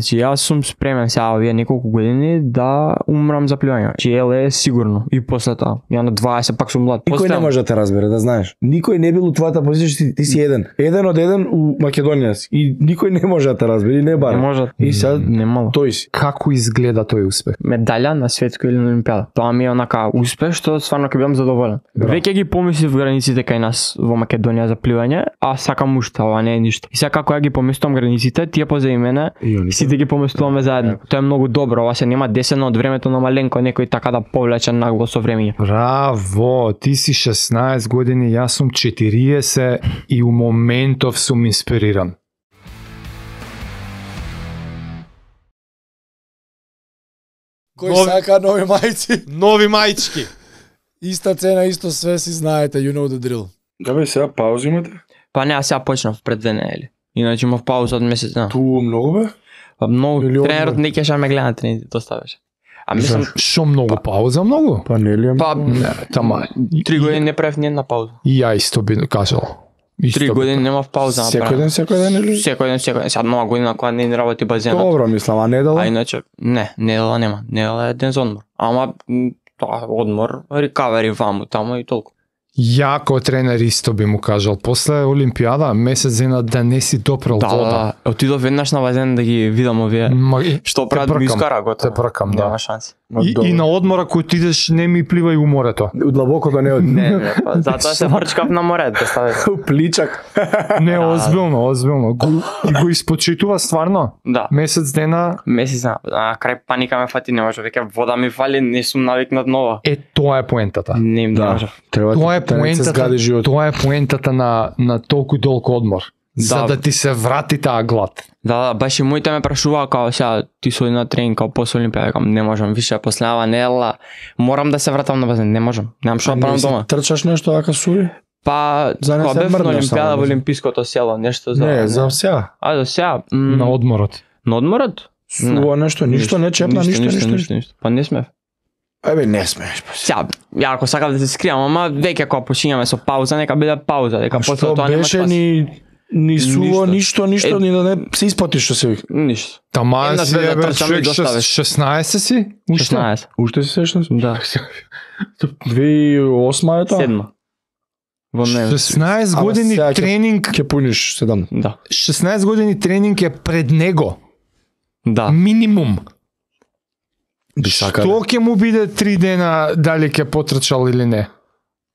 Значи, јас сум спремен сега овие неколку години да умрам за плување. Че еле сигурно и после тоа. Ја на 20 пак сум млад. Никој не може да те разбере, да знаеш. Никој не бил у твојата позиција, што ти си еден. Еден од еден у Македонија си. И никој не може да те разбере, не бара. Не може. И сега немало. Тој си. Како изгледа тој успех? Медалја на Светско или на Олимпијада. Тоа ми е онака успех што стварно ќе бидам задоволен. Веќе ги помислив границите кај нас во Македонија за плување, а сакам уште, ова не е ништо. И сега како ја ги поместувам границите, тие позади мене. Да ги помислуваме заедно. Тоа е многу добро, ова се нема десено од времето на маленко некој така да повлече нагло со времења. Браво, ти си 16 години, јас сум 40 и у моментов сум инспириран. Кој сака нови мајци? Нови мајчки. Иста цена, исто све, си знаете, you know the drill. Да бе, сега пауза имате? Па не, а сега почнав пред две недели. Иначе имав пауза од месец дена. Ту многу бе? Многу тренерот не кеше ме гледа на трените, доставеше. А мислам... Шо многу пауза, многу? Па не ли е многу? Тама... 3 години не правив ни една пауза. И ја исто би кажал. 3 години немав пауза направи. Секој ден или? Секој ден. Сега нова година која не работи базенот. Добро, мислам, а недела? А иначе, недела нема. Недела е ден за одмор. Ама, тоа одмор, рекавери ваму, тамо и толку. Јако тренер исто би му кажал, после Олимпијада, месец дена да не си допрел вода. Да, отидов веднаш на базен да ги видам овие, што прават го искара готово. Те пркам, да. Нема шанси. И на одмора кој ти идеш не ми плива и у морето. Длабоко да не оди. Не, затоа се морчкав на морето. Пличак. Не, озбилно. Ти го испочитува стварно? Да. Месец дена? Месец дена. Крај паника ме фати, не може. Веќе вода ми фали, не сум навикнат нова. Е, тоа е поентата. Не може. Тоа е поентата на толку и долку одмор. За да ти се врати таа глад. Да, баш и моите ме прашуваа као сега ти со една тренинка после Олимпијада, кам не можам више, после ова нела, морам да се вратам на базен, не можам. Немам што да правам дома. Трчаш нешто ака сури? Па, кога бев на Олимпијада во Олимпиското село, нешто за... Не, за сега. А, за сега? На одморот. На одморот? Сува нешто, ништо не чепна, ништо. Па не смев. Ебе, не смееш. Сега, ја ако сакав да се скријам, ама веќе кога почињаме со пауза, нека биде пауза, дека после тоа нема што. Ни сува, ништо, ни да не се исплати што се вика. Ништо. Тама си, ебе, 16 си? 16. Уште си 16? Да. 2008 е тоа? 7. 16 години тренинг... Ке пуниш 7. Да. 16 години тренинг е пред него. Да. Минимум. Што ќе му биде 3 дена, дали ќе потрчал или не?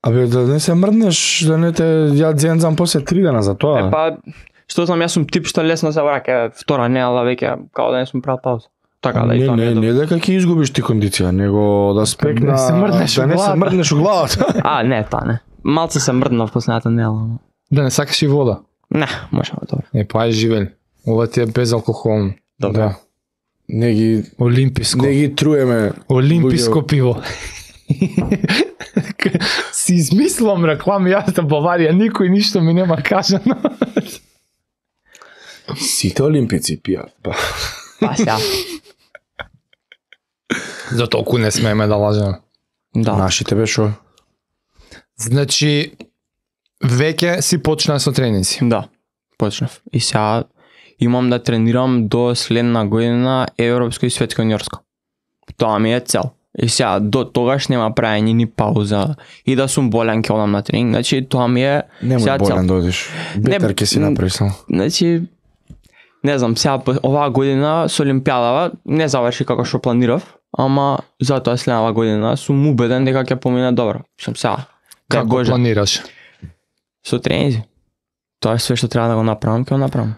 Абе, да не се мрднеш, да не те ја дзензам после 3 дена за тоа. Епа, што знам, јас сум тип што лесно се враке, втора недела веќе, као да не сум правил пауза. Така да и тоа не дека ќе изгубиш ти кондиција, него да спекна, да не се мрднеш у главата. А, не, тоа не. Малце се мрднав последната недела. Да не сакаш и вода? Не, можам тоа. Епа, ај живели. Ова ти е безалкохолно. Добро. Не ги труеме. Олимписко пиво. Си измислам рекламијата Баварија, никој ништо ми нема кажано. Сите олимпици пијат, па. Па сега. За толку не смееме да лажеме. Да. Нашите беше. Значи, веќе си почна со тренинци. Да, почнав. И сега имам да тренирам до следна година Европско и Светско јуниорско. Тоа ми е цел. И сега, до тогаш нема правење ни пауза. И да сум болен ке одам на тренинг. Значи, тоа ми е... Немој болен да одиш. Бетер ке си направисам. Значи, не знам, сега оваа година со Олимпијадава не заврши како што планирав. Ама затоа следнава година сум убеден дека ќе помине добро. Сум сега. Како планираш? Со тренинзи. Тоа е све што треба да го направам, ке го направам.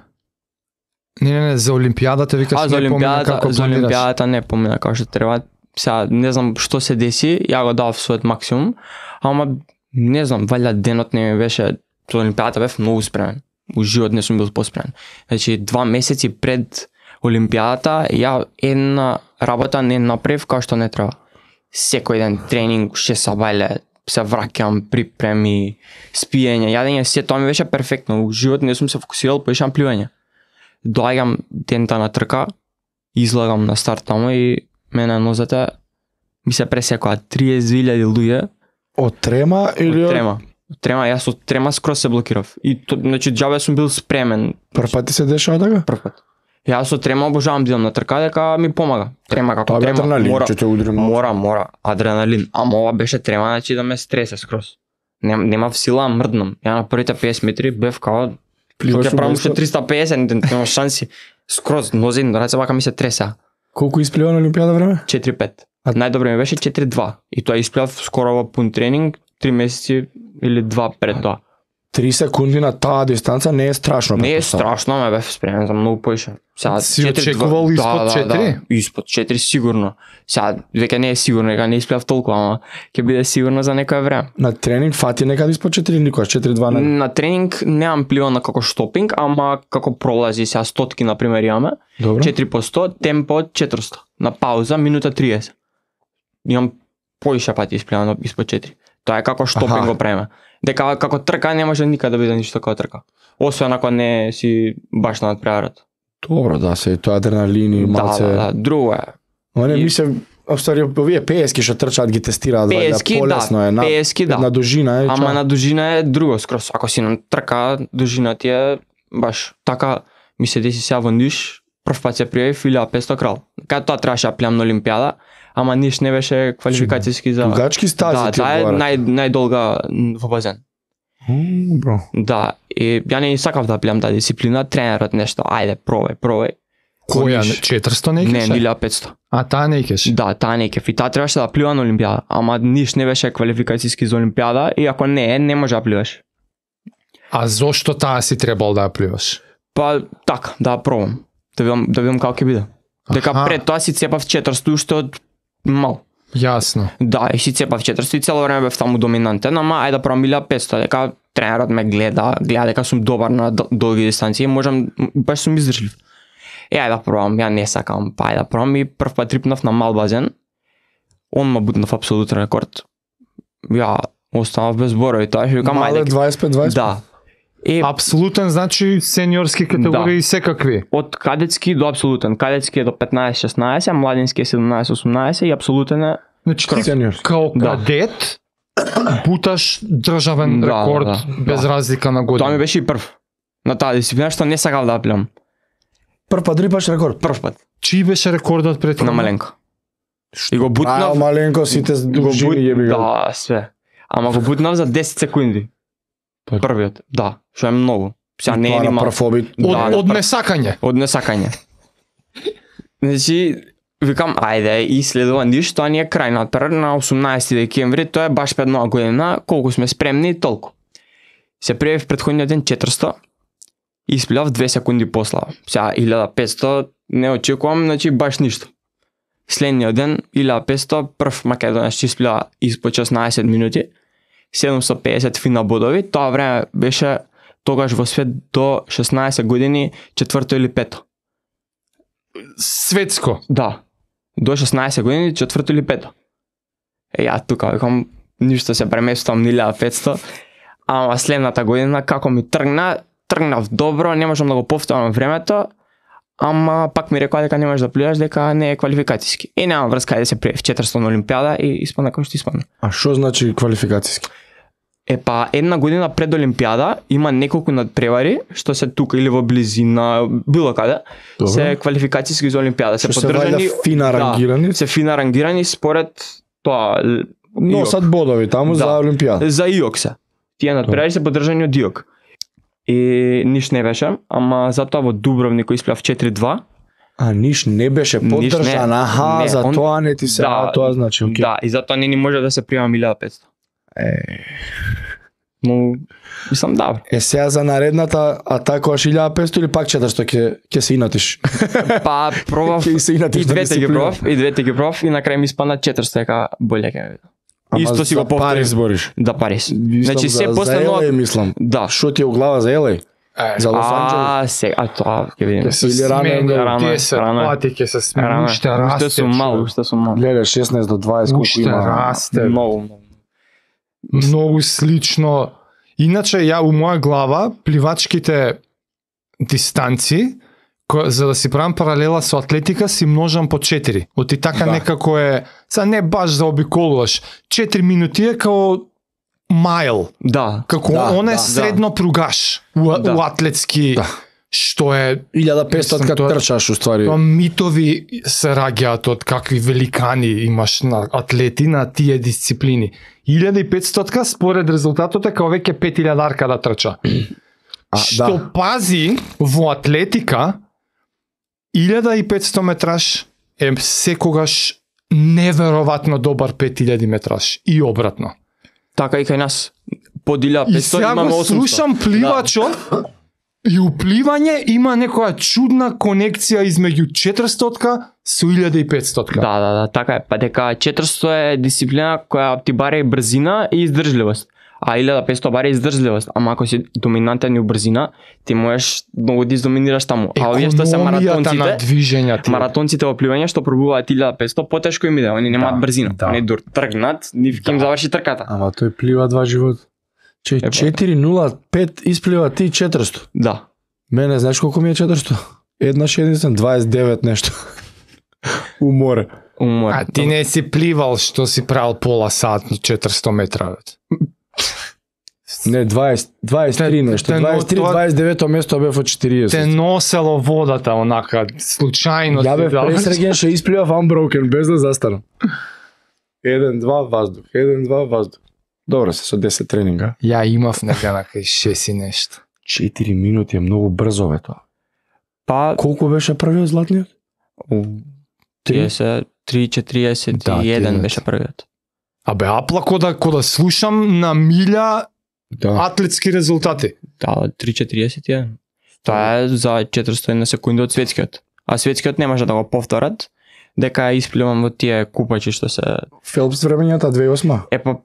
Не, за Олимпијадата викаш не помина како планираш. За Олимпијадата не помина како што треба. Сега, не знам што се деси, ја го дав својот максимум, ама не знам, валја денот не ми беше, со Олимпијата бев многу спремен. У живот не сум бил поспремен. Значи, 2 месеци пред Олимпијата, ја една работа не направив како што не треба. Секој ден тренинг, ше сабајле, се враќам, припреми, спиење, јадење, се тоа ми беше перфектно. У живот не сум се фокусирал, поишам плюење. Доаѓам дента на трка, излагам на старт тамо и мене нозата ми се пресекоа 32.000 луѓе. Од трема или од... Трема, јас од трема скрос се блокирав. И, значи, джабе сум бил спремен. Прв пат ти се дешава така? Прв пат. Јас со трема обожавам да идам на трка, дека ми помага. Трема како трема, адреналин, мора, адреналин. Ама ова беше трема, значи да ме стресе скрос. Немав сила, мрднам. Ја на првите 50 метри бев као, тук ја правам уште 350, немам шанси. Скрос, нози, раце вака ми се треса. Колку исплива на Олимпијада време? 4-5. Најдобре ми беше 4-2. И тоа исплив скоро во пун тренинг, 3 месеци или 2 пред тоа. 3 секунди на таа дистанца не е страшно. Не е страшно, ме бев спремен за многу поише. Сега 4 чекувал испод 4? Да, испод 4 сигурно. Сега веќе не е сигурно, дека не исплив толку, ама ќе биде сигурно за некое време. На тренинг фати некаде испод 4 никош, 4-2 не. На тренинг немам плива на како штопинг, ама како пролази, сега стотки на пример имаме. 4 по 100, темпо 400. На пауза минута 30. Имам поише пати испливано испод 4. Тоа е како штопинг го преме. Дека како трка не може никада да биде ништо како трка. Освен ако не си баш на надпреварот. Добро, да, се тоа адреналин и малце. Да, друго е. Ма не мислам, овие пески што трчаат ги тестираат, вајда полесно е на пески, да. На дужина е. Ама на дужина е друго скрос. Ако си на трка, дужина ти е баш така, ми се деси сега во Ниш, прв пат се пријавив 1500 крал. Кај тоа требаше да плеам на Олимпијада. Ама Ниш не беше квалификацијски за... Тугачки стази ти обварат. Да, таа е најдолга во базен. Бро. Да, и ја не сакав да плеам таа дисциплина, тренерот нешто, ајде, пробај. Која, 400 не кеше? Не, 1500. А таа не кеше? Да, таа не кеше. И таа требаше да плива на Олимпијада, ама Ниш не беше квалификацијски за Олимпијада и ако не е, не може да пливаш. А зошто таа си требал да пливаш? Па, така, да пробам. Да видам како ќе биде. Дека пред тоа си цепав 400 уште од мал. Јасно. Да, и си цепав 400 и цело време бев таму доминантен, ама ајде да правам 1500, дека тренерот ме гледа дека сум добар на долги дистанции, можам, баш сум издржлив. Е, ајде да пробам, ја не сакам, па ајде да пробам и прв пат трипнав на мал базен. Он ме бутнав апсолутен рекорд. Ја останав без борови, тоа ќе викам ајде. 25-20. Да. Апсолутен значи сениорски категории секакви. Од кадетски до апсолутен. Кадетски е до 15-16, младински е 17-18 и апсолутен е... Значи као кадет буташ државен рекорд без разлика на година. Тоа ми беше и прв. На таа дисциплина што не сакав да плеам. Прв пат рипаш рекорд? Прв пат. Чии беше рекордот пред тоа? На маленко. И го бутнав... А, маленко сите дужини јеби го. Да, све. Ама го бутнав за 10 секунди. Првиот, да, што е многу. Сега не е ни мал. Од несакање. Од несакање. Значи, викам, ајде, и следува Ниш, тоа ни е крај на трн, на 18 декември, тоа е баш пред нова година, колку сме спремни, толку. Се пријавив претходниот ден 400, испилав 2 секунди послава. Сега 1500, не очекувам, значи баш ништо. Следниот ден, 1500, прв македонски испилава испод 16 минути, 750 фина бодови, тоа време беше тогаш во свет до 16 години, четврто или пето. Светско? Да. До 16 години, четврто или пето. Ја тука, викам, ништо се преместувам, 1500, ама следната година, како ми тргнав добро, не можам да го повторам времето, ама пак ми рекоа дека не можеш да пливаш, дека не е квалификацијски. И нема врска, да се пријавив 400 на Олимпијада и испадна како што испадна. А што значи квалификацијски? Па една година пред Олимпијада има неколку надпревари што се тука или во близина, било каде, се квалификацијски за Олимпијада. Се поддржани, фина рангирани? Да, се фина рангирани според тоа... Но сад бодови таму за Олимпијада. За ИОК се. Тие надпревари се поддржани од ИОК. И Ниш не беше, ама затоа во Дубровник исплив 4-2. А Ниш не беше поддржан, аха, затоа не ти се, да, тоа значи, окей. Да, и затоа не може да се приема 1500. Но, мислам, да. Е, сега за наредната, а такоаш 1500 или пак 400 ќе се инатиш? Па, пробав, и двете ги пробав, и на крај ми испадна 400, дека боље ќе ми. Исто си го повториш. Париз бориш. Да, Париз. Значи се после ноа мислам. Да, што ти е у глава за Елеј? За Лос Анџелес. А, се, а тоа ќе видиме. Или рано, 10 пати ќе се смени. Уште сум мал. Гледај, 16 до 20 колку има. Уште расте. Многу. Многу слично. Иначе ја у моја глава пливачките дистанци за да си правам паралела со атлетика си множам по 4. Оти така некако е, са не баш заобиколуваш. 4 минути е као майл. Да. Како он е средно пругаш у атлетски што е 1500 како трчаш уствари. Тоа митови се раѓаат од какви великани имаш на атлети на тие дисциплини. 1500 според резултатот е како веќе 5000 да трча. Што да. Пази во атлетика 1500 метраш е секогаш неверојатно добар 5000 метраш и обратно. Така и кај нас под 1500 имаме 800. Слушам пливачот да. И упливање има некоја чудна конекција измеѓу 400-ка со 1500-ка. Да, така е. Па дека 400 е дисциплина која ти бара и брзина и издржливост. А 1500 бара и издржливост. Ама ако си доминантен и брзина, ти можеш многу да издоминираш таму. А овие што се маратонците, во пливање што пробуваат 1500, потешко им иде. Они немаат брзина. Они дур тргнат, нив им заврши трката. Ама тој плива два живота. 4.05 исплива ти 400. Да. Мене знаеш колку ми е 400? Еднаш единствен 29 нешто. Умор. А ти не си пливал што си правил пола сат на 400 метра. Не, 23 нешто. 29 место бев од 40. Те носело водата онака, случајно. Ја бев пресрген што исплива unbroken, без да застанам. 1-2 воздух, 1-2 воздух. Добро се, со 10 тренинга. Ја имав некај 6 и нешто. 4 минути е многу брзо бе тоа. Па... Колку беше првиот златниот? 3:40.41 беше првиот. Абе, апла кода слушам на милја атлетски резултати. Да, 3:40.41. Тоа е за 401 секунди од светскиот. А светскиот не може да го повторат, дека испливам во тие купачи што се... Фелпс времењата 2008. Епо,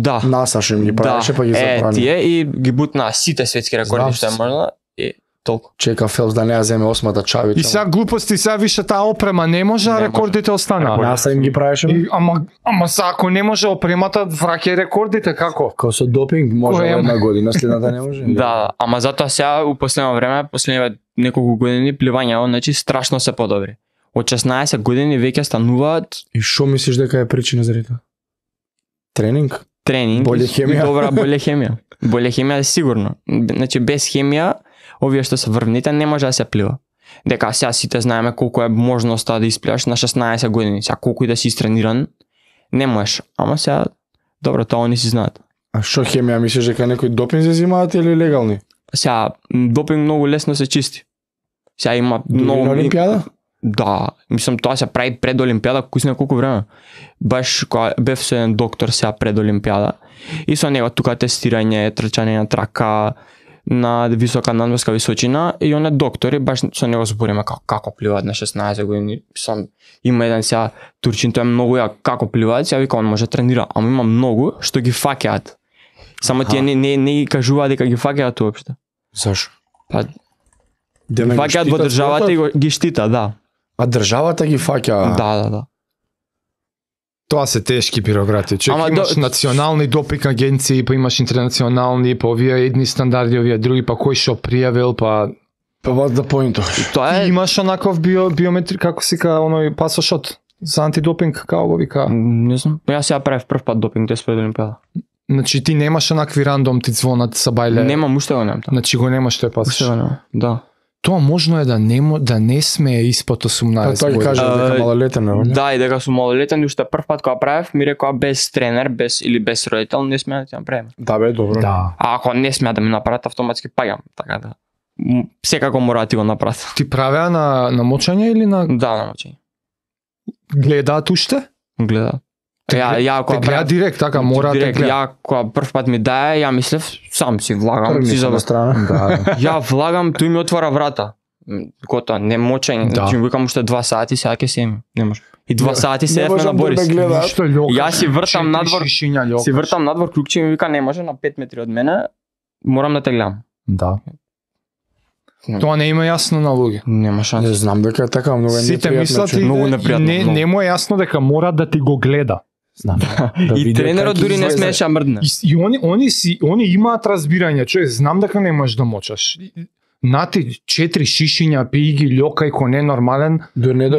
да. Насаш им ги правеше, па ги забрани. Тие и ги бутнаа сите светски рекорди што е можна и толку. Чека Фелпс да не ја земе осмата Чавич. И сега глупости, сега више таа опрема не може, а рекордите останаа. Наса им ги правеше. Ама сега ако не може опремата, враќај рекордите, како? Како со допинг може една година, следната не може. Да, ама затоа сега у последно време, последните неколку години пливањето, значи страшно се подобри. Од 16 години веќе стануваат. И што мислиш дека е причина за тоа? Тренинг, боле хемија. Боле хемија е сигурно. Значи без хемија, овие што се врвните не може да се плива. Дека сега сите знаеме колку е можноста да испливаш на 16 години, сега колку и да си истрениран, не можеш. Ама сега добро, тоа они си знаат. А што хемија мислиш дека некои допинзи земаат или легални? Сега допинг многу лесно се чисти. Сега има многу Олимпијада? Да, мислам тоа се прави пред Олимпијада, кусне колку време. Баш кога бев со еден доктор сега пред Олимпијада и со него тука тестирање, трчање на трака, на висока надморска височина и он е доктор и баш со него збориме како пливаат на 16 години. Сам има еден сега турчин, тој е многу ја како пливаат, сега вика он може тренира, ама има многу што ги фаќаат. Само тие не ги кажуваат дека ги фаќаат уопште. Зашо? Па ги фаќаат во државата и ги штита, да. А државата ги фаќа. Да. Тоа се тешки бирократија. Имаш национални допинг агенции, па имаш интернационални, па овие едни стандарди, овие други, па кој што пријавил, па what the point. Тоа е... Имаш онаков биометрик, како си ка оној пасошот за антидопинг, како го вика? Не знам. Јас сега правев прв пат допинг тез пред Олимпијада. Значи ти немаш онакви рандом ти звонат са бајле. Немам, уште го немам. Значи го немаш што е пасош. Да. Тоа можно е да не смее испод 18 години. Тоа кажа дека малолетен е. Да, и дека сум малолетен, уште прв пат кога правев, ми рекоа без тренер, без родител не смеа да ти направам. Да бе, добро. Да. А ако не смеа да ми направат, автоматски паѓам, така да. Секако мора да ти го направат. Ти правеа на мочење или на? Да, на мочење. Гледаат уште? Гледаат. Ја кога гледа директ, така мора да гледа. Ја кога прв пат ми дае, ја мислев сам си влагам, си за страна. Да. Ја влагам, тој ми отвара врата. Кото не мочење, да. Ти му викам уште 2 сати, сега ќе се не може. И 2 сати се ефме на Бориси. Ја си вртам надвор. Си вртам надвор клучи ми вика не може на 5 метри од мене. Морам да те гледам. Да. Тоа не има јасно на луѓе. Нема шанса. Не знам дека е така, многу е непријатно. Сите мислат и не му е јасно дека мора да ти го гледа. Знам. И тренерот дури не смееше да мрдне. И они имаат разбирање, човек, знам дека не можеш да мочаш. Нати 4 шишиња, пиј ги, љокај ко ненормален. Не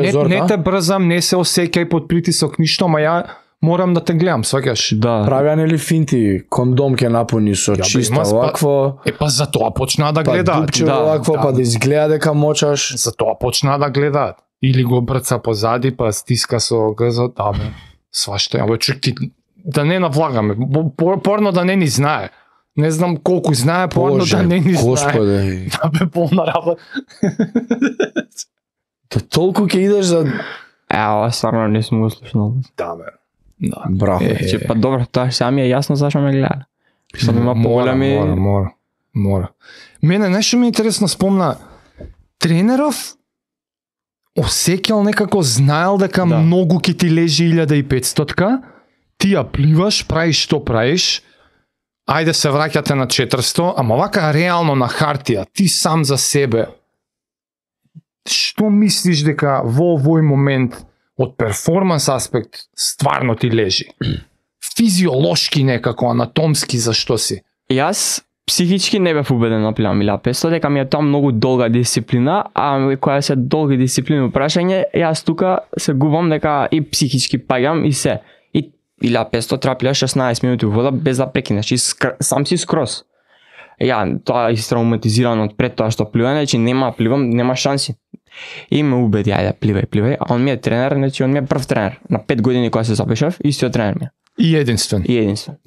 те брзам, не се осеќај под притисок ништо, ма ја морам да те гледам, сваќаш. Да. Правијан или финти, кондом ќе напуни со чисто лакво. Па затоа почнаа да гледаат. Па дупче лакво, па да изгледа дека мочаш. Затоа почнаа да гледаат. Или го брца позади, па стиска со газот, а бе, свашта. Абе, чек ти, да не навлагаме, порно да не ни знае. Не знам колку знае, порно да не ни знае. Да бе, полна работа. Да толку ќе идеш за... Ева, стварно не сум го слушнал. Да бе. Да, браво. Че па добро, тоа сами е јасно зашто ме гледа. Што има поголеми. Мора. Мене нешто ми е интересно, спомна тренеров осеќал некако, знаел дека да, многу ќе ти лежи 1500-ка, ти ја пливаш, правиш што правиш. Ајде се враќате на 400, ама вака реално на хартија, ти сам за себе. Што мислиш дека во овој момент од перформанс аспект стварно ти лежи? Физиолошки некако, анатомски, зашто си? Јас психички не бев убеден на плеја 1500, дека ми е тоа многу долга дисциплина, а која се долги дисциплини прашање, јас тука се губам дека и психички паѓам и се. И 1500 трапила 16 минути вода без да прекинеш, и сам си скрос. Ја, тоа е травматизирано од пред тоа што пливање, че нема пливам, нема шанси. И ме убеди, ајде, пливај. А он ми е тренер, значи он ми е прв тренер. На 5 години кога се запишав, истиот тренер ми е. И единствен.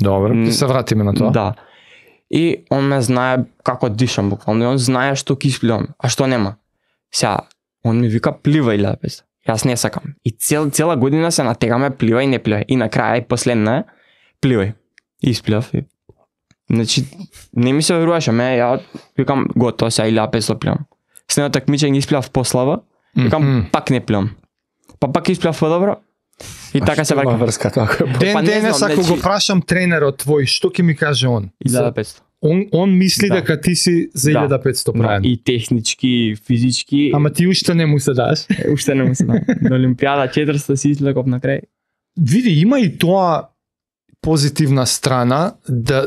Добро, ќе се вратиме на тоа. Да. И он ме знае како дишам буквално, и он знае што ќе испливам, а што нема. Сега, он ми вика пливај, лепец. Јас не сакам. И цела година се натегаме пливај, не пливај. И на крај, и последна, пливај. Испливав. Значи, не ми се веруваше, ја викам готово, сега 1500 пливам. Следното такмичење испливав послаба, викам пак не пливам. Па пак испливав подобро. И така се вракам. Денес ако го прашам тренерот твој, што ќе ми каже он? 1500. Он мисли дека ти си за 1500 правен. И технички, физички. Ама ти уште не му се даш. Уште не му се даш. На Олимпијада 400 си излеков на крај. Види, има и тоа позитивна страна, да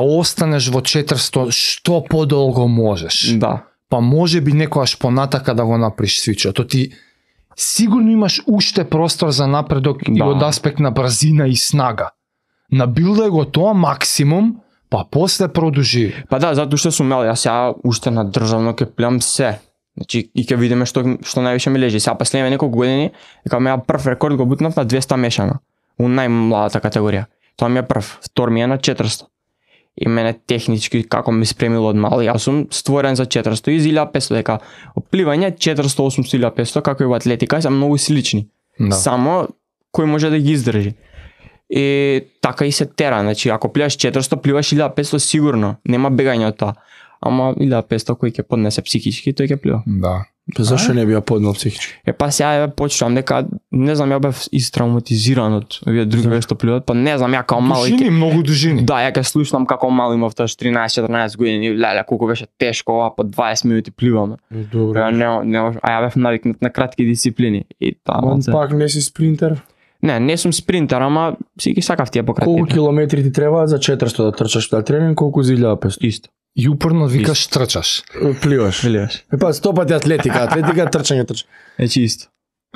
останеш во 400 што подолго можеш. Да. Па може би некојаш понатака да го направиш свичото. Ти сигурно имаш уште простор за напредок и од аспект на брзина и снага. Набилдај го тоа максимум, па после продужи. Па да, затоа што сум мел, јас сега уште на државно ќе плеам се. Значи, и ќе видиме што највише ми лежи. Сега последниве неколку години, дека меја прв рекорд го бутнав на 200 мешана. У најмладата категорија. Тоа ми е прв, втор ми е на 400. И мене технички, како ми спремило од мал, јас сум створен за 400 и за 1500, дека пливање 400-800 или 500, како и во атлетика, се многу слични. Да. Само кој може да ги издржи. И така и се тера, значи ако пливаш 400, пливаш 1500 сигурно, нема бегање од тоа. Ама 1500 кој ќе поднесе психички, тој ќе плива. Да. Зашто не би ја поднел психички? Па сега почнувам дека не знам, ја бев истравматизиран од овие други што пливат, па не знам, ја како мал дужини, многу дужини. Да, ја ке слушнам како мал имав таш 13-14 години, леле колку беше тешко, ова по 20 минути пливаме. Добро. А ја бев навикнат на кратки дисциплини и таму. Пак не си спринтер? Не сум спринтер, ама си ги сакав тие пократки. Колку километри ти треба за 400 да трчаш на тренинг, колку за 1500? Исто. И упорно викаш трчаш. Пливаш. Па сто пати атлетика, трчање. Значи исто.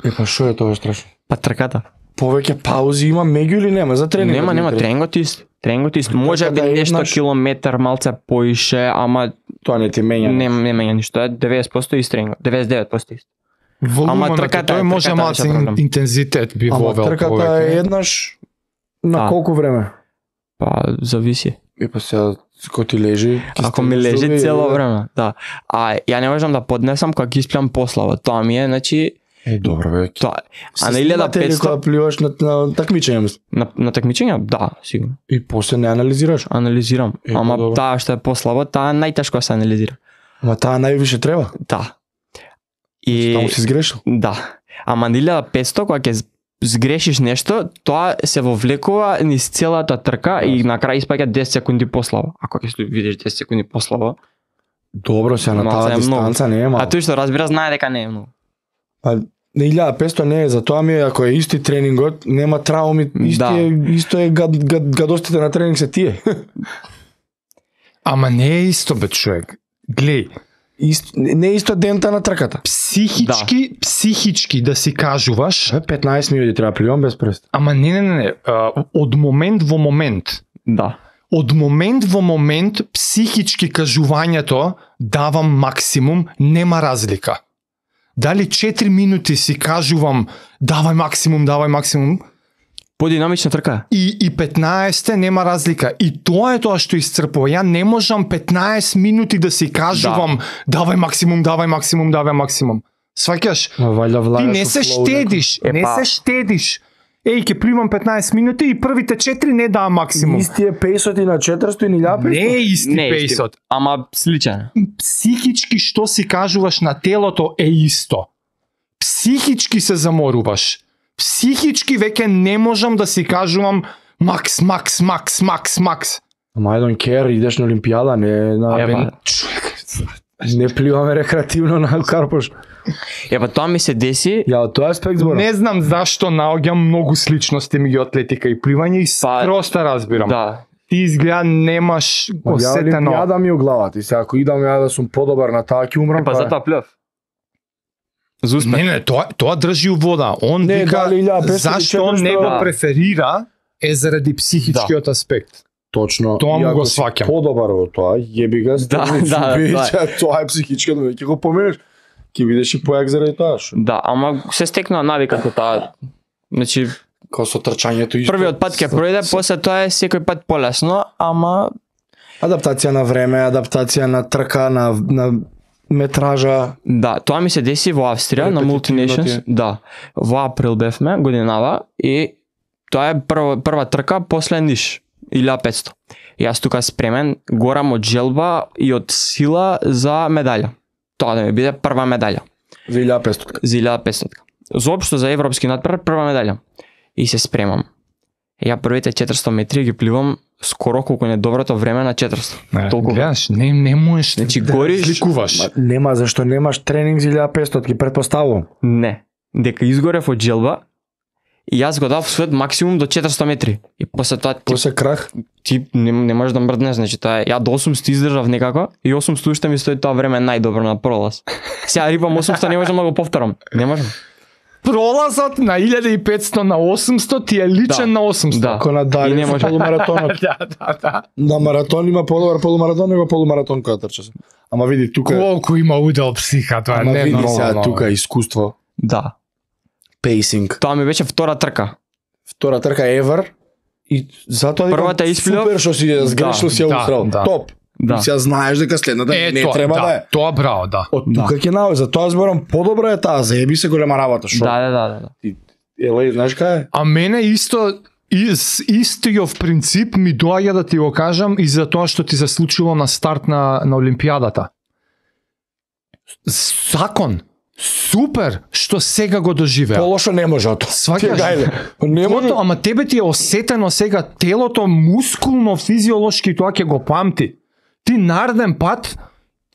Па што е тоа страшно? Па трката. Повеќе паузи има меѓу или нема за тренинг? Нема тренгот исто. Може би нешто километар малце поише, ама тоа не ти менја. Не менја ништо, 90% исто тренгот, 99% исто. Ама трката тој може малце интензитет би вовел. Ама трката е еднаш на колку време? Па зависи. И па се кој ти лежи? Ако ми лежи цело време, да. А ја не можам да поднесам кога ги исплям послава. Тоа ми е, значи... Добро, бе. А на 1500... Кога пливаш на такмичење? На такмичење? Да, сигурно. И после не анализираш? Анализирам. Ама таа што е послава, таа најтешко се анализира. Ама таа највише треба? Да. Таму си сгрешил? Да. Ама на 1500 кога ќе сгрешиш нешто, тоа се вовлекува низ целата трка и на крај испаѓа 10 секунди послаба. Ако ќе видиш 10 секунди послаба... Добро, се на таа дистанца не е мало. А тој што разбира знае дека не е многу. А 1500 не е, затоа ми е, ако е исти тренингот, нема трауми, исто е гадостите на тренинг се тие. Ама не е исто, бе, човек. Глеј, не е исто дента на трката. Психички, да. Психички да си кажуваш. 15 минути треба пливам без прест. Ама не. Од момент во момент. Да. Од момент во момент психички кажувањето давам максимум, нема разлика. Дали 4 минути си кажувам давај максимум, подинамична трка. И 15 нема разлика. И тоа е тоа што исцрпува. Ја не можам 15 минути да си кажувам да. давај максимум. Сваќаш? Ти не се штедиш. Не се штедиш. Еј, ќе примам 15 минути и првите 4 не дава максимум. Исти е 500 и на 400 и 1500. Не е исти 500. Ама сличен. Психички што си кажуваш на телото е исто. Психички се заморуваш. Психички веќе не можам да си кажувам макс. Ама I don't care, идеш на Олимпијада, не на... Не пливаме рекреативно на Карпош. Епа тоа ми се деси. Ја, тоа е аспект зборам. Не знам зашто наоѓам многу сличности меѓу атлетика и пливање и просто разбирам. Да. Ти изгледа немаш осетено. Ја Олимпијада ми у главата и се ако идам ја да сум подобар на таа ќе умрам. Епа затоа плев. Не, тоа држи у вода. Он не, вика, зашто он не го преферира, е заради психичкиот аспект. Точно. Тоа му го сваќам. Подобар во тоа, јеби га, тоа е психичка, но ќе го поменеш, ќе видеш и појак заради тоа. Да, ама се стекнува навика како таа. Значи, како со трчањето. Првиот пат ќе пројде, после тоа е секој пат полесно, ама... Адаптација на време, адаптација на трка, на метража. Да, тоа ми се деси во Австрија на Multinations. Да. Во април бевме годинава и тоа е прва трка после Ниш 1500. Јас тука спремен, горам од желба и од сила за медаља. Тоа да ми биде прва медаља. За 1500. За 1500. Заопшто за европски надпревар прва медаља. И се спремам. Ја првите 400 метри ги пливам скоро колку недоброто време на 400. Толку гледаш, не можеш. Значи гориш, ликуваш. Нема зашто немаш тренинг за 1500, ги претпоставувам. Не, дека изгорев од желба. И јас го дав свет максимум до 400 метри. И после тоа после крах ти не можеш да мрднеш, значи тоа ја до 800 издржав некако и 800 уште ми стои тоа време најдобро на пролаз. Сега рибам 800, не можам да го повторам. Не можам. Пролазот на 1500 на 800 ти е личен на 800. Да. Ако надали за полумаратонот. Да. На маратон има подобар полумаратон него полумаратон која трча се. Ама види тука колку има удел психа тоа. Ама види сега тука искуство. Да. Пейсинг. Тоа ми беше втора трка. Втора трка евер и затоа првата исплив. Супер што си сгрешил си ја усрал. Топ. Да. Сега знаеш дека следната не треба да е. Тоа браво, да. Од тука ќе наоѓа, затоа зборам подобра е таа, заеби се голема работа, што. Да. Еле, знаеш кај? А мене исто истиот принцип ми доаѓа да ти го кажам и за тоа што ти се случило на старт на Олимпијадата. Закон. Супер што сега го доживеа. Полошо не може тоа. Сваќаш. Не може, ама тебе ти е осетено сега телото мускулно физиолошки тоа ќе го памти. Ти нареден пат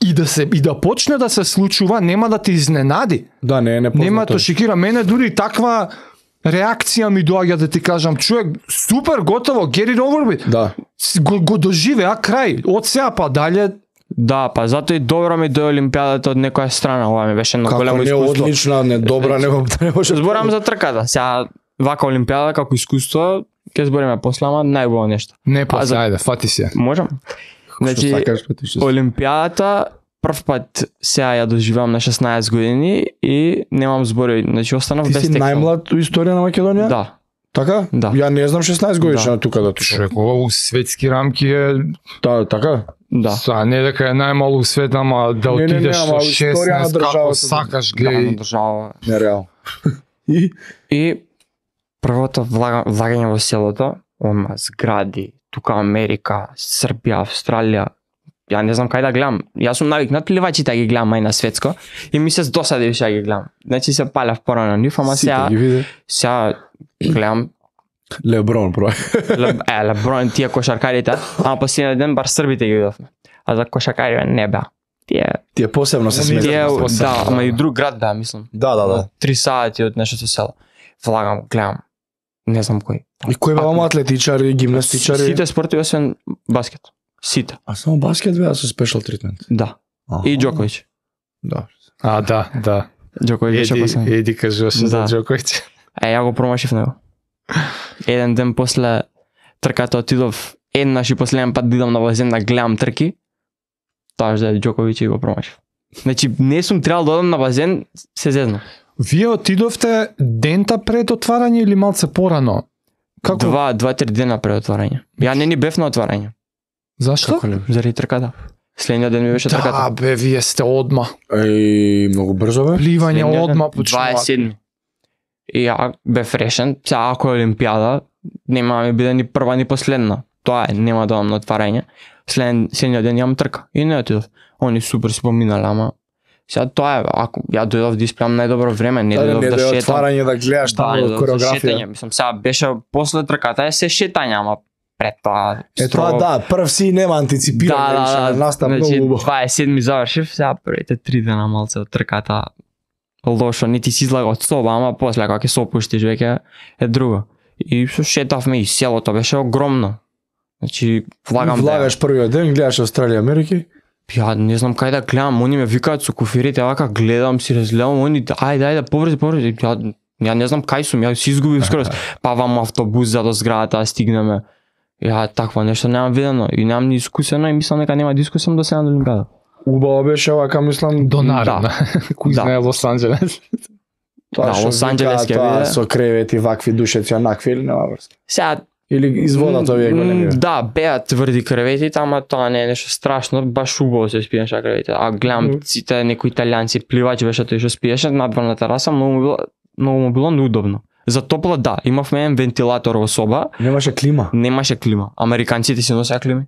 и да почне да се случува, нема да те изненади. Да, не е непознато. Нема тоа шокира мене, дури таква реакција ми доаѓа да ти кажам, човек, супер, готово, get it over with. Да. Го доживеа крај. Од сега па дале. Да, па затоа и добро ми дојде Олимпијадата од некоја страна, ова ми беше на големо искуство. Како не одлична, не добра, него не може. Зборам за трката. Сега вака Олимпијада како искуство, ќе збориме после, ама најубаво нешто. Не после, ајде, фати се. Можам. Значи, Олимпијадата прв пат сега ја доживеам на 16 години и немам збори, значи останав без текст. Ти си најмлад у историја на Македонија? Да. Така? Да. Ја не знам 16 годишна тука да тука. Шекова у светски рамки е... Да, така? Да. Са, не дека е најмало у свет, ама да отидеш со 16, како сакаш, гледи. Нереално. И првото влагање во селото, ома, згради, тука Америка, Србија, Австралија, ја не знам кај да гледам. Јас сум навикнат пливачите ги гледам, ај на светско, и ми се досадив што ги гледам. Значи се палев порано нив, ама сега гледам Леброн, бро. Леброн, тие кошаркарите, ама последниот ден бар србите ги видовме. А за кошаркари не беа. Тие посебно се смејат. Да, ама и друг град беа, мислам. Да. 3 сати од нешто село. Влагам, гледам. Не знам кој. И кој беа ама атлетичари, гимнастичари? Сите спорти освен баскет. Сите. А само баскет беа со спешал тритмент. Да. И Дзокович. Добро. А, да, да. Дзокович беше опасен. Еди кажуваше за Дзокович. А ја го промашив него. Еден ден после трката отидов, еднаш и последен пат дидам на базен да гледам трки. Таш да Дзокович и го промашив. Значи не сум требал да одам на базен, се зезна. Вие отидовте дента пред отварање или малце порано? Како? Два-три дена пред отварање. Ја не ни бев на отварање. Зашто? Заради трката. Следниот ден ми беше трката. Да, бе, вие сте одма. Еј, многу брзо бе. Пливање одма почнува. 27. И ја бев решен, сега ако е Олимпијада, нема ми биде ни прва ни последна. Тоа е, нема да одам на отварање. Следниот ден јам трка и не отидов. Они супер си поминале, ама сега тоа е, ако ја дојдов да испрем најдобро време, не дојдов да шетам. Не дојдов отварање да гледаш таму кореографија. Мислам, сега беше после трката е се шетање, ама пред тоа... Е тоа да, прв си нема антиципиран, да, наста многу. 27 завршив, сега првите 3 дена малце од трката лошо, нити си излага од соба, ама после како ќе се опуштиш веќе е друго. И се шетавме и селото беше огромно. Значи, влагам... Влагаш првиот ден, гледаш Австралија, Америки. Ја не знам кај да гледам, они ме викаат со кофирите, вака гледам си, разгледам, они ајде, поврзи, ја не знам кај сум, ја си изгубив скроз. Павам автобус за до зградата, стигнеме. Ја таква нешто немам видено и немам ни искусено и мислам дека нема да искусам до сега на Олимпијада. Убаво беше вака, мислам, донарна. Кој знае Лос Анџелес. Тоа Лос Анџелес ќе биде со кревети, вакви душеци, онакви или нема врска. Сега или изводат овие големи. Да, беа тврди креветите, ама тоа не е нешто страшно, баш убаво се спиеше креветите. А гледам сите некои италијанци пливачи беше тоа што спиеше надвор на тераса, многу му било неудобно. За топло да, имавме еден вентилатор во соба. Немаше клима. Американците си носеа клими.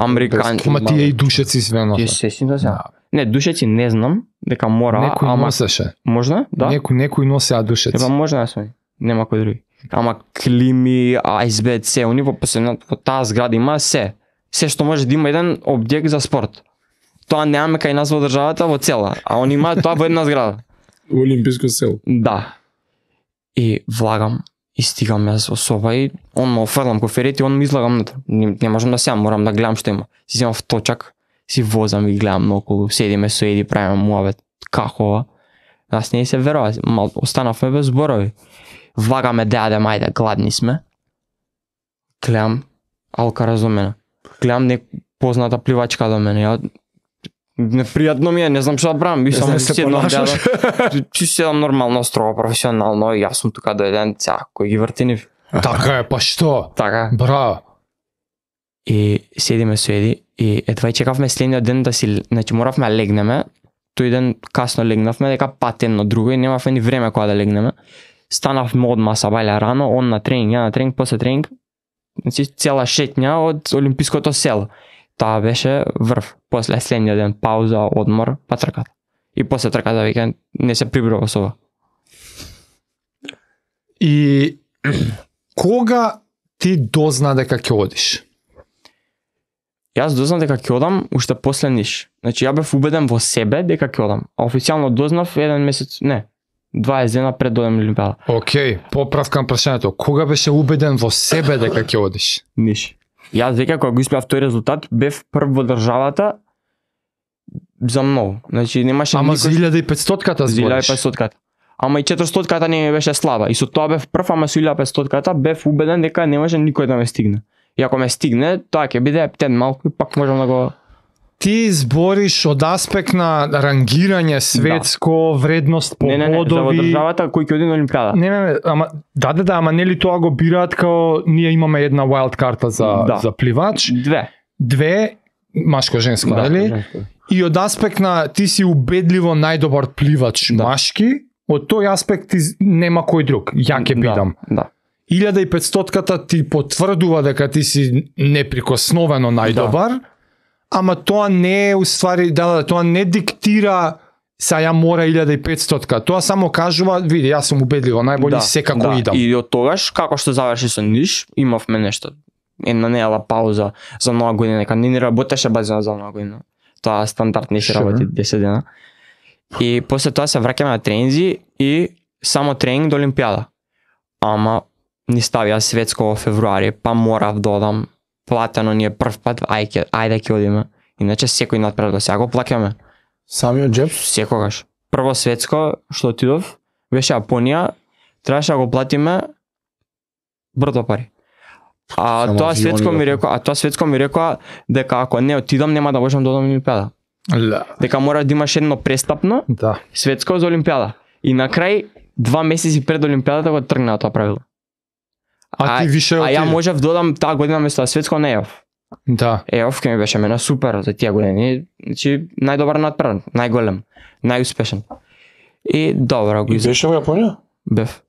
Американци. Ама тие и душеци си не носеа. Се си носеа. Не, душеци не знам дека мора, некој ама носеше. Можна? Да. Некој носеа душеци. Ема можна да се. Нема кој други. Ама клими, ајсбед, се, они во таа зграда има се. Се што може да има еден објект за спорт. Тоа немаме кај нас во државата во цела, а они имаат тоа во една зграда. Олимписко село. Да. И влагам, и стигам јас во соба и он ме офрлам коферите и он ме излагам натра. Не можам да сеам, морам да гледам што има. Си земам в точак, си возам и гледам наоколу, седиме со еди, правиме муавет, како ова. Нас не се верува, останавме без зборови. Влагаме деаде, мајде, гладни сме. Гледам алкараз до мене. Гледам непозната пливачка до мене. Ја непријатно ми е, не знам што да правам. И сам седнам деаде. Ти седам нормално, строго, професионално. Јас сум тука до еден ця, кој ги вртинив. Така е, па што? Така е. Браво. И седиме со еди. И едва и чекавме следниот ден да си... Значи, моравме да легнеме. Тој ден касно легнавме, дека патено друго и немавме ни време кога да легнеме. Станавме одма сабајле рано, он на тренинг, ја на тренинг, после тренинг, цела шетња од Олимпиското село. Таа беше врв. После следниот ден пауза, одмор, па трката. И после трката веќе не се прибрува со ова. И кога ти дозна дека ќе одиш? Јас дознав дека ќе одам уште после Ниш. Значи ја бев убеден во себе дека ќе одам. А официјално дознав еден месец, не, 20 дена пред дојдам на Олимпијада. Океј, поправ кам прашањето. Кога беше убеден во себе дека ќе одиш? Ниш. Јас веќе кога го испеав тој резултат, бев прв во државата за многу. Значи немаше никој. Ама за 1500-ката збориш. 1500-ката. Ама и 400-ката не ми беше слаба. И со тоа бев прв, ама со 1500-ката бев убеден дека не може никој да ме стигне. И ако ме стигне, тоа ќе биде ептен малку и пак можам да го... Ти збориш од аспект на рангирање светско, вредност по подови... Не, за во државата кој ќе оди на Олимпијада. Не, ама, да, ама нели тоа го бираат као ние имаме една Вајлд карта за пливач. Две, машко-женска, да, нели? Женска. И од аспект на ти си убедливо најдобар пливач машки, од тој аспект ти нема кој друг. Ја ќе бидам. Да. 1500-ката ти потврдува дека ти си неприкосновено најдобар, ама тоа не е уствари, тоа не диктира са ја мора 1500-ка. Тоа само кажува, види, јас сум убедливо, најболи секако идам. И од тогаш, како што заврши со Ниш, имавме нешто. Една нела пауза за нова година, нека не работеше базено за нова година. Тоа стандартни се работи 10 дена. И после тоа се враќаме на тренинзи и само тренинг до Олимпијада. Ама ни ставија Светско во февруари, па морав да одам. Платено ни е прв пат, ајде ќе одиме. Иначе секој надпред до сега го плакаме. Самиот джеб? Секогаш. Прво светско, што отидов, беше Јапонија, требаше да го платиме брдо пари. А тоа светско ми рекоа дека ако не отидам, нема да можам да одам на Олимпијада. Дека мора да имаш едно престапно, да, светско за Олимпијада. И на крај, 2 месеци пред Олимпијадата го тргнаа тоа правило. А ја можев додам таа година место светско на ЕОФ. Да. ЕОФ ке ми беше мене супер за тие години. Значи најдобар надпревар, најголем, најуспешен. И добро го изгледа. Беше во Јапонија? Бев.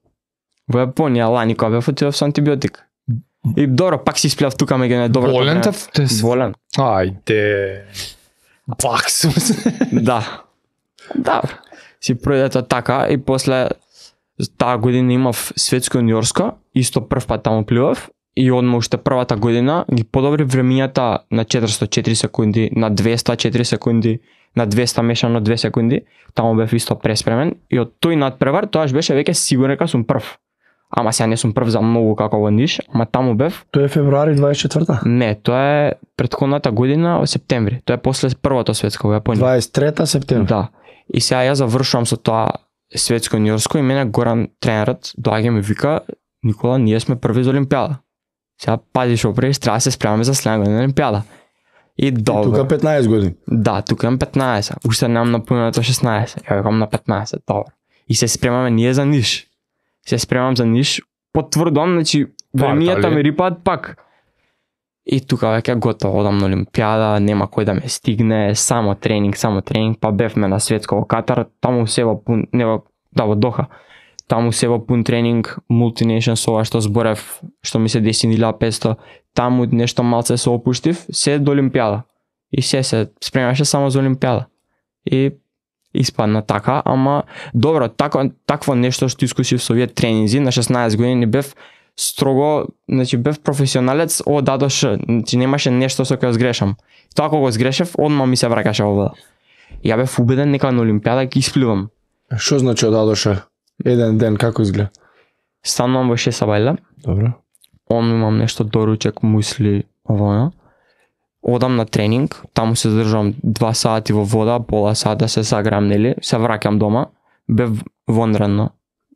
Во Јапонија лани кога бев отидов со антибиотик. И добро, пак си исплав тука меѓу добро. Волен те? Волен. Ајде. Пак сум. Да. Да. Си пројдето така и после таа година имав светско јуниорско, исто прв пат таму пливав и одма уште првата година ги подобри времињата на 404 секунди, на 204 секунди, на 200 мешано 2 секунди, таму бев исто преспремен и од тој надпревар тоаш беше веќе сигурен дека сум прв. Ама сега не сум прв за многу како во Ниш, ама таму бев. Тоа е февруари 24-та? Не, тоа е претходната година во септември. Тоа е после првото светско во Јапонија. 23-та септември. Да. И сега ја завршувам со тоа светско јуниорско и мене Горан тренерот доаѓа ми вика: Никола, ние сме први за Олимпијада. Сега пазиш опреш, треба да се спремаме за следната година Олимпијада. И добро. Тука 15 години. Да, тука имам 15. Уште немам напунето 16. Ја викам на 15, добро. И се спремаме ние за Ниш. Се спремам за Ниш, потврдувам, значи времињата ми рипаат пак. И тука веќе готово, одам на Олимпијада, нема кој да ме стигне, само тренинг, па бевме на светско во Катар, таму се во пун, не во, да, во Доха. Таму се во пун тренинг, мултинешн со ова што зборев, што ми се деси 1500, таму нешто малце се опуштив, се до Олимпијада. И се спремаше само за Олимпијада. И испадна така, ама добро, такво нешто што искусив со овие тренинзи, на 16 години бев строго, значи бев професионалец од А до Ш, значи немаше нешто со кое сгрешам. Тоа кога го сгрешев, одма ми се враќаше овој. Ја бев убеден дека на Олимпијада ќе испливам. Што значи од А до Ш? Еден ден како изгледа? Станувам во 6 сабајла. Добро. Имам нешто доручек, мусли, овој. Одам на тренинг, таму се задржувам 2 сати во вода, пола сат да се саграм, нели, се враќам дома, бев вонредно,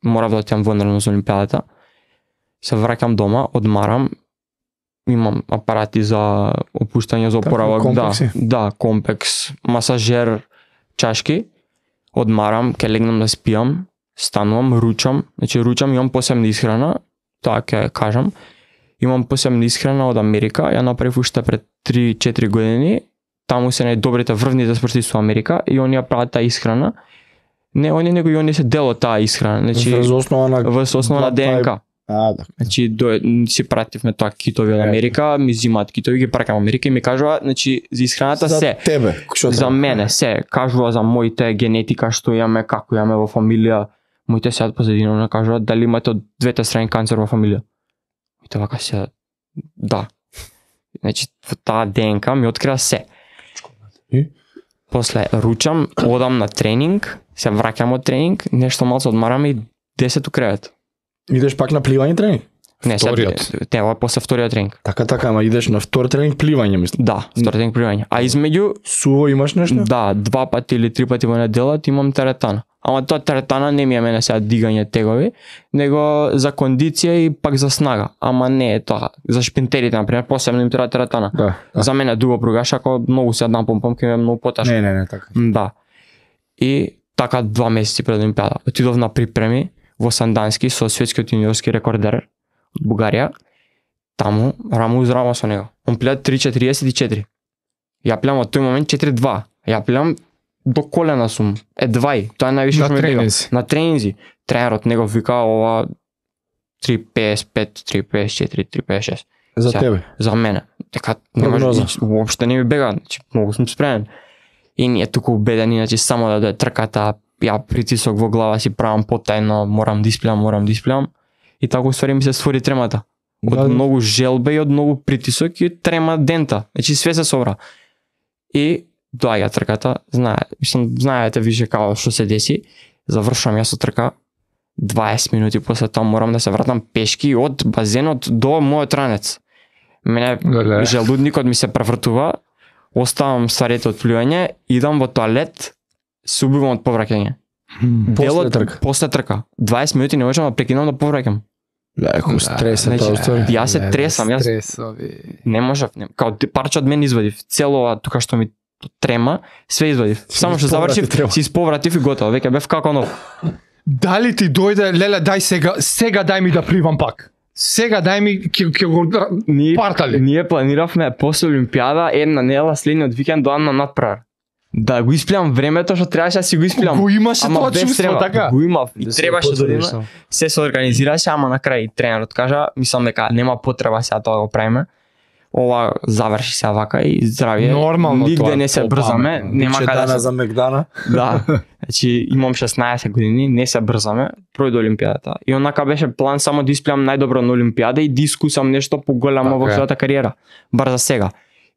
морав да отидам вонредно за Олимпијадата, се враќам дома, одмарам, имам апарати за опуштање, за опоравак, да, комплекс, масажер, чашки, одмарам, ке легнам да спијам, станувам, ручам, значи ручам, имам посебна исхрана, тоа ќе кажам, имам посебна исхрана од Америка, ја направив уште пред 3-4 години, таму се најдобрите врвните спортисти во Америка и оние прават таа исхрана. Не оние, него и оние се дел од таа исхрана, значи врз основа на ДНК. Значи си пративме тоа китови од Америка, ми зимаат китови, ги пракам Америка и ми кажува, значи за исхраната се за тебе, за мене се, кажува за моите генетика што имаме, како имаме во фамилија, моите сеат позадина кажуваат дали имате од двете страни канцер во фамилија. И тоа вака се да. Значи, таа ДНК ми открива се. После ручам, одам на тренинг, се враќам од тренинг, нешто малце одмарам и 10 у кревет. Идеш пак на пливање тренинг? Не, ова после вториот тренинг. Така, ама идеш на втор тренинг пливање, мислам. Да, втор тренинг пливање. А измеѓу... Суво имаш нешто? Да, 2 пати или 3 пати во неделата имам теретана. Ама тоа теретана не ми е мене сега дигање тегови, него за кондиција и пак за снага. Ама не е тоа. За шпинтерите, например, посебно им треба теретана. Да. За мене дуго пругаш, ако многу се напомпам, ке ми е многу поташно. Не, така. Да. И така 2 месеци пред Олимпијада. Отидов на припреми во Сандански со светскиот јуниорски рекордер од Бугарија. Таму, рамо уз рамо со него. Он пиле 3.44. Ја пилам од тој момент 4.2. Ја пилам до колена сум, едвај, тоа е највише што ми бега. На тренинзи. Тренерот него вика ова 3.55, 3.54, 3.56. За сега, тебе? За мене. Така, воопшто не ми бега, значи, многу сум спремен. И ние туку убедени, значи, само да дојде трката, ја притисок во глава си правам потајно, морам да испилам. И така уствари ми се створи тремата. Од многу желба и од многу притисок и трема дента. Значи, све се собра. И доаѓа трката, знаете више како што се деси, завршувам јас со трка, 20 минути после тоа морам да се вратам пешки од базенот до мојот ранец. Мене желудникот ми се превртува, оставам старите од плюење, идам во тоалет, се убивам од повраќање. После трка. 20 минути не можам да прекинам да повраќам. Леко стрес е тоа устори. Јас се тресам, не можев, као парче од мене извадив, целова тука што ми трема, све извадив. Само што завршив, си исповратив и готово, веќе бев како нов. Дали ти дојде, леле, дај сега дај ми да пливам пак. Сега дај ми ќе го партали. Ние планиравме после Олимпијада една нела следниот викенд доам на надпревар. Да го испилам времето што требаше да си го испилам. Го имаше тоа чувство така. Го имав. И требаше да се соорганизираше, ама на крај тренерот кажа, мислам дека нема потреба сега тоа да го правиме. Ова заврши се вака и здравје. Нормално тоа. Нигде не се брзаме, нема каде да за Мегдана. Да. Значи имам 16 години, не се брзаме, пројде Олимпијадата. И онака беше план само да испилам најдобро на Олимпијада и да искусам нешто поголемо во својата кариера, бар за сега.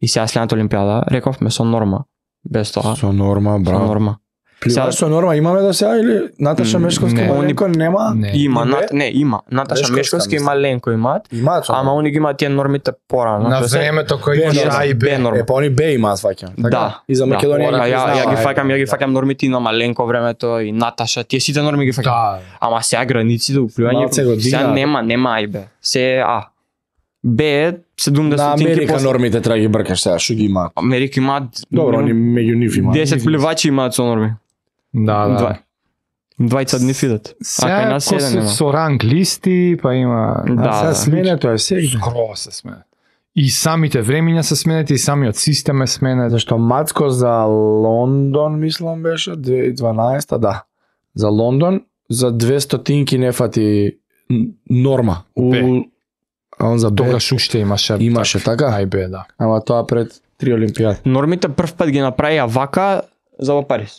И сега следната Олимпијада, рековме со норма. Без тоа. Со норма, браво. Со норма. Пливаш со норма имаме до сега или Наташа Мешковски маленко нема? Има, има. Наташа Мешковски маленко имаат. Ама они ги имаат тие нормите порано. На времето кој имаш А и Б норма. Епа они Б имаат фаќам. Да. И за Македонија ја ги фаќам нормите на маленко времето и Наташа, тие сите норми ги фаќам. Ама сега границите во пливање сега нема А и Б. Се А. Б 70 Америка после... нормите треба ги бркаш сега, што ги имаат? Америка имаат... Добро, они меѓу нив имаат. 10 пливачи имаат со норми. Да. 20 нив идат. Сега со ранг листи, па има... Да. Сега сменето е сега. Скоро се смене. И самите времења се сменете, и самиот систем е смене. Зашто Мацко за Лондон, мислам беше, 2012, да. За Лондон, за 200 не фати норма. Бе. А за тогаш уште имаше така ајбе да. Ама тоа пред 3 олимпијади. Нормите прв пат ги направија вака за во Париз.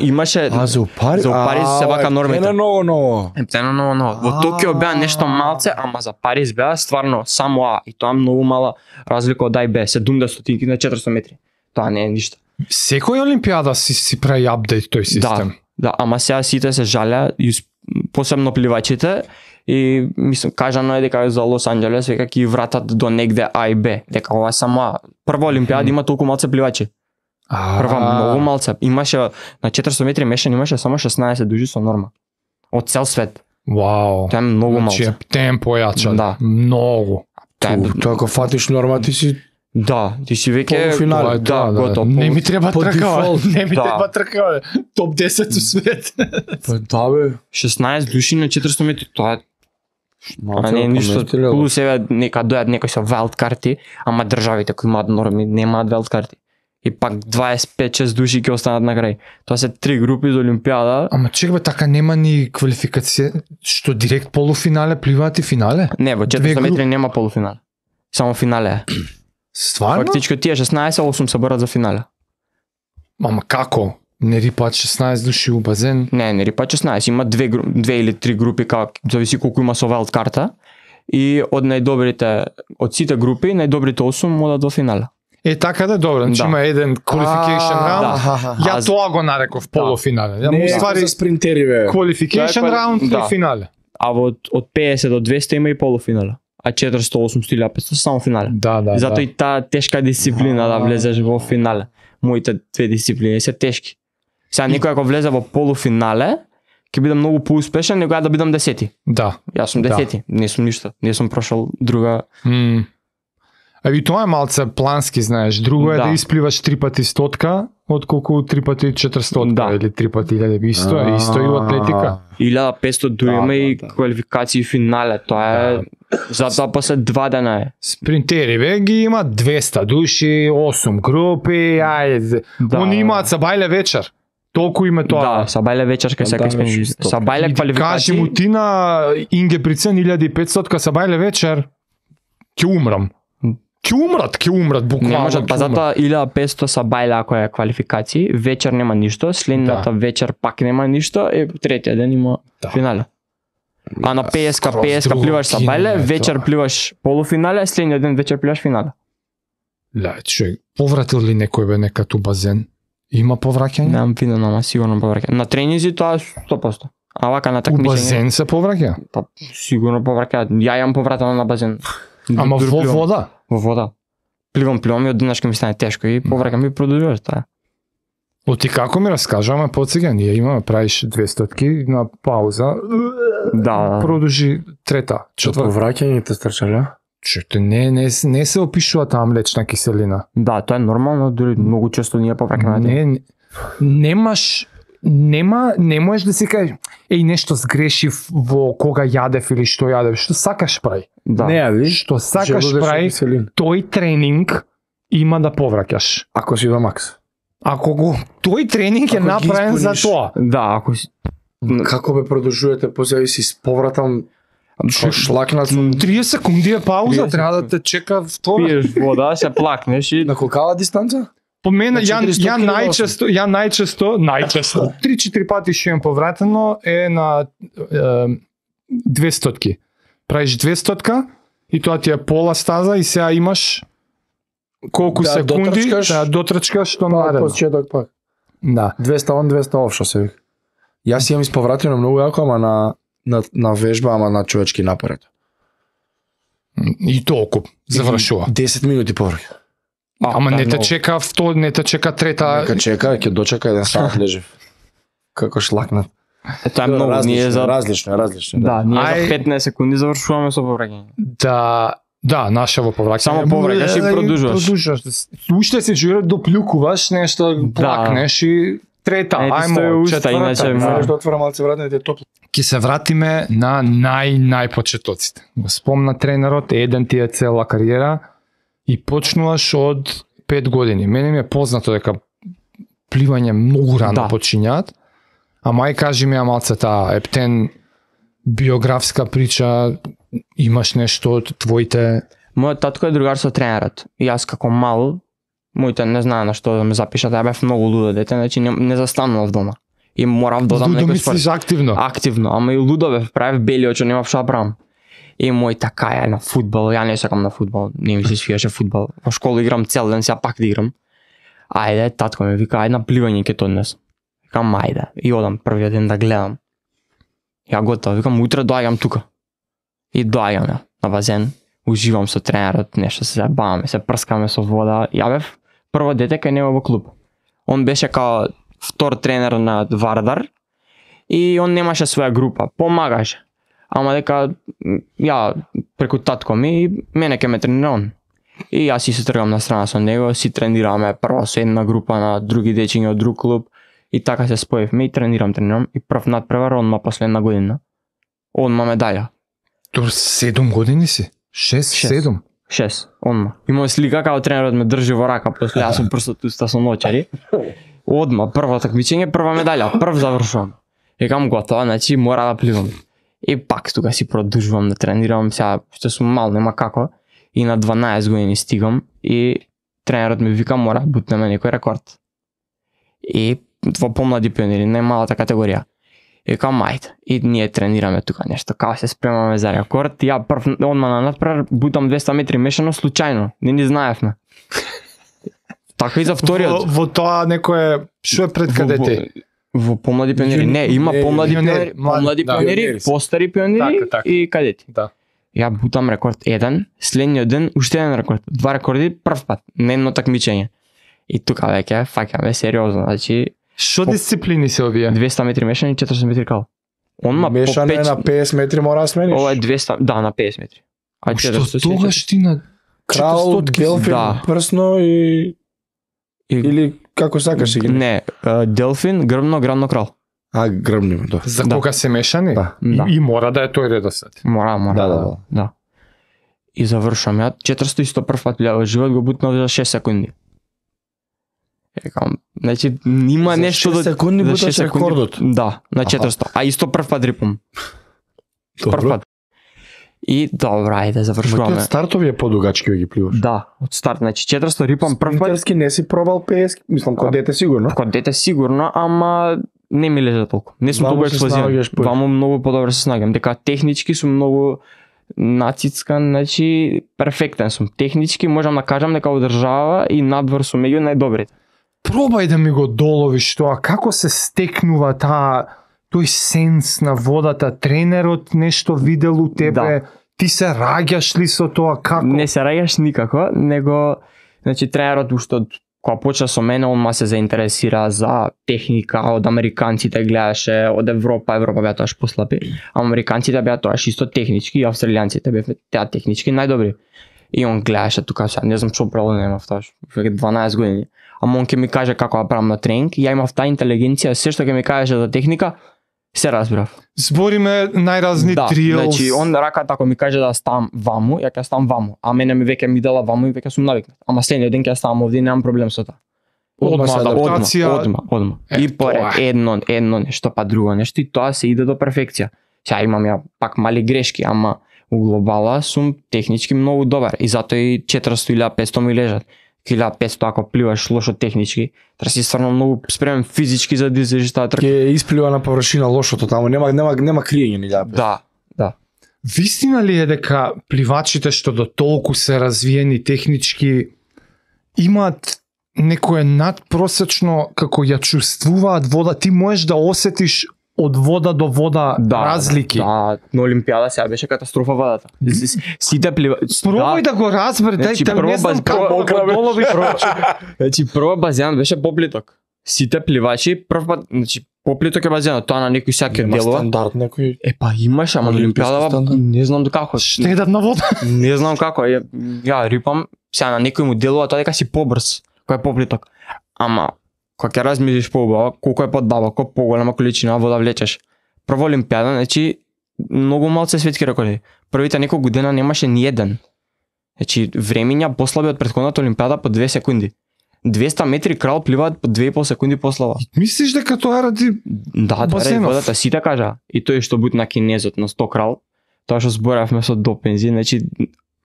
Имаше за Париз се вака нормите. Птено ново. Во Токио беа нешто малце, ама за Париз беа стварно само А и тоа многу мала разлика од ајбе, 70 стотинки на 400 метри. Тоа не е ништо. Секој олимпијада си прави апдејт тој систем. Да, ама сега сите се жалеа, посебно пливачите. И мислам, кажано е дека за Лос Анџелес веќе ќе вратат до негде А и Б, дека ова само прва олимпијада има толку малце пливачи. Прва многу малце. Имаше на 400 метри мешан имаше само 16 дужи со норма. Од цел свет. Вау. Тоа е многу малце. Темпо јачен. Да. Многу. Тоа кога фатиш норма ти си да, ти си веќе финал, да, готов. Не ми треба тркава. Топ 10 во свет. Па бе, 16 души на 400 метри, тоа е малку ништо. Плюс еве нека дојат некои со вајлд карти, ама државите кои имаат норми немаат вајлд карти. И пак 25-6 души ќе останат на крај. Тоа се три групи за олимпијада. Ама чек бе, така нема ни квалификација што директ полуфинале пливаат и финале? Не, во 400 метри нема полуфинал. Само финале. Стварно? Фактичко тие 16-8 се борат за финале. Ама како? Не рипат 16 души у базен? Не рипат 16. Има две или три групи, зависи колку има со вајлд карта. И од најдобрите, од сите групи, најдобрите 8 одат во финале. Е, така да, добро. Значи има еден qualification round. Ја тоа го нареков полуфинале. Не, ствари спринтери бе. Qualification round и финале. А од 50 до 200 има и полуфинале. А 400-800 или 500 само финале. Да. Затоа и таа тешка дисциплина да влезеш во финале. Моите две дисциплини се тешки. Сега некој ако влезе во полуфинале, ќе бидам многу поуспешен, него ја да бидам 10-ти. Да. Јас сум 10-ти, не сум ништо, не сум прошол друга. Аби тоа е малце плански, знаеш, друго е да испливаш 3 пати 100-тка, отколку 3 пати 400-тка или 3 пати 1000, исто и во атлетика. 1500 дуиме и квалификации финале, тоа е затоа после 2 дена е. Спринтери бе ги имаат 200 души, 8 групи, ајде. Они имаат сабајле вечер. Толку име тоа. Да, сабајле вечер кај секој спринтер. Сабајле квалификации. Кажи му ти на Ингеприцен 1500-тка сабајле вечер ќе умрам. Ќе умрат буквално. Не можат, па затоа 1500 сабајле ако е квалификации, вечер нема ништо, следната вечер пак нема ништо и третиот ден има финале. А на 50-ка пливаш сабајле, вечер пливаш полуфинале, следниот ден вечер пливаш финале. Човек, повратил ли некој бе некад у базен? Има повраќање? Немам видено, ама сигурно повраќање. На тренинзи тоа 100%. А вака на такмичење. У базен се повраќа? Па сигурно повраќа. Ја јам повратено на базен. Ама во вода? Во вода. Пливам и од денешка ми стане тешко и повраќам и продолжуваш тоа. Но ти како ми раскажа, ама подсега, ние имаме, правиш две стотки на пауза, да, продужи трета, четврта. Повраќањите стрчалја? Чето не се опишува таа млечна киселина. Да, тоа е нормално, дури многу често ние повраќаме. Не можеш да си кажеш, еј, нешто сгрешив во кога јадев или што јадев, што сакаш прај. Да. Не јади, што сакаш прај, тој тренинг има да повраќаш. Ако си во макс. Ако го тој тренинг е направен за тоа. Да, ако си... Како бе продолжувате, позависи с повратам, што шлакнат... 30 секунди е пауза, треба да те чека в тоа. Пиеш вода, се плакнеш и... На колкава дистанца? По мене, ја најчесто, 3-4 пати што имам повратено е на 200-ки. Правиш 200-ка и тоа ти е пола стаза и сега имаш... Колку секунди да дотрчкаш што наредно. Почеток пак. Да. 200 он, 200 оф, што се вика. Јас имам исповратено многу јако, ама на вежба, ама на човечки напоред. И толку завршува. 10 минути повраќа. Ама не те чека втор, не те чека трета. Нека чека, ќе дочека еден сат лежев. Како шлакнат. Тоа е многу различно. Да, ние за 15 секунди завршуваме со повраќање. Да, наша во повраќање. Само повраќаш и продужуваш. Уште се журе, доплюкуваш нешто, плакнеш и трета, ајмо, четврта, иначе можеш да отвора малце вратите топло. Ќе се вратиме на најпочетоците. Го спомна тренерот, еден ти е цела кариера и почнуваш од 5 години. Мене ми е познато дека пливање многу рано почињаат. Ама ај кажи ми ја малце таа ептен биографска прича. Имаш нешто од твоите... Мојот татко е другар со тренерот. И јас како мал, моите не знае на што да ме запишат. Ја бев многу лудо дете, значи не застанував дома. И морав да дам некој спорт. Лудо мислиш активно? Активно, ама и лудо бев, правев бели очи, немав шо правам. И мој така е на фудбал, ја не сакам на фудбал, не ми се свиеше фудбал. Во школа играм цел ден, сега пак да играм. Ајде, татко ми вика, ајде на пливање ќе тоа днес. Викам, ајде, и одам првиот ден да гледам. Ја готов, викам утре доаѓам тука. И доаѓам на базен, уживам со тренерот, нешто се забаваме, се прскаме со вода. Ја бев прво дете кај него во клуб. Он беше као втор тренер на Вардар и он немаше своја група, помагаше. Ама дека ја преку татко ми и мене ке ме тренира он. И јас си се тргам на страна со него, си тренираме прво со една група на други дечиња од друг клуб и така се споевме и тренирам и прв надпревар он ма после една година. Он ма медаља. Тур 7 години си? 6-7? 6, одма. Имаме слика како тренерот ме држи во рака, после јас сум просто туста со ночари. Одма, прво такмичење, прва медаља, прв завршувам. Екам готова, значи мора да пливам. И пак тука си продужувам да тренирам, сега што сум мал, нема како. И на 12 години стигам и тренерот ми вика мора бутнеме некој рекорд. И во помлади пионери, најмалата категорија. И кам, ајде, и ние тренираме тука нешто, као се спремаме за рекорд, ја прв, одма на надпревар, бутам 200 метри мешано, случајно, не знаевме. Така и за вториот. Во тоа некое, што е пред каде те? Во помлади пионери, не, има помлади пионери, постари пионери и кадети. Ја бутам рекорд еден, следниот ден, уште еден рекорд, два рекорди прв пат, на едно такмичење. И тука веќе, факаме, сериозно, значи... Што дисциплини се овие? 200 метри мешани и 40 метри кал. Он ма мешане на 50 метри мора да смениш. Ова е 200, да, на 50 метри. А што тогаш ти на крал, делфин, прсно и или како сакаш ги. Не, делфин, грбно, грбно крал. А грбно, да. За кога се мешани? И мора да е тој редосед. Мора. Да. И завршувам ја 400 и 100 прв пат лева живот го бутнав за 6 секунди. Екам, значи има нешто до 6 секунди буташ рекордот. Да, на 400. А исто прв пат рипам. Прв пат. И добра, ајде завршуваме. Од стартови е подугачки ги пливаш. Да, од старт, значи 400 рипам прв пат. Спринтерски не си пробал 50, мислам кога дете сигурно. Кога дете сигурно, ама не ми лезе толку. Не сум толку експлозивен. Ваму многу подобро се снагам, дека технички сум многу нацицкан, значи перфектен сум. Технички можам да кажам дека одржава и надвор сум меѓу најдобрите. Пробај да ми го доловиш тоа, како се стекнува тој сенс на водата, тренерот нешто видел у тебе, ти се раѓаш ли со тоа, како? Не се раѓаш никако, него, значи тренерот уште од Кога почна со мене, он ма се заинтересира за техника, од американците гледаше, од Европа беа тоаш послапи, а американците беа тоаш исто технички, и австралијанците беа теа технички најдобри. И он гледаше тука, сега не знам што проблем имав тоаш, 12 години. Ама он ке ми каже како да правам на тренинг, ја имав таа интелигенција, се што ке ми кажеше за техника, се разбрав. Збориме најразни трилс. Да, значи он раката ако ми каже да ставам ваму, ја ќе ставам ваму. А мене ми веќе ми дала ваму и веќе сум навикнат. Ама следниот ден ќе ставам овде и немам проблем со тоа. Одма. И поред едно нешто па друго нешто и тоа се иде до перфекција. Сега имам ја пак мали грешки, ама у глобала сум технички многу добар и затоа и 400 или 500 ми лежат. 1500 ако пливаш лошо технички, треба си стварно многу спремен физички за да издржиш таа трка. Ќе исплива на површина лошото таму, нема криење ни да. Да. Вистина ли е дека пливачите што до толку се развиени технички имаат некое надпросечно, како ја чувствуваат вода, ти можеш да осетиш од вода до вода разлики. Да, на Олимпијада сега беше катастрофа водата. Сите пливачи. Пробај да го разбер, не знам како да го долови. Значи, прва базијан беше поплиток. Сите пливачи, прв пат, значи, поплиток е базијан, тоа на некој сеќа делува. Стандард некој. Епа имаш, ама на Олимпијада не знам до како. Штедат на вода. Не знам како, ја рипам, сега на некој му делува тоа дека си побрз, кој е поплиток. Ама кога ќе размислиш поубаво, колку е поддабоко, поголема количина вода влечеш. Прво Олимпијада, значи многу малце светски рекорди. Првите неколку година немаше ни еден. Значи времења послаби од претходната Олимпијада по 2 секунди. 200 метри крал пливаат по 2,5 секунди послаба. Мислиш дека тоа ради басенов? Да, водата сите кажа. И тој што бутна кинезот на 100 крал, тоа што зборавме со допензи, значи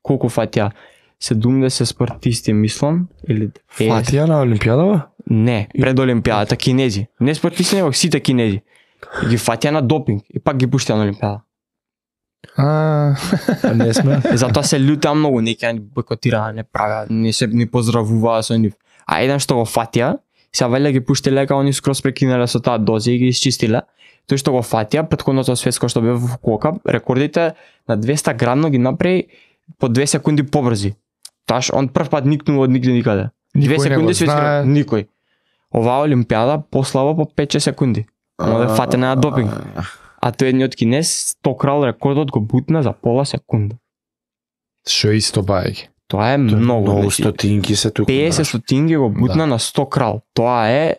колку фатија? 70 спортисти мислам или фатија на Олимпијадава? Не, пред Олимпијадата кинези. Не спортисти, него сите кинези. Ги фатија на допинг и пак ги пуштија на Олимпијада. Не сме. Затоа се лутеа многу, некои не бойкотираа, не правеа, не поздравуваа со нив. А еден што го фатија, се валја ги пуштиле као они скрос прекинале со таа доза и ги исчистиле. Тој што го фатија, претходното светско што бе во Фукуока, рекордите на 200 градно ги направи по 2 секунди побрзи. Таш он прв пат никнува од нигде никаде. 2 секунди се изград, никој. Оваа Олимпијада послава по 5-6 секунди. Оде фатена на допинг. А тој едниот кинез, 100 крал рекордот го бутна за пола секунда. Што е исто бајки? Тоа е многу. 100 стотинки се тука. 50 стотинки го бутна на 100 крал. Тоа е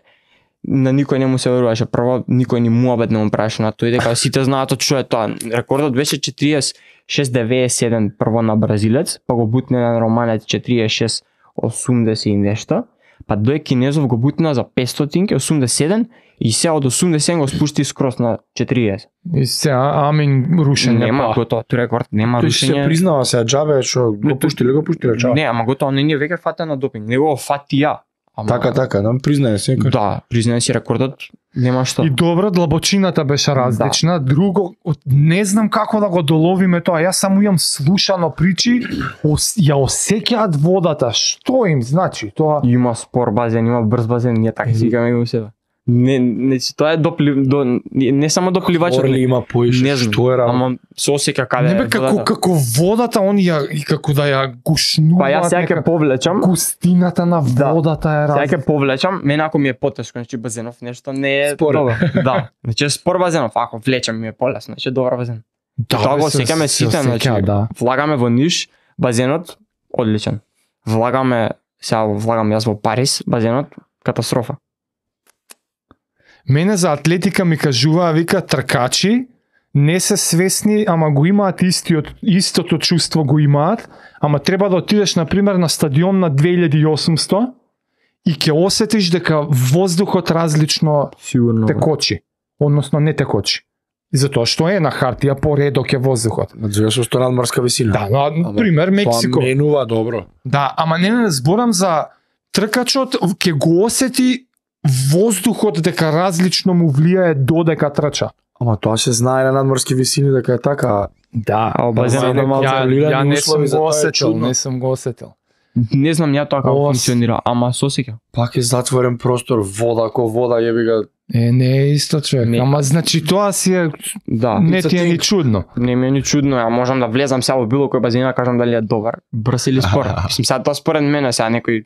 на никој не му се веруваше. Прво никој ни муабет не му прашаше на тој дека сите знаат што е тоа. Рекордот беше 46,97 прво на бразилец, па го бутне на романец 46,80 и нешто, па дој кинезов го бутна за 500 87 и се од 87 го спушти скрос на 40. И се амин рушење нема готово, тој рекорд нема рушење. Тој се признава се џабе што го пуштиле чао. Не, ама готово не ни веќе фата на допинг, него фатија. Ама... Така, нам признае се. Да, признае си рекордот, нема што. И добро, длабочината беше различна. Да. Друго, не знам како да го доловиме тоа. Јас само имам слушано причи, ја осеќаат водата. Што им значи тоа? Има спор базен, има брз базен, ние така си викаме го себе. Не, тоа е не само до пливачот. Орли има поиш, што е ама се осеќа каде е водата. Како водата, он ја, и како да ја гушнува. Па јас сега ќе повлечам. Густината на водата е различна. Сега ќе повлечам, мене ако ми е потешко, значи базенов нешто не е добро. Да, значи спор базенов, ако влечам ми е полесно, значи добро базен. Тоа го осеќаме сите, значи влагаме во Ниш, базенот одличен. Влагам јас во Париз, базенот катастрофа. Мене за атлетика ми кажуваа, вика, тркачи не се свесни, ама го имаат истото чувство го имаат, ама треба да отидеш на пример на стадион на 2800 и ќе осетиш дека воздухот различно сигурно текочи, односно не текочи. Затоа што е на хартија поредок е воздухот. На 2800 надморска висина. Да, на пример Мексико. Тоа менува добро. Да, ама не зборам за тркачот, ќе го осети воздухот дека различно му влијае додека трча. Ама тоа се знае на надморски висини дека е така. Да, ја не сум го осетил. Не знам ја тоа како функционира, ама се осеќа. Пак е затворен простор, вода, ако вода јеби га... не е исто човек. Не. Ама значи тоа си е... Да. Не ти е ни чудно. Не ми е ни чудно, а можам да влезам сега во било кој базина, кажам дали е добар, брз или спорен. Сега тоа спорен мене, сега некој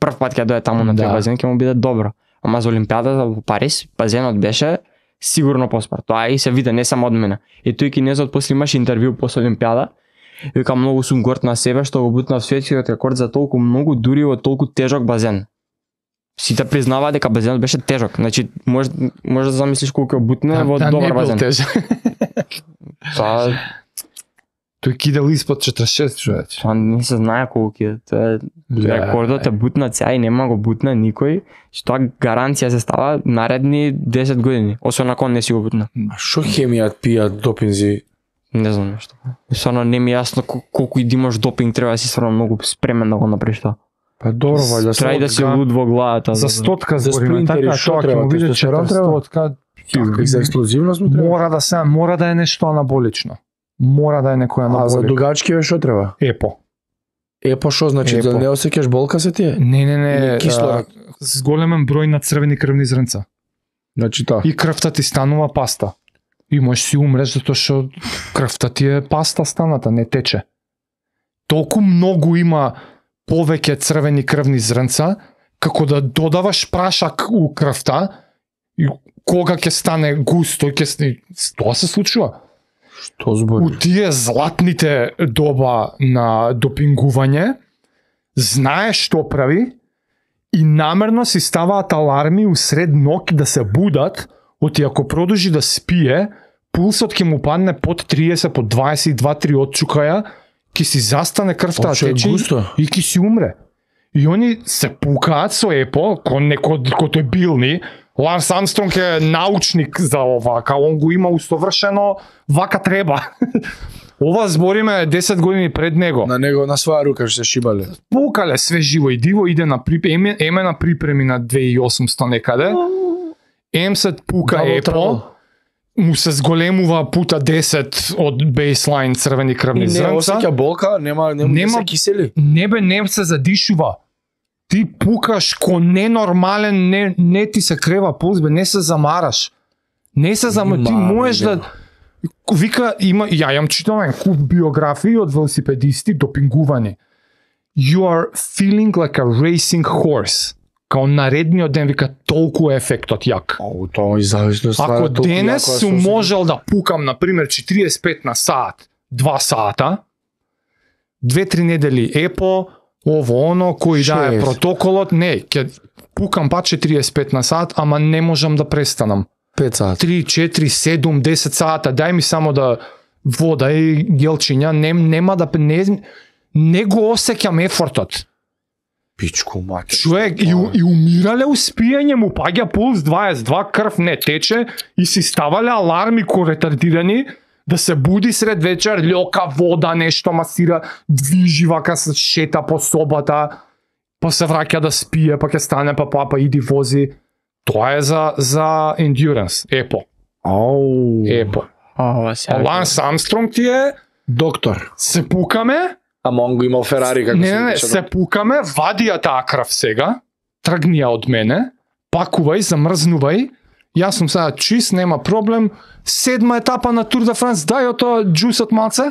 прв пат ќе дојде таму на тој базен ќе му биде добро. Ама за Олимпијадата во Париз, базенот беше сигурно поспар. Тоа и се виде не само од мене. И тој кинезот после имаше интервју после Олимпијада. Вика, многу сум горд на себе што го бутнав светскиот рекорд за толку многу, дури во толку тежок базен. Сите признаваа дека базенот беше тежок. Значи, може да замислиш колку бутне во добар базен. Та тој кидел испод 46 човече. Тоа не се знае колку е. Рекордот е бутнат сега и нема го бутна никој. Што гаранција се става наредни 10 години, освен ако не си го бутна. А што хемијат пијат допинзи? Не знам нешто. Само не ми е јасно колку и да имаш допинг, треба да си стварно многу спремен да го направиш тоа. Па добро, вајда се. Трај да си луд во главата. За стотка збориме така, што ќе му види вчера стотка. За експлозивност му треба. Мора да е нешто анаболично. Мора да е некоја наболика. А за дугачки што треба? Епо. Епо што значи? Да не осеќаш болка се тие? Не. Кислород. С големен број на црвени крвни зрнца. Значи тоа. И крвта ти станува паста. И можеш си умреш затоа што крвта ти е паста станата, не тече. Толку многу има повеќе црвени крвни зрнца, како да додаваш прашак у крвта, и кога ќе стане густо, тоа се случува. Што збори? У тие златните доба на допингување, знаеш што прави, и намерно си ставаат аларми усред ноќ да се будат, оти ако продолжи да спие, пулсот ќе му падне под 30, под 22-3 отчукаја, ќе си застане крвта да тече и ќе си умре. И они се пукаат со Епо, кој тој билни. Ларс Амстронг е научник за ова, као он го има усовршено, вака треба. Ова збориме 10 години пред него. На него, на своја рука што се шибале. Пукале све живо и диво, иде на припреми, еме на припреми на 2800 некаде. Ем се пука Епо, му се зголемува пута 10 од бейслайн црвени крвни зрнца. Не осеќа болка, нема се кисели. Не се задишува. Ти пукаш ко ненормален, не ти се крева пулс, не се замараш. Не се замараш, ти можеш да... Вика, ја јам читавен куп биографии од велосипедисти допингувани. You are feeling like a racing horse. Као наредниот ден, вика, толку е ефектот јак. Ако денес сум можел да пукам, например, 45 на саат, 2 саата, 2-3 недели Епо, ово, оно, кој да е протоколот, не, ќе пукам па 45 на саат, ама не можам да престанам. 5 саат. 3, 4, 7, 10 саата, дај ми само да вода и гелчиња, нема да... Не го осеќам ефортот. Пичко, мате. Човек, и умирале успијање, му паѓа пулс 22, крв не тече, и си ставале аларми ко ретардирани, да се буди сред вечер, лјока, вода, нешто масира, движи вака, шета по собата, па се враќа да спие, па ќе стане, па иди вози. Тоа е за ендюранс, Епо. Епо. Ланс Амстронг ти е... Доктор. Се пукаме... Ама он го имал Ферари, како не, се пукаме, вади ја таа крв сега, тргни ја од мене, пакувај, замрзнувај, јас сум сега чист, нема проблем, 7-ма етапа на Тур де Франс, дај од тоа джусот малце,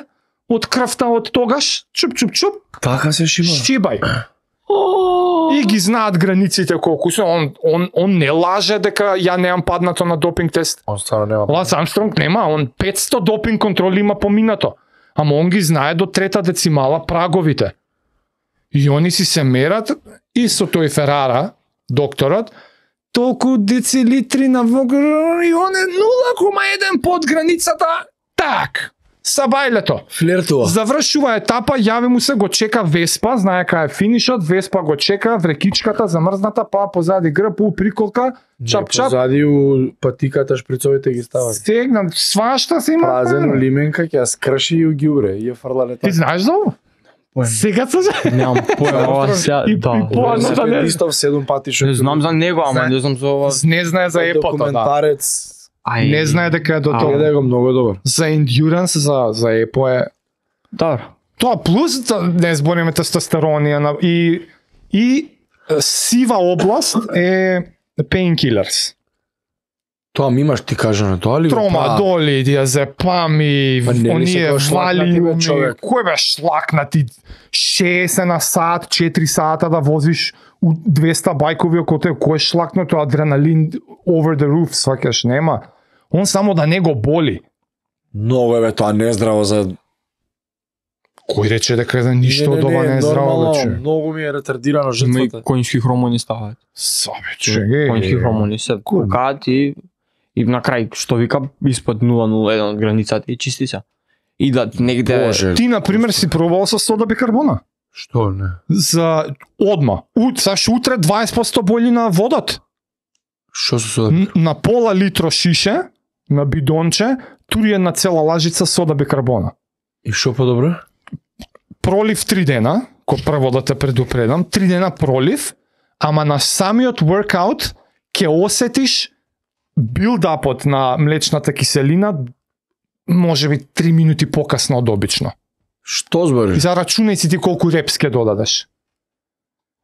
од крвта од тогаш, чуп. Така се шибај. И ги знаат границите колку се, он не лаже дека ја немам паднато на допинг тест. Он стварно нема. Ланс Амстронг нема, он 500 допинг контроли има поминато. Ама он ги знае до трета децимала праговите. И они си се мерат, и со тој Ферара, докторот, толку децилитри на вогр, и он е 0,1 под границата, так, сабајлето. Флиртува. Завршува етапа, јави му се, го чека Веспа, знае кај е финишот, Веспа го чека, врекичката, замрзната, па позади грб, приколка, чап-чап. Позади у патиката, шприцовите ги стават. Стегнам, свашта се има. Празено лименка, ќе ја скрши и ги уре, и ја фрла летата. Ти знаеш за ово? Сега се знае? Нямам појам. И поадно да не. Не знам за него, ама не знам за ова. Не знае за Епото, да. Не знае дека е до тоа. Гледај го многу добар. За ендюранс, за Епо е... Добар. Тоа плюс, не збориме тестостеронија и сива област е пейнкилерс. Тоа ми имаш ти кажано, тоа ли? Тромадоли, диазепами, оние валиуми, кој бе шлакнати 6 на сат, 4 сата да возиш 200 бајкови око те, кој шлакното адреналин over the roof, свакаш, нема. Он само да не го боли. Много е тоа нездраво за... Кој рече дека е ништо од ова не е здраво, бече? Многу ми е ретардирано жртвата. Конјски хромони ставаат. Сабече. Конјски хромони се кукаат и на крај, што вика, испод 0,01 границата и чисти се. И да негде... Боже, ти, например, си пробувал со сода бикарбона? Што не? За одма. Саш утре 20% боли на водот. Што со сода? На пола литро шише, на бидонче, тури една цела лажица сода бикарбона. И што подобро? Пролив 3 дена, ко прво да те предупредам, 3 дена пролив, ама на самиот workout ќе осетиш билдапот на млечната киселина може би 3 минути покасно од обично. Што збори? Зарачунај си ти колку репс ќе додадеш.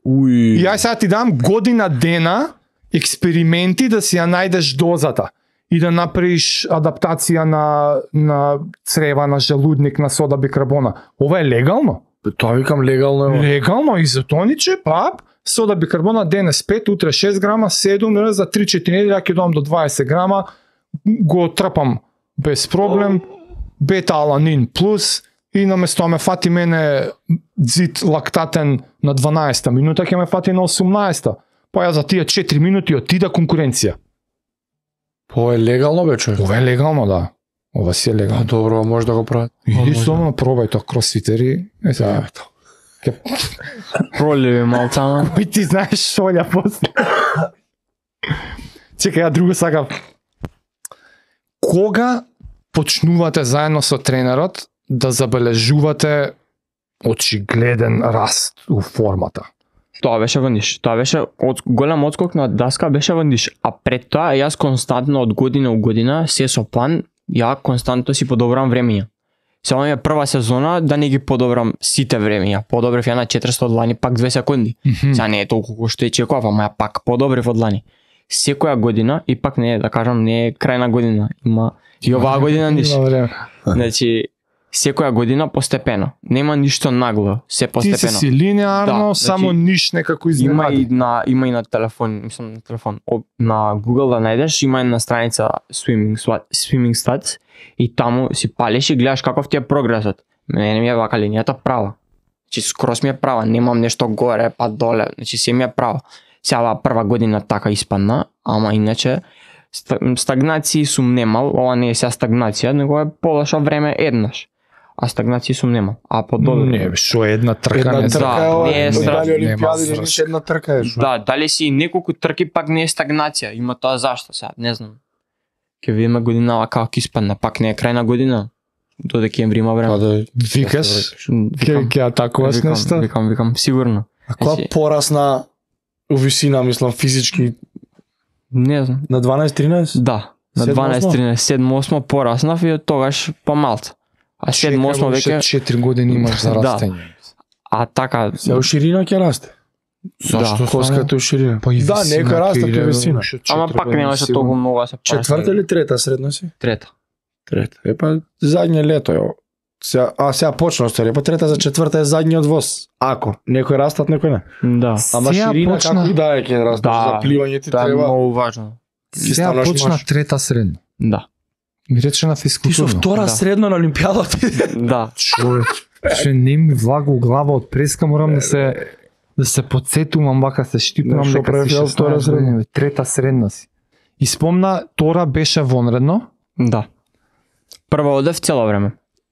Уи. И ај сега ти дам година дена експерименти да си ја најдеш дозата и да направиш адаптација на црева, на желудник, на сода бикарбона. Ова е легално? Тоа викам легално е. Легално и за тониче, пап, сода бикарбона денес 5, утре 6 грама, 7, за 3-4 недели ќе додам до 20 грама, го трпам без проблем, бета-аланин плюс, и наместо ме фати мене дзит лактатен на 12 минута, ќе ме фати на 18. Па ја за тие 4 минути отида конкуренција. Ова е легално, бе, човек? Ова е легално, да. Ова си е легално. Добро, може да го прават. Иди само пробај тоа кросфитери. Е, сега. Проливи малцама. Кој ти знаеш шолја после. Чека, ја друго сакам. Кога почнувате заедно со тренерот да забележувате очигледен раст у формата? Тоа беше во Ниш. Тоа беше голем отскок на даска беше во Ниш. А пред тоа јас константно од година у година се со план, ја константно си подобрам времења. Само е прва сезона да не ги подобрам сите времења. Подобрев ја на 400 од лани пак 2 секунди. Сега не е толку како што е чеков, ама ја пак подобрев од лани. Секоја година и пак не е, да кажам, не е крајна година. Има и оваа година Ниш. Значи секоја година постепено. Нема ништо нагло, се постепено. Ти си линеарно, да, само значи, ниш некако изненади. Има и на телефон, мислам на телефон, на Google да најдеш, има и на страница swimming stats и таму си палиш и гледаш каков ти е прогресот. Мене ми е вака линијата права. Значи скрос ми е права, немам нешто горе, па доле, значи се ми е права. Сеава прва година така испадна, ама иначе стагнации сум немал, ова не е сега стагнација, него е полошо време еднаш. А стагнација сум нема. А подобро. Не, што една трка, не е дали олимпијади или ништо, една трка е што. Да, дали си неколку трки пак не е стагнација, има тоа зашто сега, не знам. Ќе видиме годинава како ќе испадне, пак не е крајна година. До декември има време. Да, викаш, ќе атакуваш нешто. Викам, сигурно. А кој порасна у висина, мислам физички? Не знам. На 12-13? Да, на 12-13, 7-8 пораснав и од тогаш помалце. А 7-8 веќе 4 години имаш за растење. Да. А така се у ширина ќе расте. Зашто коската у ширина? Па да, нека расте и висина. Ама пак немаше толку многу се порасна. Четврта или трета средно си? Трета. Епа задње лето е. Сега почна стори, па трета за четврта е задниот воз. Ако некој растат, некој не. Да. Ама ширина како да е ќе расте, за пливање ти треба. Да, многу важно. Сега почна трета средно. Да. Ми рече на физкултурно. Ти со втора средно на олимпијадата ти. Да. Човече, не ми влага у глава од преска, морам да се подсетувам, вака се штипнам дека си втора средно, трета средна си. И спомна, тора беше вонредно? Да. Прва одев цело време.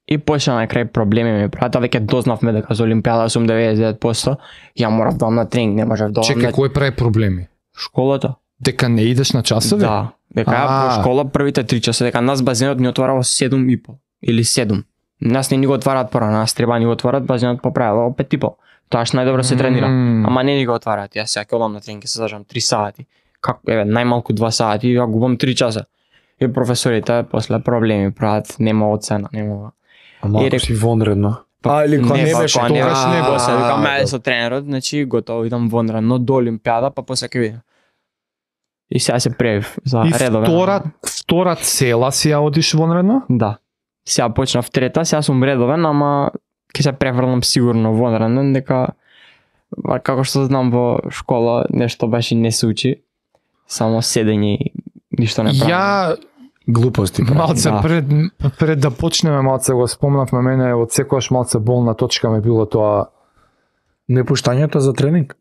И почна на крај проблеми ми прата, веќе дознавме дека за олимпијада сум 99%, ја морав да одам на тренинг, не можев да одам. Чекај, кој прави проблеми? Школата. Дека не идеш на часови? Да, дека ја по школа првите 3 часа, дека нас базенот ни отварало 7,5 или 7. Нас не ни го отварат пора, нас треба ни го отварат базенот по правило 5,5. Тоаш најдобро се тренира, ама не ни го отварат. Јас сега ќе одам на тренинг, ќе се зажам 3 сати. Како еве најмалку 2 сати, ја губам 3 часа. И професорите после проблеми прават, нема оцена, нема. Ама ако си вонредно. А, или кога не беше, тогаш не го се. Вика, мајде со тренерот, значи готово, идам вонредно до олимпијада, па после ќе видам. И сега се пријавив за редове. И втора цела си ја одиш вонредно? Да. Сега почнав трета, сега сум редовен, ама ќе се преврлам сигурно вонреден, дека Како што знам, во школа нешто баш и не се учи, само седење и ништо не прави. Ја глупости прави. Малце да. пред да почнеме, малце го спомнавме, мене од секогаш малце болна точка ме било тоа непуштањето за тренинг.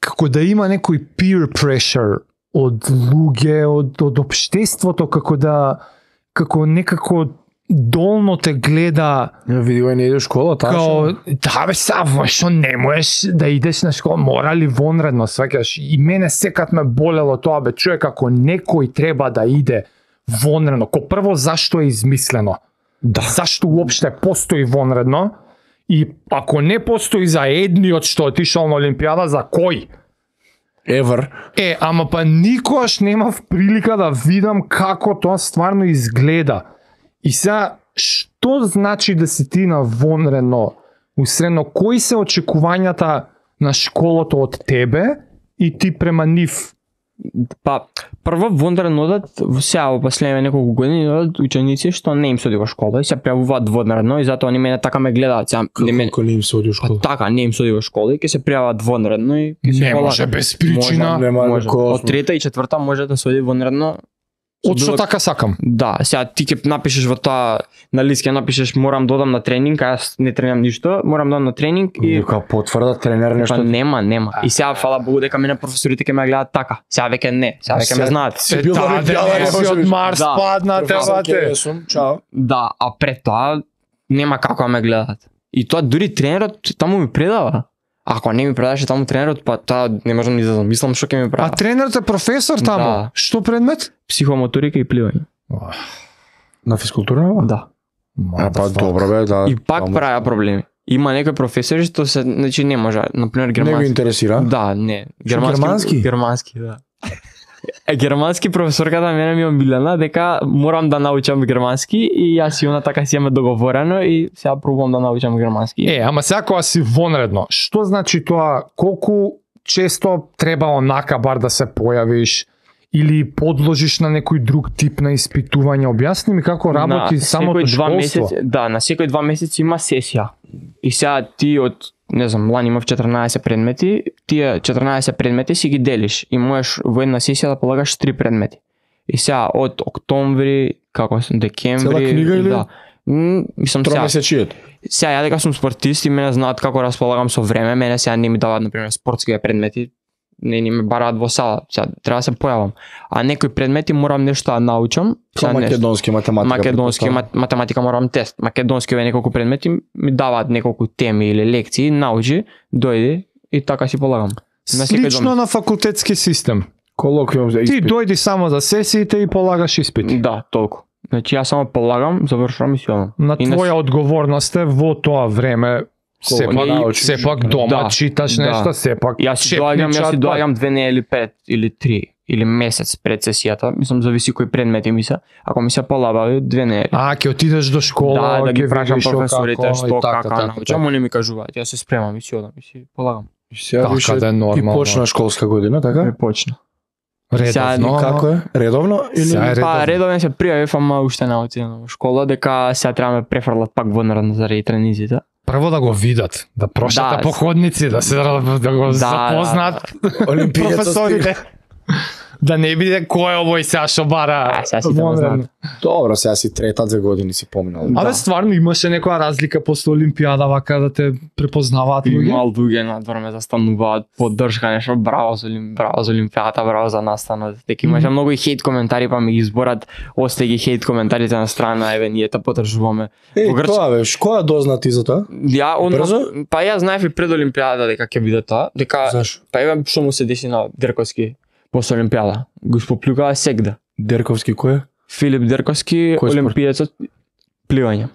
Како да има некој peer pressure од луѓе, од општеството, како некако долно те гледа. Види, не иде школа, таа што? Да, бе, саво, што не можеш да идеш на школа, мора ли вонредно, сваќаш? И мене секад ме болело тоа, бе, човек, како некој треба да иде вонредно. Ко прво, зашто е измислено? Да. Зашто уопште постои вонредно? И ако не постои за едниот што отишол на Олимпијада, за кој? Ever. Ама па никогаш немав прилика да видам како тоа стварно изгледа. И сега, што значи да си ти на вонредно? Усредно, кои се очекувањата на школото од тебе и ти према нив? Па, прво вонредно одат, сега во последните неколку години одат ученици што не им се оди во школа и се пријавуваат вонредно и затоа они мене така ме гледаат. Како не им се оди во школа? Па, така, не им се оди во школа и ќе се пријавуваат вонредно и ќе се колаат. Не може без причина. Може. Од трета и четврта може да се оди вонредно. Од што така сакам? Да, сега ти ќе напишеш во таа на лист, ќе напишеш морам да одам на тренинг, а јас не тренирам ништо, морам да одам на тренинг и дека потврда тренер нешто. Па нема. И сега фала богу дека мене професорите ќе ме гледаат така. Сега веќе не, сега веќе ме знаат. Се било да од Марс падна телате. Чао. Да, а пред тоа нема како да ме гледаат. И тоа дури тренерот таму ми предава. Ако не ми предаше таму тренерот, па таа не можам ни да замислам што ќе ми прави. А тренерот е професор таму? Да. Што предмет? Психомоторика и пливање. На физкултура? Да. Па добро бе, да. И пак правеа проблеми. Има некои професори што се, значи не може, например германски. Не го интересира? Да, не. Германски, да. Германски професорката мене ми омилена дека морам да научам германски и јас и она така си имаме договорено и сега пробувам да научам германски. Ама сега кога си вонредно, што значи тоа, колку често треба онака бар да се појавиш или подложиш на некој друг тип на испитување? Објасни ми како работи самото школство. Да, на секој 2 месеци има сесија. И сега ти од, не знам, лани имав 14 предмети, тие 14 предмети си ги делиш и можеш во една сесија да полагаш 3 предмети. И сега од октомври, како сум, декември... Цела книга или? Да. Тромесечијето? Сега, ја дека сум спортист и мене знаат како располагам со време, мене сега не ми даваат, например, спортски предмети, не ме бараат во сала, сега треба да се појавам. А некои предмети морам нешто да научам. Са македонски математика. Македонски математика морам тест. Македонски овие неколку предмети ми даваат неколку теми или лекции, научи, дојди и така си полагам. Слично на факултетски систем. Колоквиум за испит. Ти дојди само за сесиите и полагаш испит. Да, толку. Значи јас само полагам, завршувам и си одам. На твоја одговорност е во тоа време сепак дома да, читаш нешто, да. Сепак јас си доаѓам 2 недели или 5 или 3 или месец пред сесијата, мислам зависи кои предмети ми се. Ако ми се полабави 2 недели. А ќе отидеш до школа, да ги прашам професорите што како научам, они ми кажуваат, јас се спремам и си одам и си полагам. И сега више ти почна школска година, така? Ми почна. Редовно, како е? Редовно или па редовно се пријавив, ама уште не отидам во школа, дека сега треба ме префрлат пак вонредно заради тренизите. Прво да го видат, да прошата да, походници, да се да го запознат професорите. Да не биде кој е овој сега што бара. Добро, сега си трета, 2 години си поминал. Абе, стварно имаше некоја разлика после Олимпијада, вака да те препознаваат луѓе? Имал луѓе надвор ме застануваат, поддршка нешто, браво за Олимпијата, браво за настанот. Дека имаше многу и хейт коментари, па ми ги изборат, осте ги хейт коментарите на страна, еве ние те поддржуваме. Тоа бе, која дозна ти за тоа? Ја, па ја знаев и пред Олимпијада дека ќе биде тоа, дека па еве што му се деши на Дерковски. После Олимпијада го споплюкаа сегда. Дерковски кој? Филип Дерковски, олимпијецот пливање.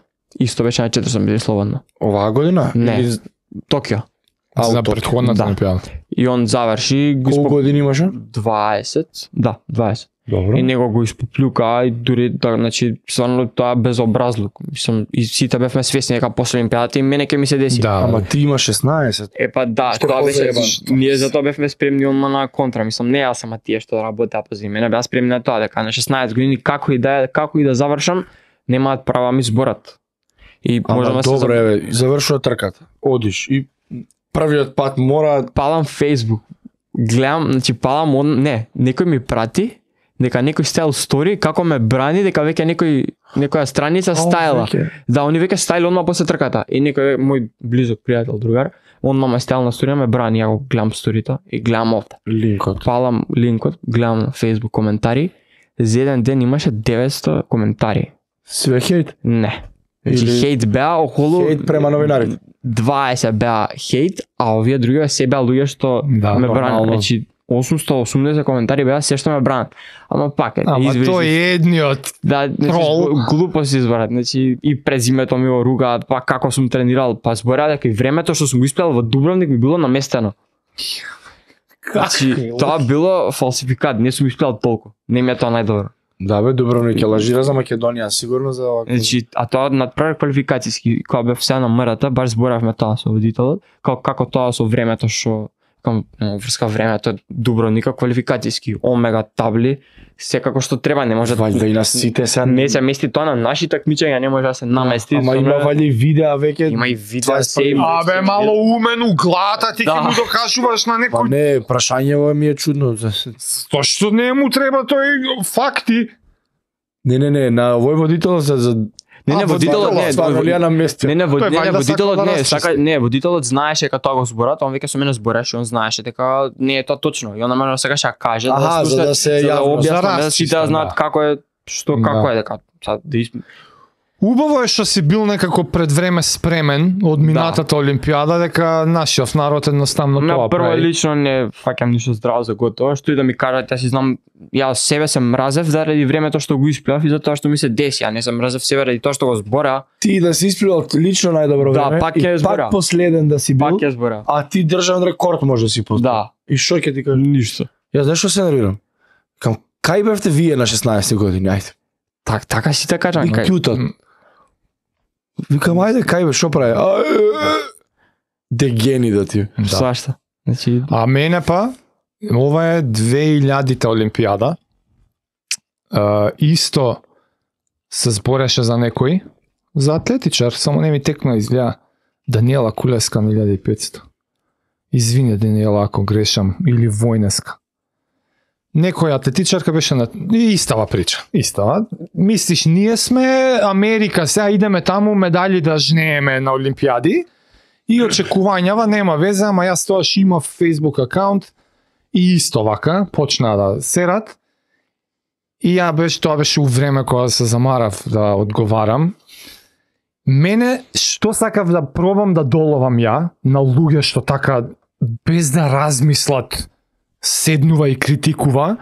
Исто беше на 400 метри слободно. Оваа година? Не. Или... Токио. За претходната Олимпијада. И он заврши. Колку години имаше? 20. Да, 20. Добро. И него го испоплюкаа и дури да, значи стварно тоа безобразлук. Мислам и сите бевме свесни дека после Олимпијадата и мене ќе ми се деси. Да, ама ти имаш 16. Па да, што тоа беше. Ние за тоа бевме спремни онма на контра. Мислам не јас сама тие што работеа позади мене, беа спремни на тоа дека на 16 години како и да завршам, немаат право ми зборат. И можам да се добро, еве, завршува трката. Одиш и првиот пат мора... Палам Facebook. Гледам, значи палам... Не, некој ми прати, дека некој стајл стори, како ме брани, дека веќе некоја страница стајла. Okay. Да, они веќе стајли одма после трката. И некој, мој близок пријател, другар, он мама стајл на сторија, ме брани, ја го гледам сторита и гледам овде. Линкот. Палам линкот, гледам на Facebook коментари. За еден ден имаше 900 коментари. Све хејт? Не. Значи, хејт беа околу... Хејт према новинарите. 20 беа хејт, а овие другива се беа луѓе што да, ме бранат. Значи, 880 коментари беа се што ме бранат. Ама пак, избери... Ама тој е едниот да, трол. Глупо се изборат. Значи, и презимето ми го ругаат, па како сум тренирал, па зборат дека и времето што сум го испилал во Дубровник ми било наместено. Значи, тоа било фалсификат, не сум испилал толку. Не ми е тоа најдобро. Да бе, Дубровник ќе лажира за Македонија, сигурно за овако. Значи, а тоа надправи квалификацијски, кога бев се на мрата, баш зборавме тоа со водителот, како тоа со времето што кам врска времето Дубровника квалификацијски, омега табли, секако што треба, не може да и на сите се не се мести тоа на наши такмичења, не може да се намести. Ама има вали видеа веќе. Има и видеа се. Абе мало умен углата ти ќе му докажуваш на некој. Па не, прашањето ми е чудно. Тоа што не му треба тој факти. Не, на овој водител за водителот знаеше дека тоа го зборат, он веќе со мене збораше, он знаеше дека не е тоа точно. И он на мене сакаше да каже, да слуша, да објасни, да сите знаат како е, што како е дека. Убаво е што си бил некако пред време спремен од минатата Олимпијада, дека нашиот народ едноставно тоа прави. Прво лично не фаќам ништо здраво за готово, што и да ми кажат, јас знам, јас себе се мразев заради времето што го испилав и затоа што ми се деси, а не се мразев себе заради тоа што го збора. Ти да си испилал лично најдобро време, да, пак и пак последен да си бил, а ти државен рекорд може да си постигнеш. Да. И што ќе ти кажа? Ништо. Јас знаеш што се нервирам? Кај бевте вие на 16 години, ајде. Така си така кажам, кај. Викам, ајде, кај бе, шо прави? Дегени да ти. Свашта. Значи... А мене па, ова е 2000-та Олимпијада. Исто се збореше за некој, за атлетичар, само не ми текна изгледа. Даниела Кулеска 1500. Извини, Даниела, ако грешам, или Војнеска. Некоја атлетичарка беше на... Истава прича, истава. Мислиш, ние сме Америка, сега идеме таму, медали да жнееме на Олимпијади. И очекувањава, нема веза, ама јас тоаш имав Facebook акаунт. И исто вака, почна да серат. И тоа беше у време кога се замарав да одговарам. Мене, што сакав да пробам да доловам ја, на луѓе што така, без да размислат... седнува и критикува,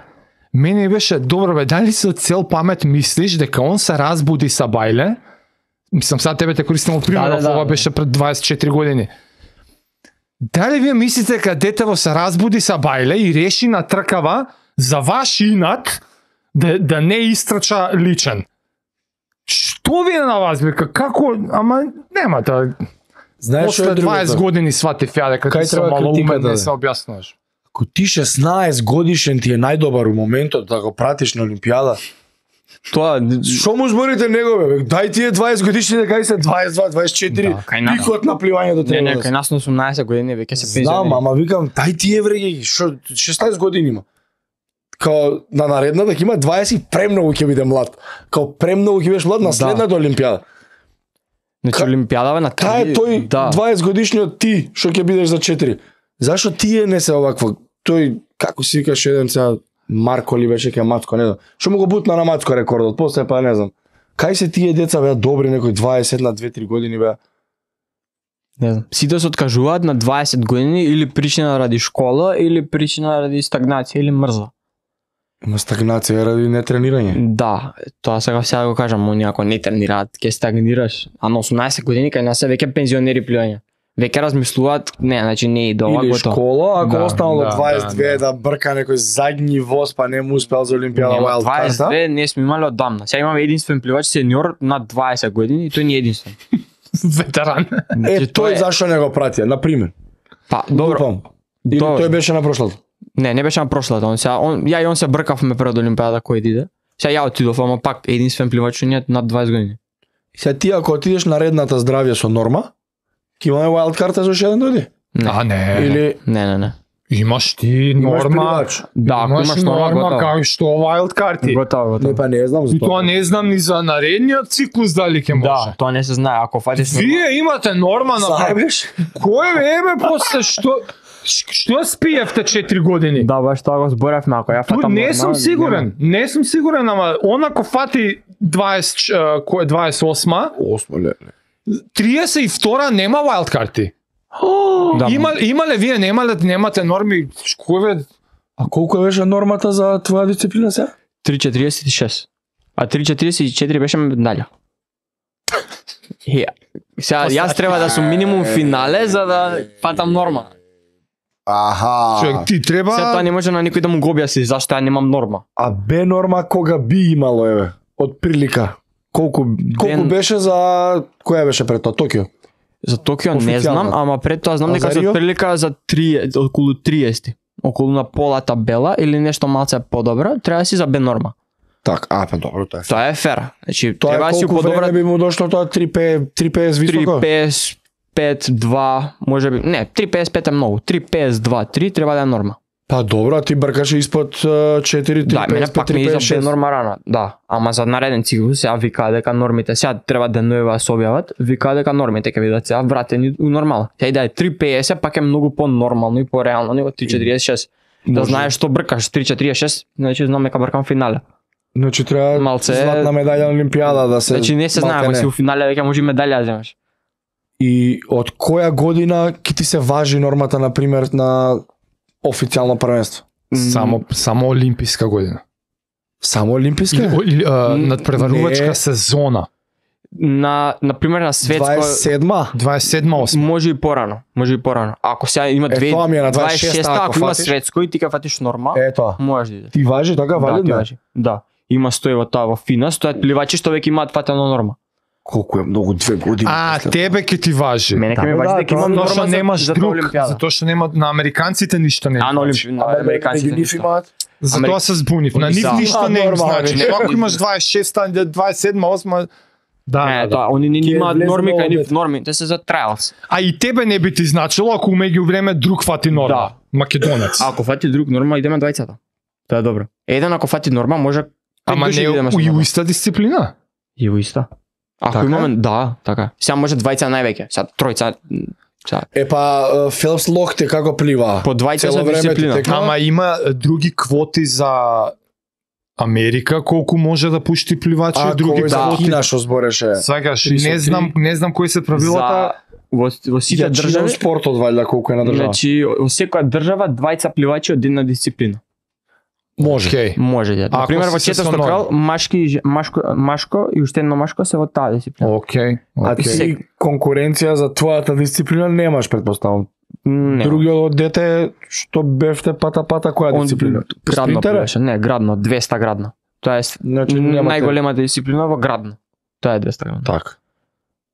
мене беше, добро бе, дали се од цел памет мислиш дека он се разбуди са бајле? Мислам, сега тебе те користам пример, ова беше пред 24 години. Дали вие мислите дека детево се разбуди са бајле и реши на тркава за ваш инат да не истрача личен? Што ви е на вас, бе? Како? Ама нема да... После 20 години сватив ја дека ти се малоумен, не се објаснуваш. Ако ти 16 годишен ти е најдобар у моментот да го пратиш на Олимпијада, тоа... Шо му зборите него, бе? Дај ти е 20 годишни, дека и се 22, 24, да, пикот на пливањето треба. Не, кај нас на 18 години, веќе се пизени. Знам, ама викам, дај ти е вреги, шо 16 години има. Као на наредна дека има 20, премногу ќе биде млад. Као премногу ќе бидеш млад на следната Олимпијада. Значи Олимпијада бе на кај... Кај тој 20 годишниот ти, што ќе бидеш за 4? Зашо тие не се овакво? Тој, како си викаш еден сега, Марко ли беше кај Мацко, не знам. Што му го бутна на Мацко рекордот, после па не знам. Кај се тие деца беа добри, некои 20 на 2-3 години беа? Не знам. Сите се откажуваат на 20 години или причина ради школа, или причина ради стагнација, или мрза. Има стагнација ради нетренирање. Да, тоа сега го кажам, они ако не тренираат, ќе стагнираш. А на 18 години кај нас е веќе пензионери плюања. Веќе размислуваат, не, значи не и дова готово. Или школа, ако останало 22 да брка некој задњи воз, па не му успел за Олимпијада Вајлд карта. 22 не сме имали одамна. Сега имаме единствен пливач сениор над 20 години и тој не е единствен. Ветеран. Е, тој зашо не го пратија, например? Па, добро. Или тој беше на прошлата? Не, не беше на прошлата. Ја и он се бркавме пред Олимпијада кој диде. Сега ја отидов, ама пак единствен пливач над 20 години. Сега ти ако отидеш на редната здравје со норма, ќе имаме Вајлд карта за уште еден дојди. А, не. Или... Не. Имаш ти норма, имаш норма како што Вајлд карти. Готово. Па не знам за тоа. Тоа не знам ни за наредниот циклус дали ќе може. Да, тоа не се знае, ако фатиш. Вие имате норма на правиш. Кој вебе после што спиевте 4 години? Да, баш тоа го зборавме, ако ја фатам. Не сум сигурен. Не сум сигурен, ама онако фати 20 кој 28-ма? 8-ма. 32-ра нема Вајлд карти. Да, имале вие, немате норми, шкуве. А колко беше нормата за твоја дисциплина сега? 3,46. А 3,44 беше медалја. Сега, јас треба да сум минимум финале за да фатам норма. Аха. Човек, ти треба... Сега тоа не може на никој да му го објаси, зашто ја немам норма. А бе норма кога би имало, еве, од прилика. Колку беше за... Која беше пред тоа, Токио? За Токио не знам, ама пред тоа знам дека се прилика за 3, околу 30, околу на пола табела или нешто малце подобро, треба си за бе норма. Так, па добро, тоа е. Тоа е фер. Значи, треба си подобро. Тоа колку време би му дошло тоа 3.50 високо? 3.55.2, можеби. Не, 3.55 е многу. 3.52.3 треба да е норма. Па добро, ти бркаше испод 4.3.55. Да, мене пак ми иза бе норма рано. Да, ама за нареден циклус сега викаа дека нормите сега треба денуева се објават, викаа дека нормите ќе бидат сега вратени у нормала. Сега и да е 3.50 пак е многу по-нормално и по-реално него 3.46. Да знаеш што бркаш 3.46, значи знам дека бркам финале. Значи треба малце златна медаља на Олимпијада да се. Значи не се знае ако си у финале веќе може медаља земеш. И од која година ќе ти се важи нормата на пример на официјално првенство? Само олимписка година. Само олимписка? Надпреварувачка сезона. На пример на Светско 27-8. Може и порано. Ако сега има 26-та, ако има Светско и ти ќе фатиш норма, можеш да идеш. Ти важи така валидно? Да. Има стоева тоа во Фина, стојат пливачи што веќе имаат фатено норма. Колку е многу 2 години. А тебе ќе ти важи. Мене ќе ми важи дека имам норма немаш друг, затоа што нема на американците ништо не. А на американците ништо. Затоа се збунив. На нив ништо не им значи. Ако имаш 26, 27, 8, да, тоа они не имаат норми, кај нив норми, те се за трајалс. А и тебе не би ти значило ако меѓувреме друг фати норма. Македонец. Ако фати друг норма идеме 20-та. Тоа е добро. Еден ако фати норма може. Ама не у иста дисциплина. И у иста. Ако имаме, да, така. Сега може 20 највеќе, сега тројца. Епа, Фелпс локте како плива? По 20 за дисциплина. Ама има други квоти за Америка, колку може да пушти пливачи и други квоти. А, Кина што збореше. Сакаш, не знам кои се правилата. Во сите држави спортот валјда колку е на држава. Значи, во секоја држава 20 пливачи од една дисциплина. Може да. На пример во четвртото крал машко и уште едно машко се во таа дисциплина. А ти конкуренција за твојата дисциплина немаш предпоставам. Другиот од дете што бевте пата која дисциплина? Градно, 200 градно. Тоа е најголемата дисциплина во градно. Тоа е 200 градно. Така.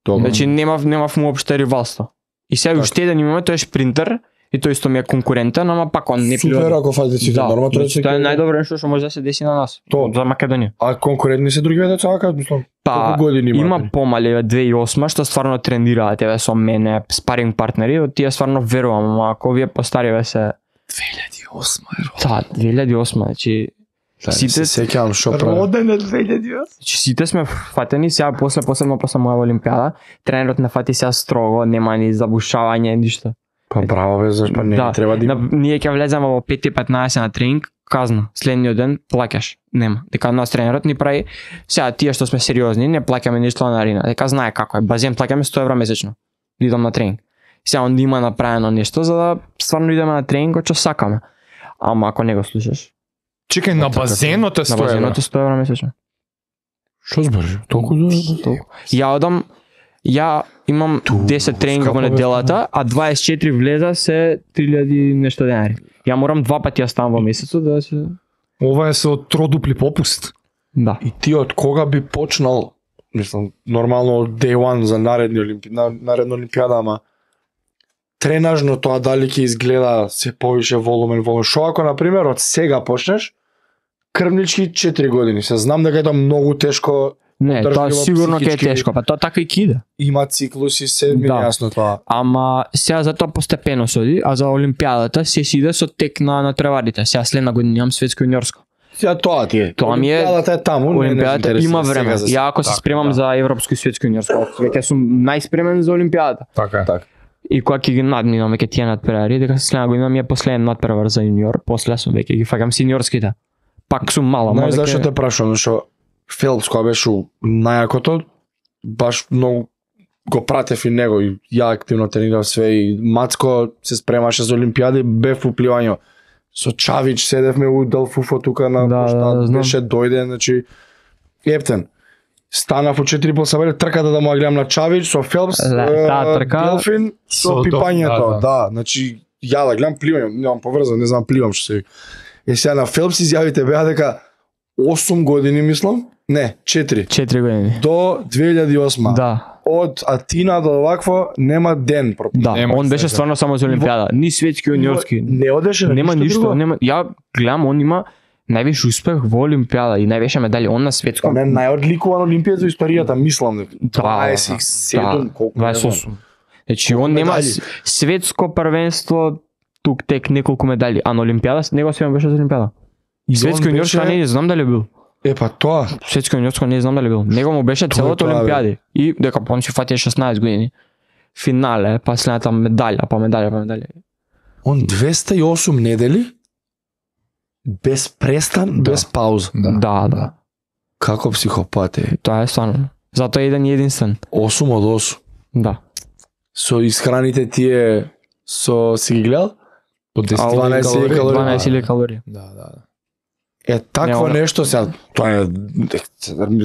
Значи немав му опште ривалство. И сега уште еден имаме, тој е спринтер. И тој исто ми е конкурентен, ама пак он не плива. Супер, ако фати си норма, тоа е најдобро нешто што може да се деси на нас, за Македонија. А конкурентни се другиве деца, како мислам? Па, има помале 2008 што стварно тренираат еве со мене, спаринг партнери, тие стварно верувам, ама ако вие постариве се 2008. Да, 2008, значи сите се сеќавам што прави. Роден е 2008. Сите сме фатени сега после моја олимпијада, тренерот не фати се строго, нема ни забушавање, ништо. Па браво бе, зашто не треба да. Ние ќе влеземе во 5:15 на тренинг, казна, следниот ден плакаш. Нема. Дека нас тренерот ни прави, сега тие што сме сериозни, не плакаме ништо на арена. Дека знае како е, базен плакаме 100 евра месечно. Идам на тренинг. Сега он има направено нешто за да стварно идеме на тренинг, што сакаме. Ама ако не го слушаш. Чекај, на базенот е 100 евра. На базенот е 100 евра месечно. Што збориш? Толку. Ја имам 10 тренинга во неделата, а 24 влеза се 3000 нешто денари. Ја морам два пати ја ставам во месецот да се... Ова е со тродупли попуст. Да. И ти од кога би почнал, мислам, нормално од Day One за наредна олимпијада, ама тренажно тоа дали ќе изгледа се повише волумен. Шо ако, например, од сега почнеш, крвнички 4 години. Се знам дека е тоа многу тешко Не, тоа сигурно ќе е тешко, па тоа така и кида. Има циклуси, се ми јасно тоа. Ама сега за тоа постепено соди, а за олимпијадата се сиде со тек на тревадите. Сега следна година имам светско јуниорско. Сега тоа ти е. Тоа ми е. Олимпијадата е таму, олимпијадата има време. Ја ако се спремам за европско и светско јуниорско, веќе сум најспремен за олимпијадата. Така. И кога ќе ги надминам веќе тие надпревари, дека следна година ми е последен надпревар за јуниор, после сум веќе ги факам сениорските. Пак сум мала, мала. Зашто те прашувам, што Фелпс кога беше најакото, баш многу го пратев и него, и ја активно тренирав све, и Мацко се спремаше за олимпијада и бев у пливање. Со Чавич седевме у Делфуфо тука на пошта, беше дојден, значи ептен. Станав у 4,5 сабеле, трката да му гледам на Чавич, со Фелпс, Делфин, со пипањето, да, значи ја да гледам пливање, немам поврзан, не знам пливам што се. Е сега на Фелпс изјавите беа дека 8 години мислам, не, 4 години. До 2008. Да. Од Атина до вакво нема ден пропуст. Да, нема, он беше стварно само за олимпијада, ни светски, јуниорски. Не одеше нема ништо, нема. Ја гледам, он има највеќи успех во олимпијада и највеќа медали он на светско. Тоа е најодликуван олимпиец во историјата, мислам дека. 27, колку? 28. Значи он нема светско првенство, тук тек неколку медали, а на олимпијада него се беше за олимпијада. Светско јуниорско не знам дали бил. Епа тоа, светско јуниорско не знам дали бил. Него му беше целото олимпијади и дека он се фати 16 години. Финале, па следната медалја, па медалја. Он 208 недели без престан, без пауза. Да. Како психопат е. Тоа е стварно. Затоа еден и единствен. 8 од 8. Да. Со исхраните тие со си ги гледал? По 10-12 калории. 12 калории. Да. Е такво нешто се тоа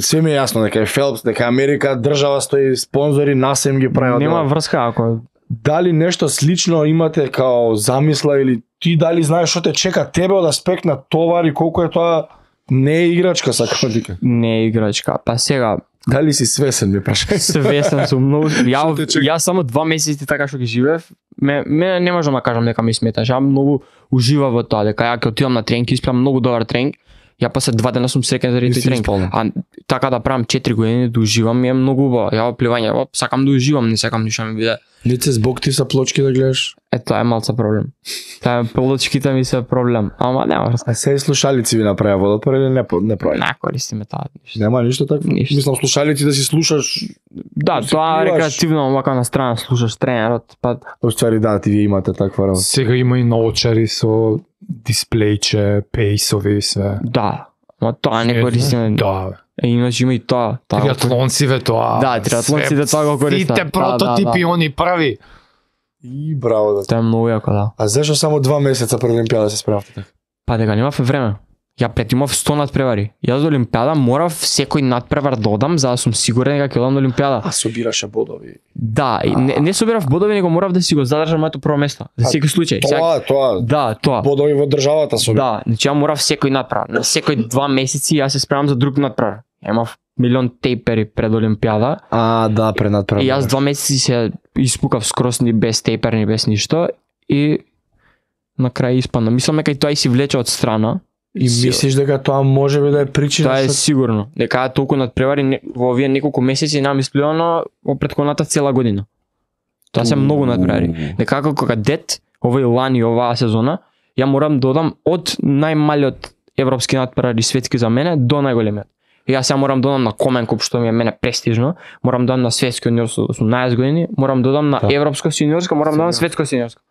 се ми е јасно дека е Фелпс, дека Америка држава стои спонзори, нас им ги прават. Нема врска ако дали нешто слично имате као замисла или ти дали знаеш што те чека тебе од аспект на товар и колку е тоа не е играчка сакам да кажам. Не е играчка. Па сега дали си свесен ме прашај? Свесен сум многу. Ја само 2 месеци така што ги живеев. Мене не можам да кажам дека ми сметаш. Ја многу уживав во тоа дека ја ќе отидам на тренинг, исплам многу добар тренинг. Ја после 2 дена сум среќен заради тој тренинг. А така да правам 4 години да уживам ми е многу убаво. Ја пливање, сакам да уживам, не сакам ништо ми биде. Не се због ти са плочки да гледаш. Е тоа е малку проблем. Таа плочките ми се проблем. Ама нема. А се слушалици ви направи водопор или не прави? Не користиме таа ништо. Нема ништо така. Мислам слушалици да си слушаш. Да, тоа рекреативно вака на страна слушаш тренерот, па уствари да ти вие имате таква работа. Сега има и наочари со дисплејче, пејсови и све. Да. Ама тоа не користиме. Да. Иначе има и тоа. Триатлонциве тоа. Да, триатлонциве тоа го користат. Сите прототипи они прави. И браво да. Тоа е многу јако, да. А зашто само 2 месеца пред олимпијада се справивте така? Па дека немав време. Ја имав 100 надпревари. Јас до олимпијада морав секој надпревар да одам за да сум сигурен дека ќе одам до олимпијада. А собираше бодови. Да, не собирав бодови, него морав да си го задржам моето прво место. За секој случај. Тоа. Да, тоа. Бодови во државата собира. Да, значи ја морав секој надпревар. На секој 2 месеци јас се справам за друг надпревар. Имав милион тейпери пред олимпијада. Да, пред надпревар. И јас 2 месеци се испукав скрос ни без тейпер, ни без ништо и на крај испадна. Мислам дека тоа и си влече од страна. И мислиш дека тоа можеби да е причина? Тоа е сигурно. Дека толку надпревари во овие неколку месеци намислено во претходната цела година. Тоа се многу надпревари. Дека како дет, овој лани, оваа сезона, ја морам да додам од најмалиот европски надпревар и светски за мене до најголемиот. И јас морам да додам на комен куп што ми е мене престижно, морам да додам на светско јуниорско со 18 години, морам да додам на европско сениорско, морам да додам светско сениорско.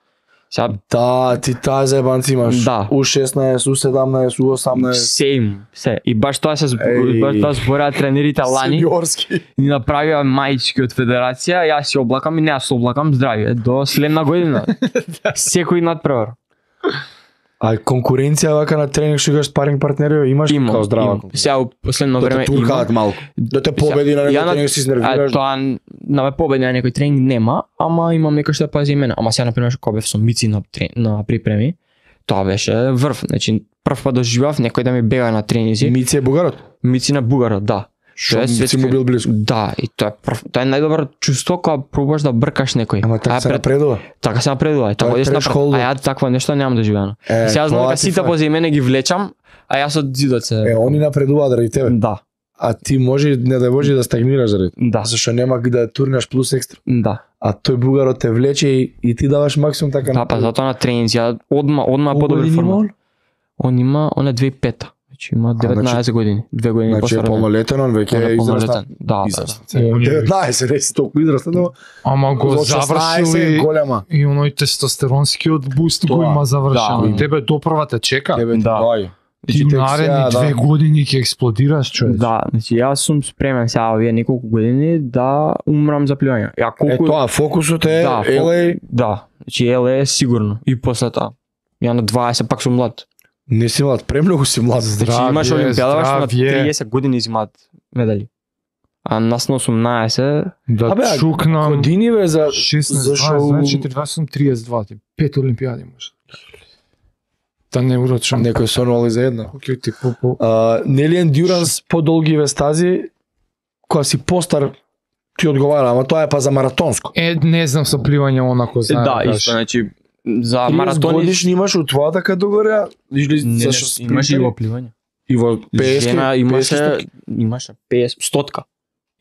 Да, ти таа заебанци имаш. Да. У 16, у 17, у 18. Се. И баш тоа се збораа тренерите лани. Сениорски. Ни направија мајчки од федерација, јас се облакам и не се облакам здравје. До следна година. Секој надпревар. А конкуренција вака на тренинг што играш спаринг партнери имаш како здрава. Сега у последно време има. Туркаат малку. Да те победи на некој тренинг се изнервираш. А тоа на ме победи на некој тренинг нема, ама имам некој што пази мене. Ама сега на пример што бев со Мици на припреми, тоа беше врв. Значи прв пат доживеав некој да ми бега на тренинзи. Мици е бугарот? Мици на бугарот, да. Што си му бил близко. Да, и тоа е најдобро чувство кога пробаш да бркаш некој. Ама така се напредува. Така се напредува. Така одиш на школа. А јас такво нешто немам доживено. Сега знам дека сите позади мене ги влечам, а јас од зидот се. Е, они напредуваат ради тебе. Да. а ти може, не да може да стагнираш заред. Да. Зашто нема да турнаш плюс екстра. Да. А тој бугарот те влече и ти даваш максимум така. Да, па затоа на тренинзи, ја одма подобра форма. Он има, он е 2005. Значи има 19 години, 2 години после. Значи помалетен, он веќе е израстен. Да, да. 19, не си толку израстен, но ама го завршил и оној тестостеронскиот буст го има завршен. Тебе допрва те чека. Ти наредни 2 години ќе експлодираш, човек. Да, значи јас сум спремен сега овие неколку години да умрам за плевање. Ја колку е тоа, фокусот е LA. Да, значи LA сигурно и после тоа. Ја на 20 пак сум млад. Не си млад, премногу си млад. Значи имаш олимпијада што на 30 години измат медали. А нас на 18 да чукнам години ве за 16, значи 32 сум 32, ти 5 олимпијади имаш. Та не урочам. Некој со ноли за една. Нели ендюранс подолги ве стази, кога си постар ти одговара, ама тоа е па за маратонско. Е, не знам со пливање онако за. Да, исто, значи за маратони годишни имаш од твоја така догора, зашто имаш и во пливање. И во 50 имаше 50 стотка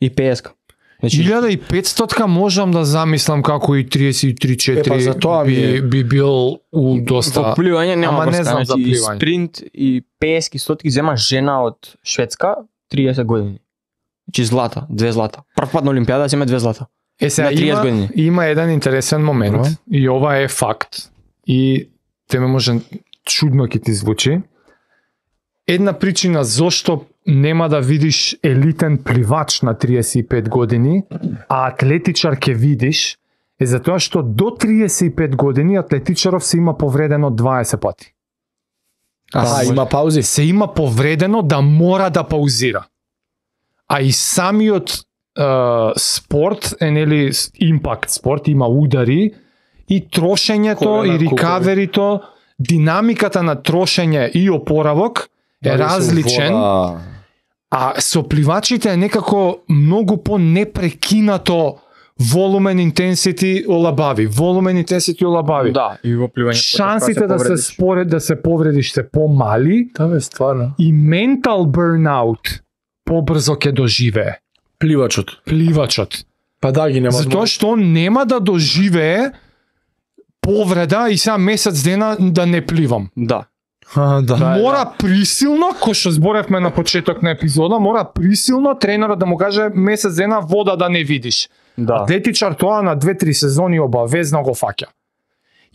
и 50. Значи 1500 можам да замислам како и 33-4 па за тоа би бил у доста. Во пливање нема, ама не знам за пливање. Спринт и 50 стотки зема жена од Шведска, 30 години. Значи злата, 2 злата. Прв пат на олимпијада зема 2 злата. Е, сега, има еден интересен момент, и ова е факт, и теме може чудно ќе ти звучи. Една причина зошто нема да видиш елитен пливач на 35 години, а атлетичар ќе видиш, е затоа што до 35 години атлетичаров се има повредено 20 пати. А има паузи? Се има повредено да мора да паузира. А и самиот спорт е, нели, импакт спорт, има удари и трошењето, колена, и рикаверито, динамиката на трошење и опоравок е различен, а со пливачите е некако многу по непрекинато волумен, интенсити, олабави. Волумен, интенсити, олабави. Да, и во пливањето шансите да се повредиш се помали. Тоа е стварно. И ментал бърнаут побрзо ќе доживее Пливачот. Па да ги нема. Затоа што нема да доживее повреда и сега месец дена да не пливам. Да. Мора присилно, кој што зборевме на почеток на епизода, мора присилно тренерот да му каже месец дена вода да не видиш. Да. Атлетичар тоа на 2-3 сезони обавезно го фаќа.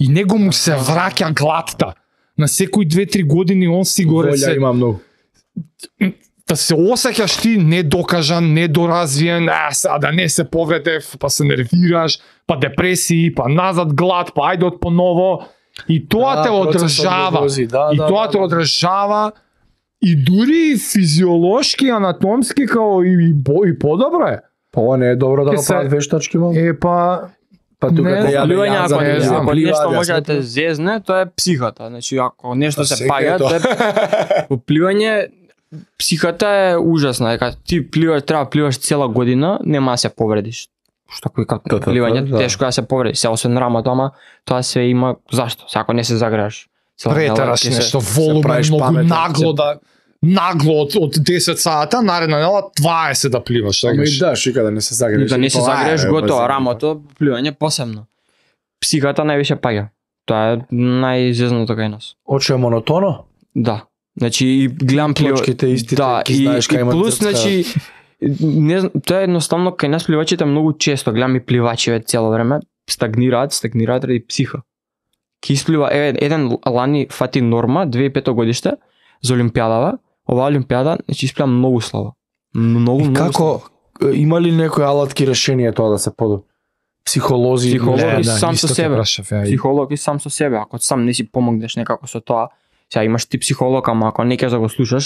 И него му се враќа гладта. На секој 2-3 години он си го ресе. Има многу. Да се осеќаш ти недокажан, недоразвиен, а да не се повредев, па се нервираш, па депресии, па назад глад, па ајде од поново. И тоа те одржава. Те одржава и дури физиолошки, анатомски, као и подобро е. Па ова не е добро да го прават вештачки, мам. Па тука пливање, ако нешто може да те зезне, тоа е психата. Значи, ако нешто се паѓа, тоа пливање. Психата е ужасна, дека ти треба пливаш цела година, нема да се повредиш. Што кој како пливање тешко да се повреди, се освен рамото, ама тоа се има зашто, ако не се заграш. Претераш нешто волумен, многу нагло да од 10 сата, наредна нела 20 да пливаш, така. Ами да, шика да не се загреш. Да не се загреш, готово, рамото, пливање посебно. Психата највише паѓа. Тоа е најизезното кај нас. Оче е монотоно? Да. Значи и гледам плочките истите, да, и плюс, значи не знам, тоа е едноставно кај нас пливачите многу често гледам и пливачи цело време стагнираат ради психа. Ки исплива еден лани фати норма 2005 годиште за олимпијадава, оваа олимпијада значи исплива многу слабо. Многу како слабо. Има ли некои алатки решенија тоа да се подобри? Психолог и сам со себе. Психолог и сам со себе, ако сам не си помогнеш некако со тоа. Сега имаш ти психолог, ама ако не ќе да го слушаш,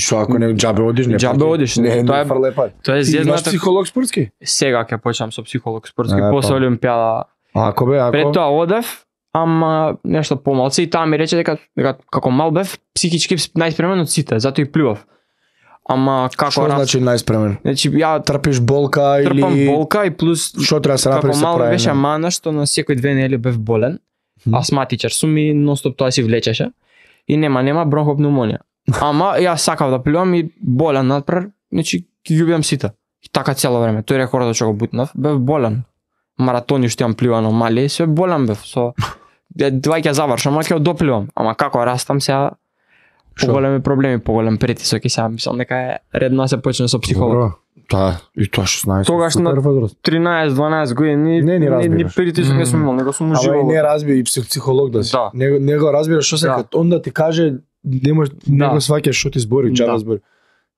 што ако не џабе одиш, не џабе одиш, тоа е фрлепат. Тоа е зедната. Имаш психолог спортски? Сега ќе почнам со психолог спортски после олимпијада. Ако пред тоа одев, ама нешто помалку и таа ми рече дека како мал бев психички најспремен од сите, затоа и пливав. Ама како значи најспремен? Значи ја трпиш болка или трпам болка и плюс што треба се направи се прави. Како мал беше мана што на секој 2 недели бев болен. Астматичар сум и ностоп тоа си влечеше. И нема бронхопневмонија. Ама ја сакав да пливам и болен надпред значи ги љубам сите. И така цело време. Тој рекорд што го бутнав, бев болен. Маратони што јам пливано мали, се болен бев со двајка завршам, малку допливам, ама како растам сега поголеми проблеми, поголем притисок и сега мислам дека е редно се почне со психолог. Да, и тоа 16. Тогаш на 13-12 години ни притисок не сум имал, него сум уживал. Ама и не разбира и психолог да си. Да. Не го разбира што се кад он да ти каже не може да го сваќаш што ти збори, чара збори.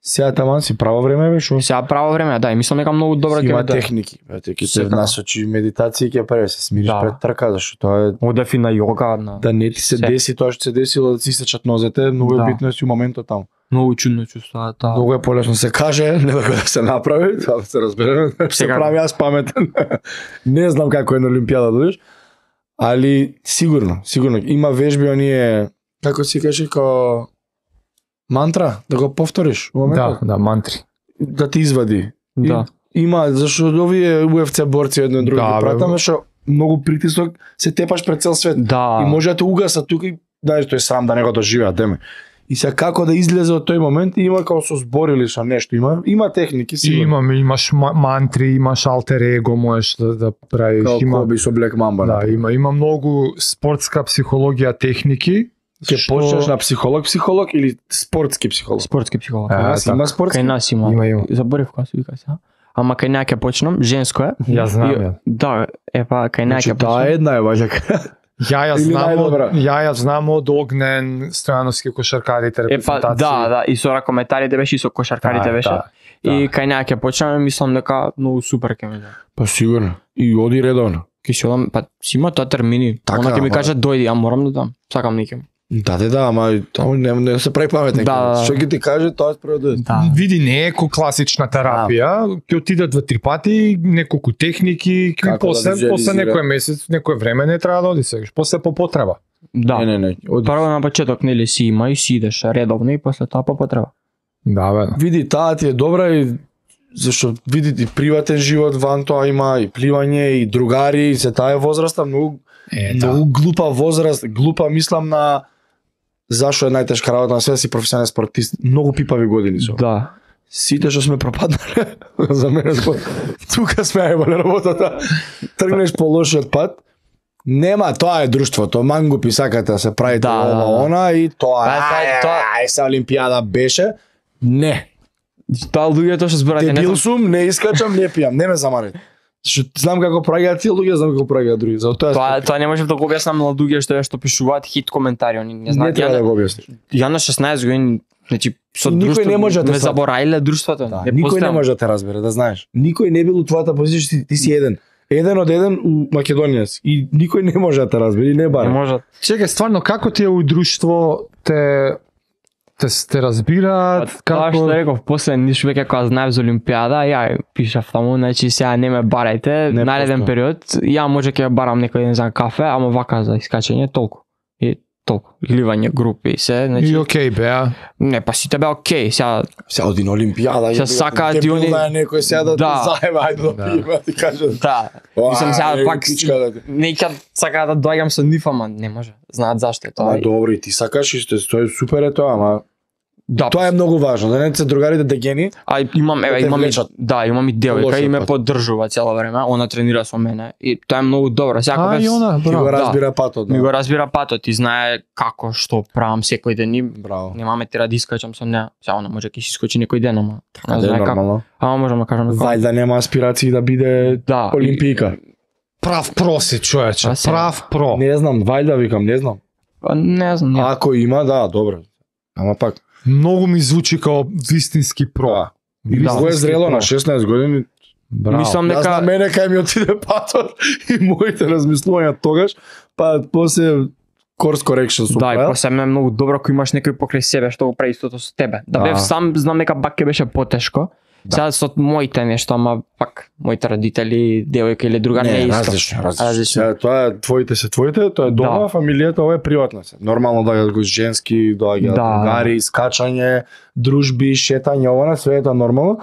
Сега таман си право време беше. Сега право време, да, и мислам дека многу добра ќе има техники. Бате, ќе се насочи медитација ќе прве се смириш пред трка, зашто тоа е одефи на йога, на да не ти се деси тоа што се десило да си сечат нозете, многу е битно си у моментот таму. Многу чудно чувство, да. Многу е полесно се каже, не да се направи, тоа се разбере. Се прави аз паметен. Не знам како е на Олимпијада дојдеш, али сигурно има вежби оние како се каже како мантра, да го повториш во моментот. Да, мантри. Да ти извади. Да. Има, зашто овие UFC борци едно и други да, пратаме, што многу притисок, се тепаш пред цел свет. Да. И може да те угаса тука и дајш тој сам да не го доживеа, деме. И се како да излезе од тој момент, има како со збор или со нешто, има техники сигурно. Имаш мантри, имаш алтер его, можеш да правиш. Како би со Black Mamba. Да, има многу спортска психологија техники. Ќе почнеш на психолог или спортски психолог? Спортски психолог. Има спортски? Кај нас има. Заборев која се вика сега. Ама кај неја ќе почнам, женско е. Ја знам. Да, епа кај неја ќе почнам. Таа една е важака. Ја знам од Огнен, Стојановски кошаркарите репрезентации. Да, и со ракометарите беше, и со кошаркарите беше. И кај неја ќе почнам, мислам дека многу супер ќе ми да. Па сигурно. И оди редовно. Ке си одам, па си има тоа термини. Она ќе ми каже дојди, а морам да дам. Сакам никем. Да, ама не се прави паметен. Да. Што ќе ти каже, тоа е прво да. Види, не е како класична терапија, ќе отидат во три пати, неколку техники, после некој месец, некој време не треба да оди сега, после по потреба. Да. Не. Прво на почеток нели си има и си идеш редовно и после тоа по потреба. Да, бе. Види, таа ти е добра и зашто види и приватен живот ван тоа има и пливање и другари и се таа возраста многу глупа возраст, глупа мислам на зашо е најтешка работа на света си професионален спортист, многу пипави години со. Да. Сите што сме пропаднале за мене збор. Тука сме ајбале работата. Тргнеш по лошиот пат. Нема, тоа е друштвото. Мангупи сакате да се правите ова она и тоа. Ај се Олимпијада беше. Не. Таа луѓето што зборате не. Дебил сум, не искачам, не пијам, не ме замарете. Знам како прагаат тие луѓе, знам како прагаат други. За тоа не можев да го објаснам на луѓе што пишуваат хит коментари, они не знаат. Не треба да го објасниш. Ја на 16 години, значи со друштвото ме забораиле друштвото. Никој не може да те разбере, да знаеш. Никој не бил у твојата позиција, ти си еден. Еден од еден у Македонија си. И никој не може да те разбере, не бара. Не може. Чекај, стварно како ти е у друштво те разбираат, како... Тоа што реков, после ниш веќе кога знаев за Олимпијада, ја пишав таму, значи сега не ме барајте, нареден период, ја може ќе барам некој ден за кафе, ама вака за искачење, толку. Гливање, групи и се, значи... И окей беа. Не, па сите беа окей, сега... Сега оди на Олимпијада, ќе била некој сега да те заева, ајде да пиеме, ти кажат. Да, мислам сега пак... Нека сака да дојгам со ниф, ама не може. Знаат зашто е тоа. Добро, и ти сакаш исто, тоа е супер е тоа, ама тоа е многу важно, да не се другарите дегени. А имам и девојка и ме поддржува цело време, она тренира со мене и тоа е многу добро. Секогаш го разбира патот. Ми го разбира патот и знае како што правам секој ден и немаме тера да искачам со неа. Сега она може ќе си искочи некој ден, ама така знае како. Ама можам да кажам дека да нема аспирации да биде олимпијка. Прав про си, човече, прав про. Не знам, вајда викам, не знам. Не знам. Ако има, да, добро. Ама пак. Многу ми звучи како вистински про. Или го е зрело на 16 години. Мислам дека... Аз на мене кај ми отиде патот и моите размислувања тогаш, па после course correction сум правил. Да, и после ме е многу добро ако имаш некој покрај себе што го прави истото со тебе. Да бев сам, знам дека бак ќе беше потешко. Сега со моите нешто, ама пак моите родители, девојка или другар не е исто. Различно. Тоа е твоите се твоите, тоа е дома, фамилијата, ова е приватно. Нормално да го женски, да ги другари, скачање, дружби, шетање, ова све е тоа нормално.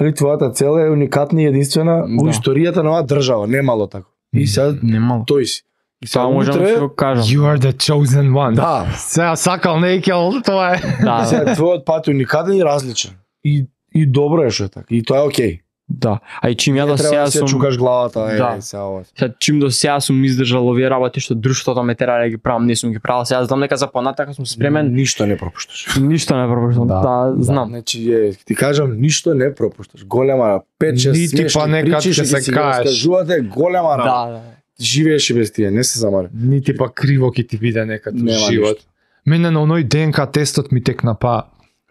Али твојата цел е уникатна и единствена во историјата на оваа држава, немало така. И сега тој си. Сега можам да го кажам. You are the chosen one. Да. Сега сакал некој, тоа е. Да. Сега твојот пат уникатен и различен. И И добро е што така. И тоа е окей. Да. А и чим ја до сега сум чукаш главата, да. Сега чим до сега сум издржал овие работи што друштвото ме терале ги правам, не сум ги правил. Сега знам дека за понатака сум спремен. Ништо не пропушташ. Ништо не пропуштам. Да, знам. Значи ти кажам, ништо не пропушташ. Голема 5-6 смешни причи што се кажувате, голема работа. Да. Живееш без тие, не се замари. Нити па криво ќе ти биде некад живот. Мене на оној ДНК тестот ми текна па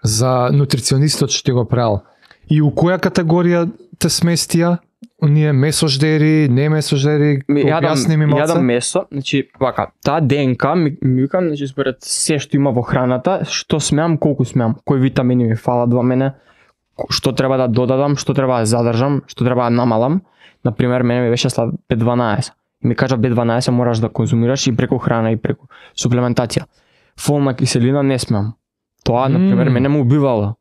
за нутриционистот што ти го правил. И у која категорија те сместија? Оние месождери, не месождери, објасни ми малце. Јадам месо, значи, вака, таа ДНК ми викам, значи, според се што има во храната, што смеам, колку смеам, кои витамини ми фалат во мене, што треба да додадам, што треба да задржам, што треба да намалам. Например, мене ми беше слаб B12. Ми кажа B12 мораш да конзумираш и преку храна и преку суплементација. Фолна киселина не смеам. Тоа, например, мене му убивало.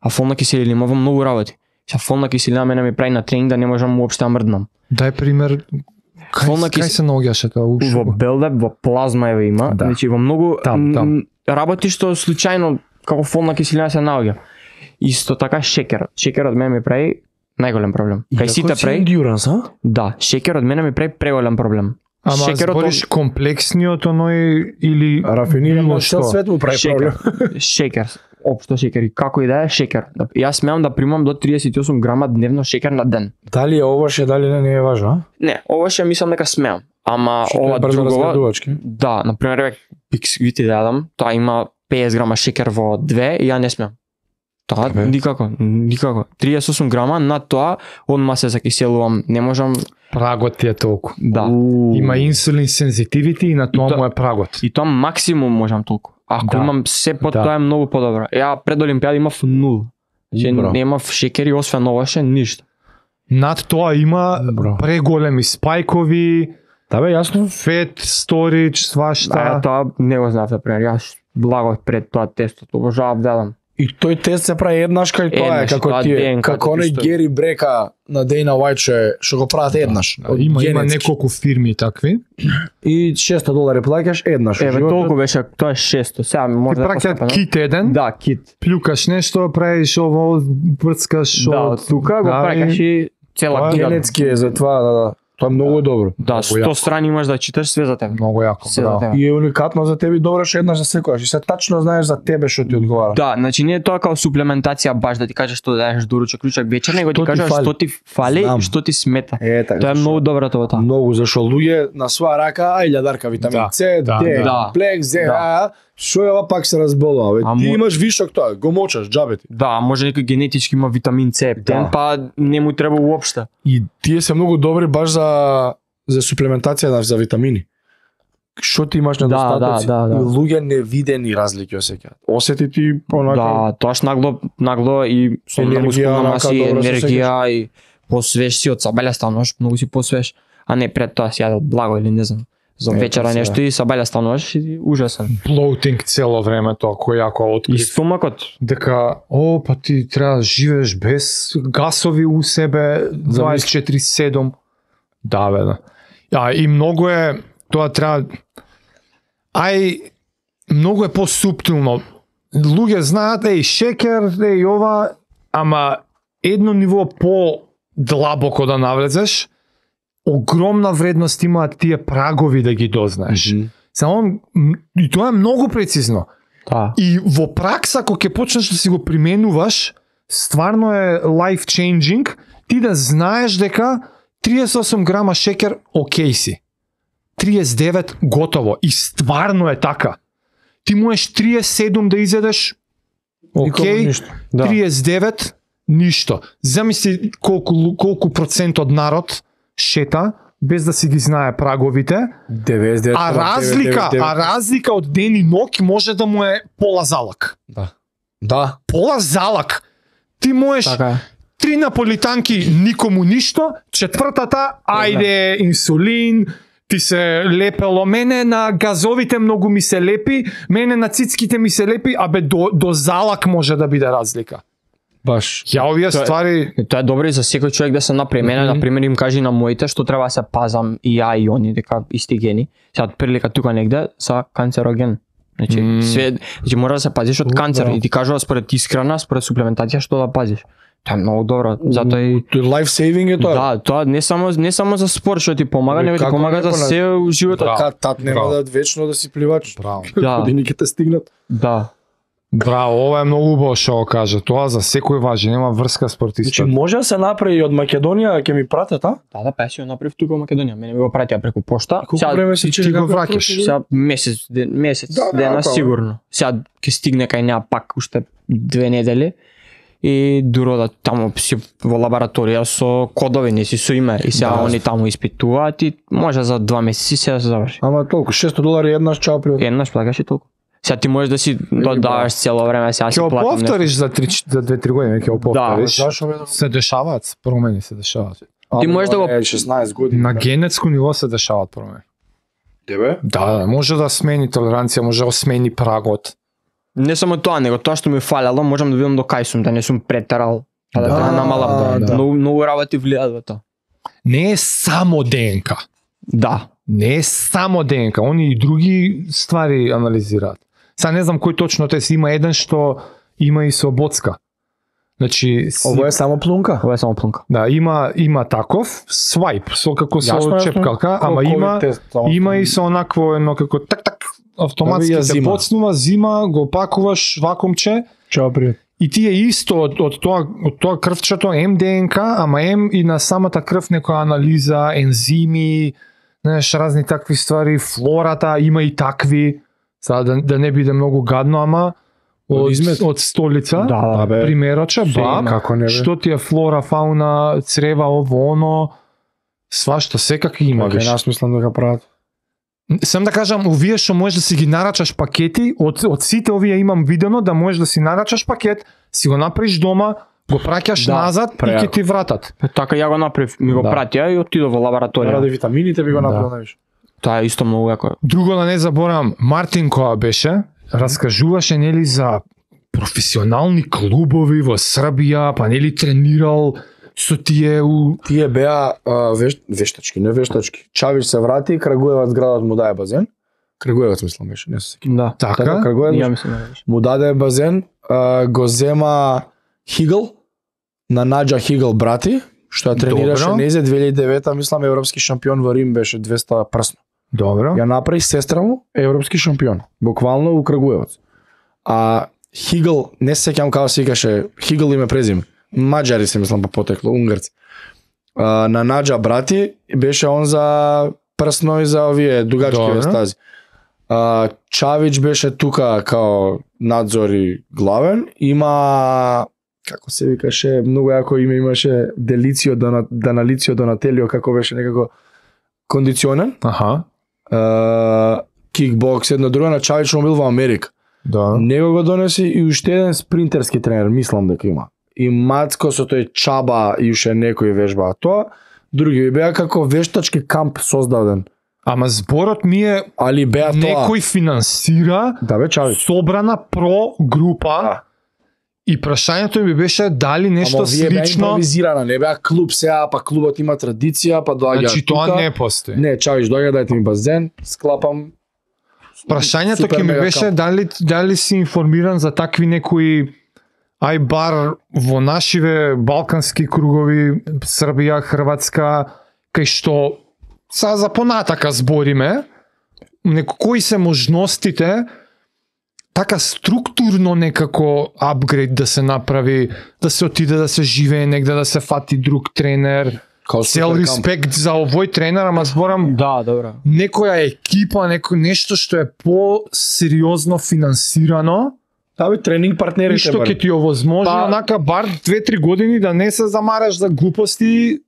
А фолна киселина има во многу работи. Са фолна киселина мене ми прави на тренинг да не можам уопште да мрднам. Дај пример, кај се наоѓаше тоа уште? Во билдап, во плазма еве има, да. Значи во многу там работи што случајно како фолна киселина се наоѓа. Исто така шекерот. Шекерот мене ми прави најголем проблем. Кај сите прави ендуранс, а? Да, шекерот мене ми прави преголем проблем. Ама збориш комплексниот оној или рафинирано што? Свет му прави шекер. Проблем. Шекер. Општо шекер. И како и да е шекер. Јас смеам да примам до 38 грама дневно шекер на ден. Дали е овоше, дали не е важно? Не, овоше мислам дека смеам. Ама што ова другова... Да, например, бисквити да јадам, тоа има 50 грама шекер во 2 и ја не смеам. Тоа никако. 38 грама на тоа, одма се закиселувам, не можам... Прагот ти е толку. Да. Има инсулин сензитивити и на тоа му е прагот. И тоа максимум можам толку. Ако имам се под тоа е многу подобро. Ја пред Олимпијада имав 0. Немав шекери, освен оваше, ништо. Над тоа има преголеми спајкови, јасно? Фет, сторич, свашта. Ја тоа не го знаев, например. Јас благо пред тоа тестот, обожавав да јадам. И тој тест се прави еднаш кај тоа е, како ти е, како оној Гери Брека на Дейна Уајче, што го прават еднаш. Има неколку фирми такви. И 600 $и плаќаш еднаш. Еве толку беше, тоа е 600, сега може да постапам. Ти праќаш кит еден, да, кит. Плюкаш нешто, правиш ово, брцкаш од... Да, тука го праќаш и цела кита. Генетски е за тоа, да. Тоа е многу добро. Да, 100 страни имаш да читаш, све за тебе. Многу јако, да. И е уникатно за тебе, добро што еднаш да секојаш. И се тачно знаеш за тебе што ти одговара. Да, значи не е тоа како суплементација баш да ти кажеш што даеш дуручок, ручак, вечер, него ти кажеш што ти фали и што ти смета. Тоа е многу добро тоа таа. Многу зашо луѓе на своја рака, ај љадарка витамин С, Д, комплекс, ЗА, што ева пак се разболува. Ти имаш вишок тоа, го мочаш џабе ти. Да, може некој генетички има витамин С, па не му треба уопште. И тие се многу добри баш за суплементација за витамини. Што ти имаш недостатоци, луѓе невидени разлики осеќаат. Осети ти онака. Да, тоа нагло и со мускулна маса, енергија и посвеш си од сабаља стануваш, многу си посвеш, а не пред тоа си јадел благо или не знам. За вечера нешто и сабаља стануваш и ужасен. Bloating цело време тоа кој јако открив. И стомакот дека па ти треба живееш без гасови у себе 24/7. Да, бе, да. А, и многу е, тоа треба... Ај, многу е по-суптилно. Луѓе знаат, шекер, ова, ама едно ниво по-длабоко да навлезеш, огромна вредност имаат тие прагови да ги дознаеш. Само, и тоа е многу прецизно. Да. И во пракса, ако ќе почнеш да си го применуваш, стварно е life-changing, ти да знаеш дека 38 грама шекер, окей си. 39 готово. И стварно е така. Ти можеш 37 да изедеш, окей, 39 ништо. Замисли колку процент од народ шета без да си ги знае праговите. 99, а разлика од ден и ноќ може да му е пола залак. Да. Пола залак. Ти можеш така. 3 наполитанки никому ништо, четвртата ајде инсулин, ти се лепело, мене на газовите многу ми се лепи, мене на цицките ми се лепи, а бе до залак може да биде разлика. Баш. Ја овие ствари, тоа е добро и за секој човек да се направи. Мене например им кажи на моите што треба да се пазам и ја и они дека исти гени. Сега прилика тука негде са канцероген. Значи све, мора да се пазиш од канцер и ти кажува според искрана, според суплементација што да пазиш. Тоа е многу добро. Затоа и life saving е тоа. Да, тоа не само за спорт што ти помага, не ти помага за се во животот. Тат нема да вечно да си пливач. Браво. Да. Годините те стигнат. Да. Браво, ова е многу убаво што кажа. Тоа за секој важи, нема врска спортиста. Значи може да се направи од Македонија, ќе ми пратат, а? Да, па ќе направив тука во Македонија. Мене ми го пратија преку пошта. Колку време се чека да го враќаш? Сега месец дена сигурно. Сега ќе стигне кај неа пак уште 2 недели. И дуродат таму си во лабораторија со кодови, не си со име, и сега да, они таму испитуваат и може за 2 месеци се заврши. Ама толку, $6 еднаш чао приот. Еднаш плакаш и толку. Сега ти можеш да си додаваш цело време, сега си платиш. Ќе повториш за 2-3 години, ќе повториш. Да, се дешаваат промени, се дешаваат. Ти можеш да го 16 години. На генетско ниво се дешаваат промени. Тебе? Да, може да смени толеранција, може да смени прагот. Не само тоа, него тоа што ми фалело, можам да видам до кај сум, да не сум претерал, па да те намалам. Многу работи влијаат во тоа. Не е само ДНК. Да. Не е само ДНК, они и други ствари анализираат. Са не знам кој точно те си, има еден што има и со боцка. Значи, ова е само плунка. Ова е само плунка. Да, има таков свајп, со како со чепкалка, ама има и со онакво едно како так автоматски се боцнува, зима, го пакуваш вакуумче. Чао привет. И ти е исто од тоа крвчето МДНК, ама М и на самата крв некоја анализа, ензими, знаеш, разни такви ствари, флората, има и такви. Сега да не биде многу гадно, ама од столица, да, примероче, што ти е флора, фауна, црева, ово, оно, свашто секако има. Така и нас мислам да га прават. Сам да кажам, овие што можеш да си ги нарачаш пакети, од сите овие имам видено да можеш да си нарачаш пакет, си го направиш дома, го праќаш назад и ќе ти вратат. Така ја го направив, ми го пратија и отидов во лабораторија. Ради витамините би го направиш. Тоа е исто многу јако. Друго да не заборам, Мартин која беше, раскажуваше нели за професионални клубови во Србија, па нели тренирал со тие беа вештачки, не вештачки. Чавич се врати, Крагуевац градот му даде базен. Крагуевац мислам беше, не се сеќавам. Да, така. Крагуевац му даде базен, го зема Хигл, на Наджа Хигл брати, што ја тренираше незе 2009 мислам европски шампион во Рим беше 200 прсно. Добро. Ја направи сестра му европски шампион, буквално у Крагуевац. А Хигл, не се сеќавам како се викаше, Хигл име презиме. Маджари се мислам па потекло, унгарци. На Наджа брати беше он за прсно и за овие дугачки стази. Чавич беше тука као надзор и главен. Има, како се викаше, многу јако име имаше, Делицио Даналицио Донателио, како беше некако кондиционен. Аха. Кикбокс, едно друго, на Чавич му бил во Америка. Да. Него го донеси и уште еден спринтерски тренер, мислам дека има. И Мацко со тој Чаба и уште некои вежбаа тоа. Други беа како вештачки камп создаден. Ама зборот ми е, али беа тоа. Некој финансира, да бе, собрана про група, да. И прашањето ми беше дали нешто слично. Ама вие беа импровизирана, не беа клуб сега, па клубот има традиција, па доаѓа тука. Значи тоа не постои. Не, Чавиш доаѓа, дајте ми базен, склапам. Прашањето ке ми беше дали си информиран за такви некои, ај бар во нашиве балкански кругови, Србија, Хрватска, кај што са за понатака збориме, кои се можностите така структурно некако апгрейд да се направи, да се отиде да се живее негде, да се фати друг тренер, цел респект за овој тренер, ама зборам, да, добра, некоја екипа, нешто што е по-сериозно финансирано. Да бе, тренинг партнерите. И што ќе ти овозможи, онака бар 2-3 години да не се замараш за глупости.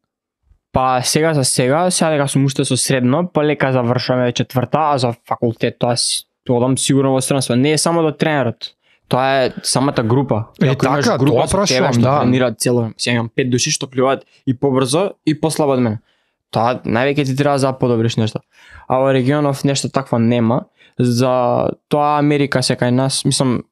Па сега дека сум уште со средно, па лека завршуваме четврта, а за факултет тоа одам сигурно во странство. Не е само до тренерот, тоа е самата група. Е така, тоа прашувам, да. Тренираат цело, сега имам 5 души што пливаат и побрзо и послабо од мене. Тоа највеќе ти треба да подобриш нешто. А во регионов нешто такво нема. За тоа Америка се кај нас, мислам,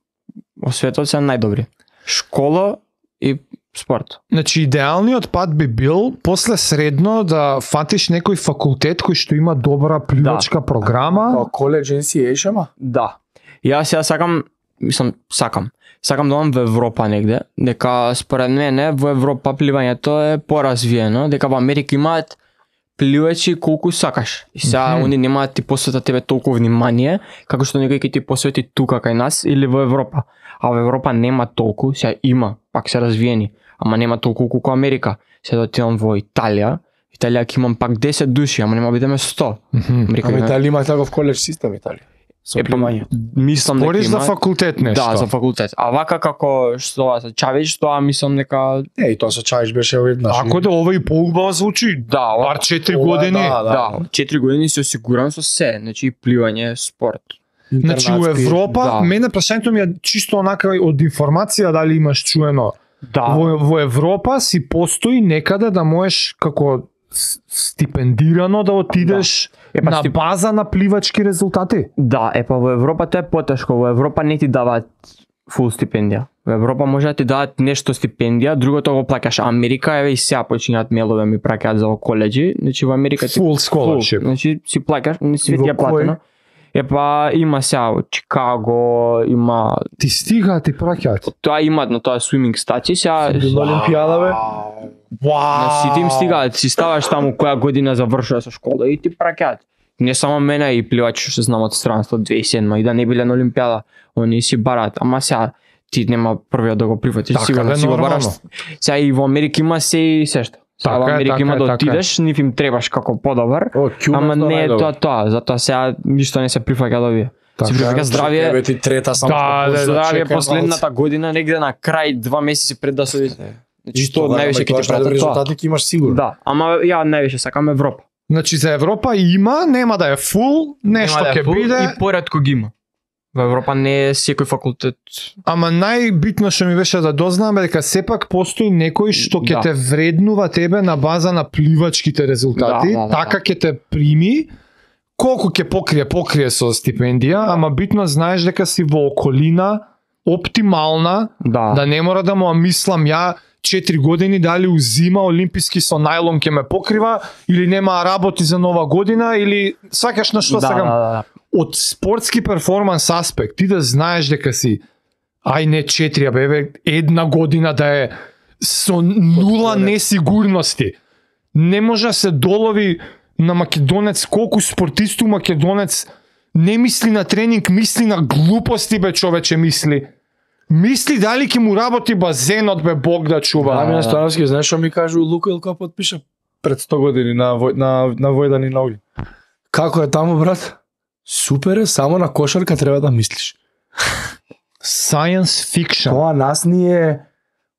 во светот се најдобри. Школа и спорт. Значи, идеалниот пат би бил после средно да фатиш некој факултет кој што има добра пливачка програма. Коледж NCH-ама? Да. Јас сакам мислам, сакам. Сакам да одам во Европа негде, дека според мене во Европа пливањето е поразвиено, дека во Америка имаат пливајќи колку сакаш. И сега они немаат ти посветат тебе толку внимание, како што некој ќе ти посвети тука кај нас или во Европа. А во Европа нема толку, сега има, пак се развиени, ама нема толку колку Америка. Сега отидам во Италија, Италија ќе имам пак 10 души, ама нема бидеме 100. Ама Италија има таков коледж систем, Италија. Епо, мислам дека има... за факултет нешто. Да, за факултет. А вака како што со Чавич, тоа мислам дека... Не, и тоа со Чавич беше веднаш. Ако да ова и поубава звучи, да, пар 4 години. Да, 4 години се осигурам со се, значи и пливање, спорт. Значи у Европа, мене прашањето ми е чисто онака од информација дали имаш чуено. Да. Во Европа си постои некаде да можеш како стипендирано да отидеш на база на пливачки резултати. Да, епа во Европа тоа е потешко. Во Европа не ти даваат фул стипендија. Во Европа може да ти дадат нешто стипендија, другото го плаќаш. Америка еве и сега починаат мелове ми праќаат за колеџи, значи во Америка ти фул scholarship. Значи си плаќаш, не си ти е платено. Епа има сега Чикаго, има... Ти стига, ти праќаат. Тоа имат, но тоа е свиминг стачи, сега... Било Олимпијада, бе. На сите им стигаат, си ставаш таму која година завршува со школа и ти праќаат. Не само мене и пливачи што знам од странство 2007 и да не биле на Олимпијада, они си барат, ама сега ти нема првиот да го прифатиш, сигурно си го бараш. Сега и во Америка има се и сешто. Така, во Америка има да отидеш, нив им требаш како подобар, ама не е тоа тоа, затоа сега ништо не се прифаќа да вие. Се прифаќа здравје. Тебе ти трета само здравје последната година негде на крај 2 месеци пред да се што највише ќе ти пратат резултати ќе имаш сигурно. Да, ама ја највише сакам Европа. Значи за Европа има, нема да е фул, нешто ќе биде и поредко ги има. Во Европа не е секој факултет. Ама најбитно што ми беше да дознам дека сепак постои некој што ќе те вреднува тебе на база на пливачките резултати, така ќе те прими. Колку ќе покрие со стипендија, ама битно знаеш дека си во околина оптимална, да не мора да му мислам ја 4 години дали узима олимписки со најлон ќе ме покрива или нема работи за нова година или сакаш на што сакам. Од спортски перформанс аспект ти да знаеш дека си ај не 4 абе една година да е со нула несигурности. Не може да се долови на македонец колку спортисту македонец не мисли на тренинг, мисли на глупости бе човече мисли. Мисли дали ќе му работи базенот бе Бог да чува. Ами на Становски, знаеш што ми кажу Лука Илко подпиша пред 100 години на Војдани на Огли. Како е таму брат? Супер е, само на кошарка треба да мислиш. Science fiction. Тоа нас ни е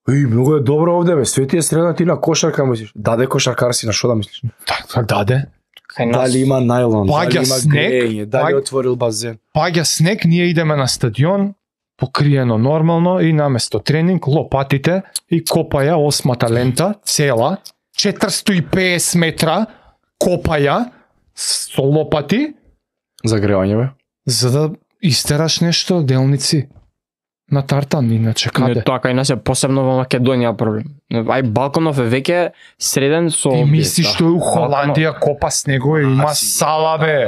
и многу е добро овде бе. Све ти е средно ти на кошарка мислиш. Даде кошаркар си на што да мислиш? Така даде. Дали има најлон, дали има грејење, дали отворил базен. Паѓа снег, ние идеме на стадион. Покриено нормално и наместо тренинг лопатите и копаја осмата лента цела 450 метра копаја со лопати за грејање бе за да истераш нешто делници на тартан иначе каде. Не тоа кај нас е посебно во Македонија проблем. Ај Балканов е веќе среден со ти мислиш што у Холандија копа снегови има сала бе.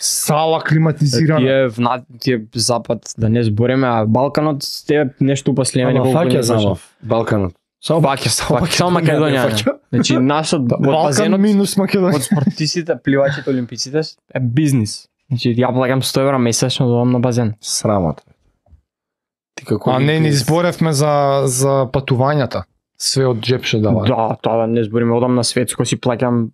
Сала климатизирана. Ти е запад, да не збореме, а Балканот е нешто упоследено неколку години. Ама фак е забав, Балканот. Само Македонија. Значи, нашот Балкан минус Македонија. Од спортистите, пливачите, олимпиците е бизнис. Значи, ја плаќам 100 евра месечно да одам на базен. Срамот. А не, ни зборевме за патувањата. Све од джеп ше дава. Да, тоа не збориме. Одам на Светско, си плаќам.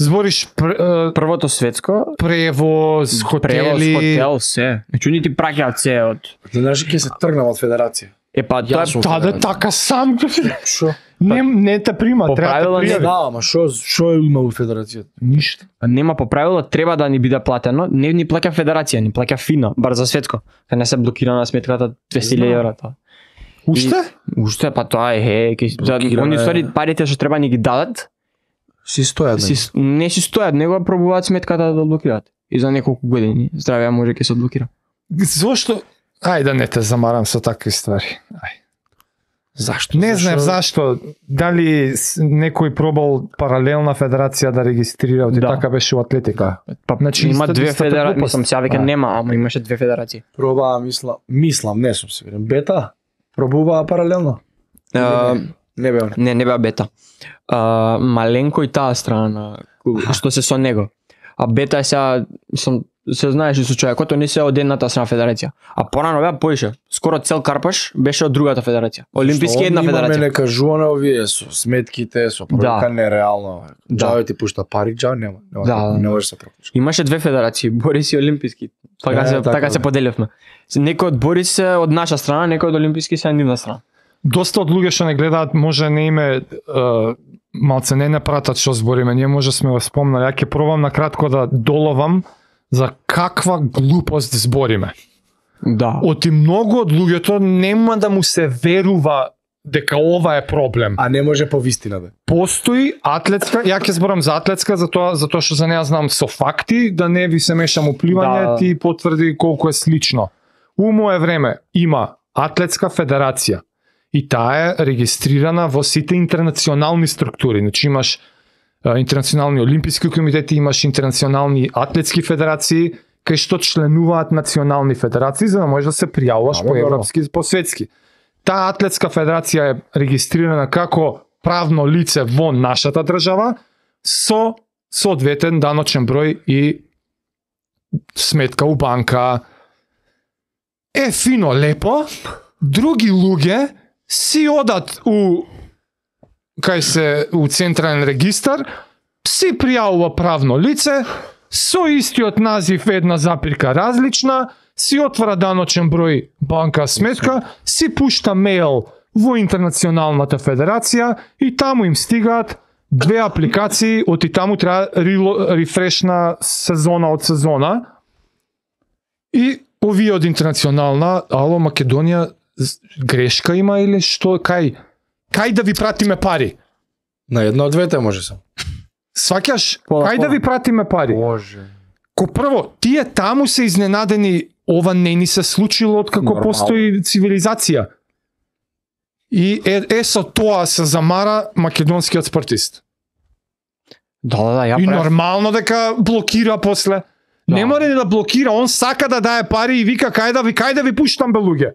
Збориш првото светско, превоз, хотел, се. Значи ни ти праќаат се од. Знаеш ќе се тргнал од федерација. Епа тоа да така сам. Што? Не те примат, треба да пријави. Да, ама што има у федерацијата? Ништо. Нема по правило, треба да ни биде платено, не ни плаќа федерација, ни плаќа фина, бар за светско. Кај не се блокира на сметката 200.000 евра тоа. Уште па тоа е они ствари парите што треба ни ги дадат. Си стојат. Не си стојат, него ја пробуваат сметката да блокираат. И за неколку години здравја може ќе се блокира. Зошто? Ај да не те замарам со такви ствари. Ај. Зашто? Не знаев зашто. Дали некој пробал паралелна федерација да регистрира, оти така беше у атлетика. Па, значи има две федерации, мислам сега веќе нема, ама имаше две федерации. Пробаа, мислам, не сум сигурен. Бета пробуваа паралелно. Не беа. Не беа бета. Маленко и таа страна што се со него. А бета е сега, мислам, се знаеш и со човекот, не се од едната страна федерација. А порано беа поише. Скоро цел Карпаш беше од другата федерација. Олимписки една федерација. Имаме некажуване овие со сметките, со пројка, нереално. Джаве ти пушта пари, джаве нема. Не можеш се проклучиш. Имаше две федерации, Бориси и Олимписки. Така се поделевме. Некој од Борис е од наша страна, некој од Олимписки се од нивна страна. Доста од луѓе што не гледаат, може не име малце не пратат што збориме. Ние може сме го спомнале. Ја ќе пробам на кратко да доловам за каква глупост збориме. Да. Оти многу од луѓето нема да му се верува дека ова е проблем. А не може по вистина да. Постои атлетска, ја ќе зборам за атлетска, затоа што за неа знам со факти, да не ви се мешам упливање, ти потврди колку е слично. У мое време има атлетска федерација и таа е регистрирана во сите интернационални структури. Значи имаш Интернационални олимписки комитети, имаш интернационални атлетски федерации, кај што членуваат национални федерации, за да можеш да се пријавуваш по европски, по светски. Таа атлетска федерација е регистрирана како правно лице во нашата држава со соодветен даночен број и сметка у банка. Е фино, лепо. Други луѓе си одат у кај се у централен регистар, си пријавува правно лице, со истиот назив една запирка различна, си отвара даночен број банка сметка, си пушта мејл во Интернационалната федерација и таму им стигаат две апликации, оти таму треба рефрешна сезона од сезона. И овие од Интернационална, ало Македонија, грешка има или што, кај да ви пратиме пари? На едно од двете може сам. Сваќаш? Кај да ви пратиме пари? Боже. Ко прво, тие таму се изненадени, ова не ни се случило откако постои цивилизација. И со тоа се замара македонскиот спортист. Да, ја правам. И нормално дека блокира после. Не мора да блокира, он сака да дае пари и вика кај да ви пуштам бе луѓе.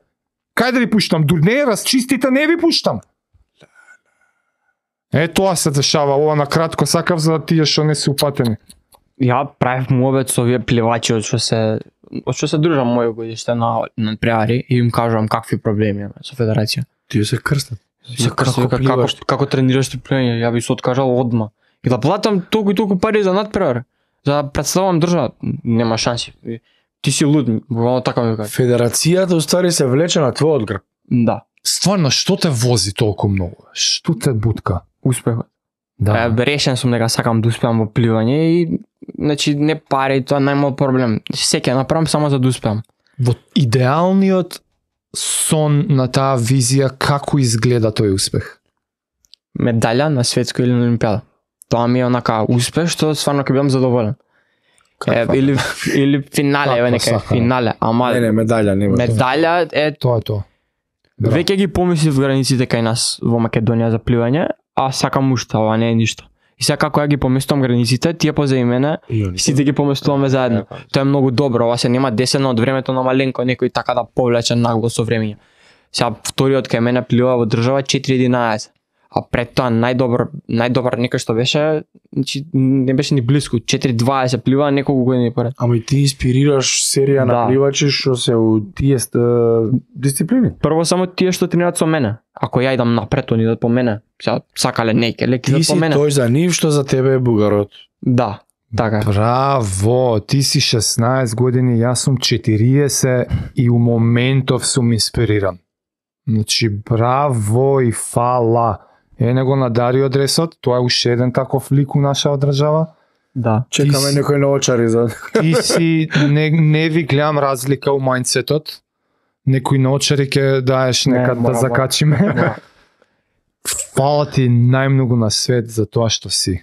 Кај да ви пуштам? Дур не, разчистите, не ви пуштам. Е, тоа се дешава, ова на кратко сакав за тие што не се упатени. Ја правев муабет со овие плевачи од што се дружам мојо годиште на преари и им кажувам какви проблеми имаме со федерација. Тие се крстат. Како тренираш ти плевање, ја би се откажал одма. И да платам толку и толку пари за надпревар, за да представам држава, нема шанси. Ти си луд, буквално така ми кажа. Федерацијата устари се влече на твојот грб. Да. Стварно, што те вози толку многу? Што те бутка? Успехот. Да. Решен сум дека сакам да успеам во пливање и значи не пари, тоа најмал проблем. Секој направам само за да успеам. Во идеалниот сон на таа визија како изгледа тој успех? Медалја на светско или на олимпијада. Тоа ми е онака успех што стварно ќе бидам задоволен. Или финале, некој финале, ама не медалја не. Медалја е тоа. Веќе ги помислив границите кај нас во Македонија за пливање, а сакам уште, ова не е ништо. И сега како ја ги поместувам границите, тие позади мене, сите ги поместуваме заедно. Тоа е многу добро, ова се нема десено од времето на маленко некој така да повлече нагло со времења. Сега вториот кај мене плива во држава 4:11. А пред тоа најдобар некој што беше, не беше ни близко, 4:20 плива неколку години поред. Ама и ти инспирираш серија на пливачи што се у тие дисциплини. Прво само тие што тренираат со мене. Ако ја идам напред, они идат по мене. Сега сакале неке, леки идат по мене. Ти си тој за нив што за тебе е бугарот. Да, така. Браво, ти си 16 години, јас сум 40 и у моментов сум инспириран. Значи браво и фала. Е, не го надари одресот, тоа е уште еден таков лик у нашава држава. Да, чекаме некој на очари за... Ти си, не ви гледам разлика у мајндсетот, некој на очари ќе даеш некад да закачиме. Да. Фала ти најмногу на свет за тоа што си.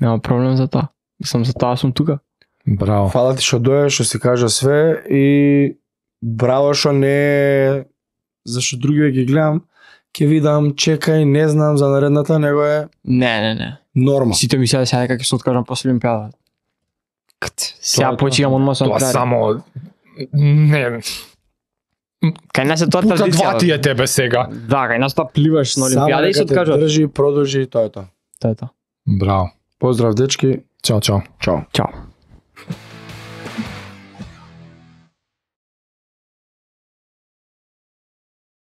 Нема проблем за тоа, сам за тоа сум тука. Браво. Фала ти што дојаш, што си кажа све и браво што не... Зашто други ги гледам ќе ви дам, чекај, не знам за наредната, него е... Не. Норма. Сите мислеа сега дека ќе се откажам после Олимпијада. Сега почигам одма со Олимпијада. Тоа само... Не... Кај нас е тоа традиција. Пука два ти е тебе сега. Да, кај нас тоа пливаш на Олимпијада и се откажат. Само држи, продолжи, тоа е тоа. Браво. Поздрав, дечки. Чао.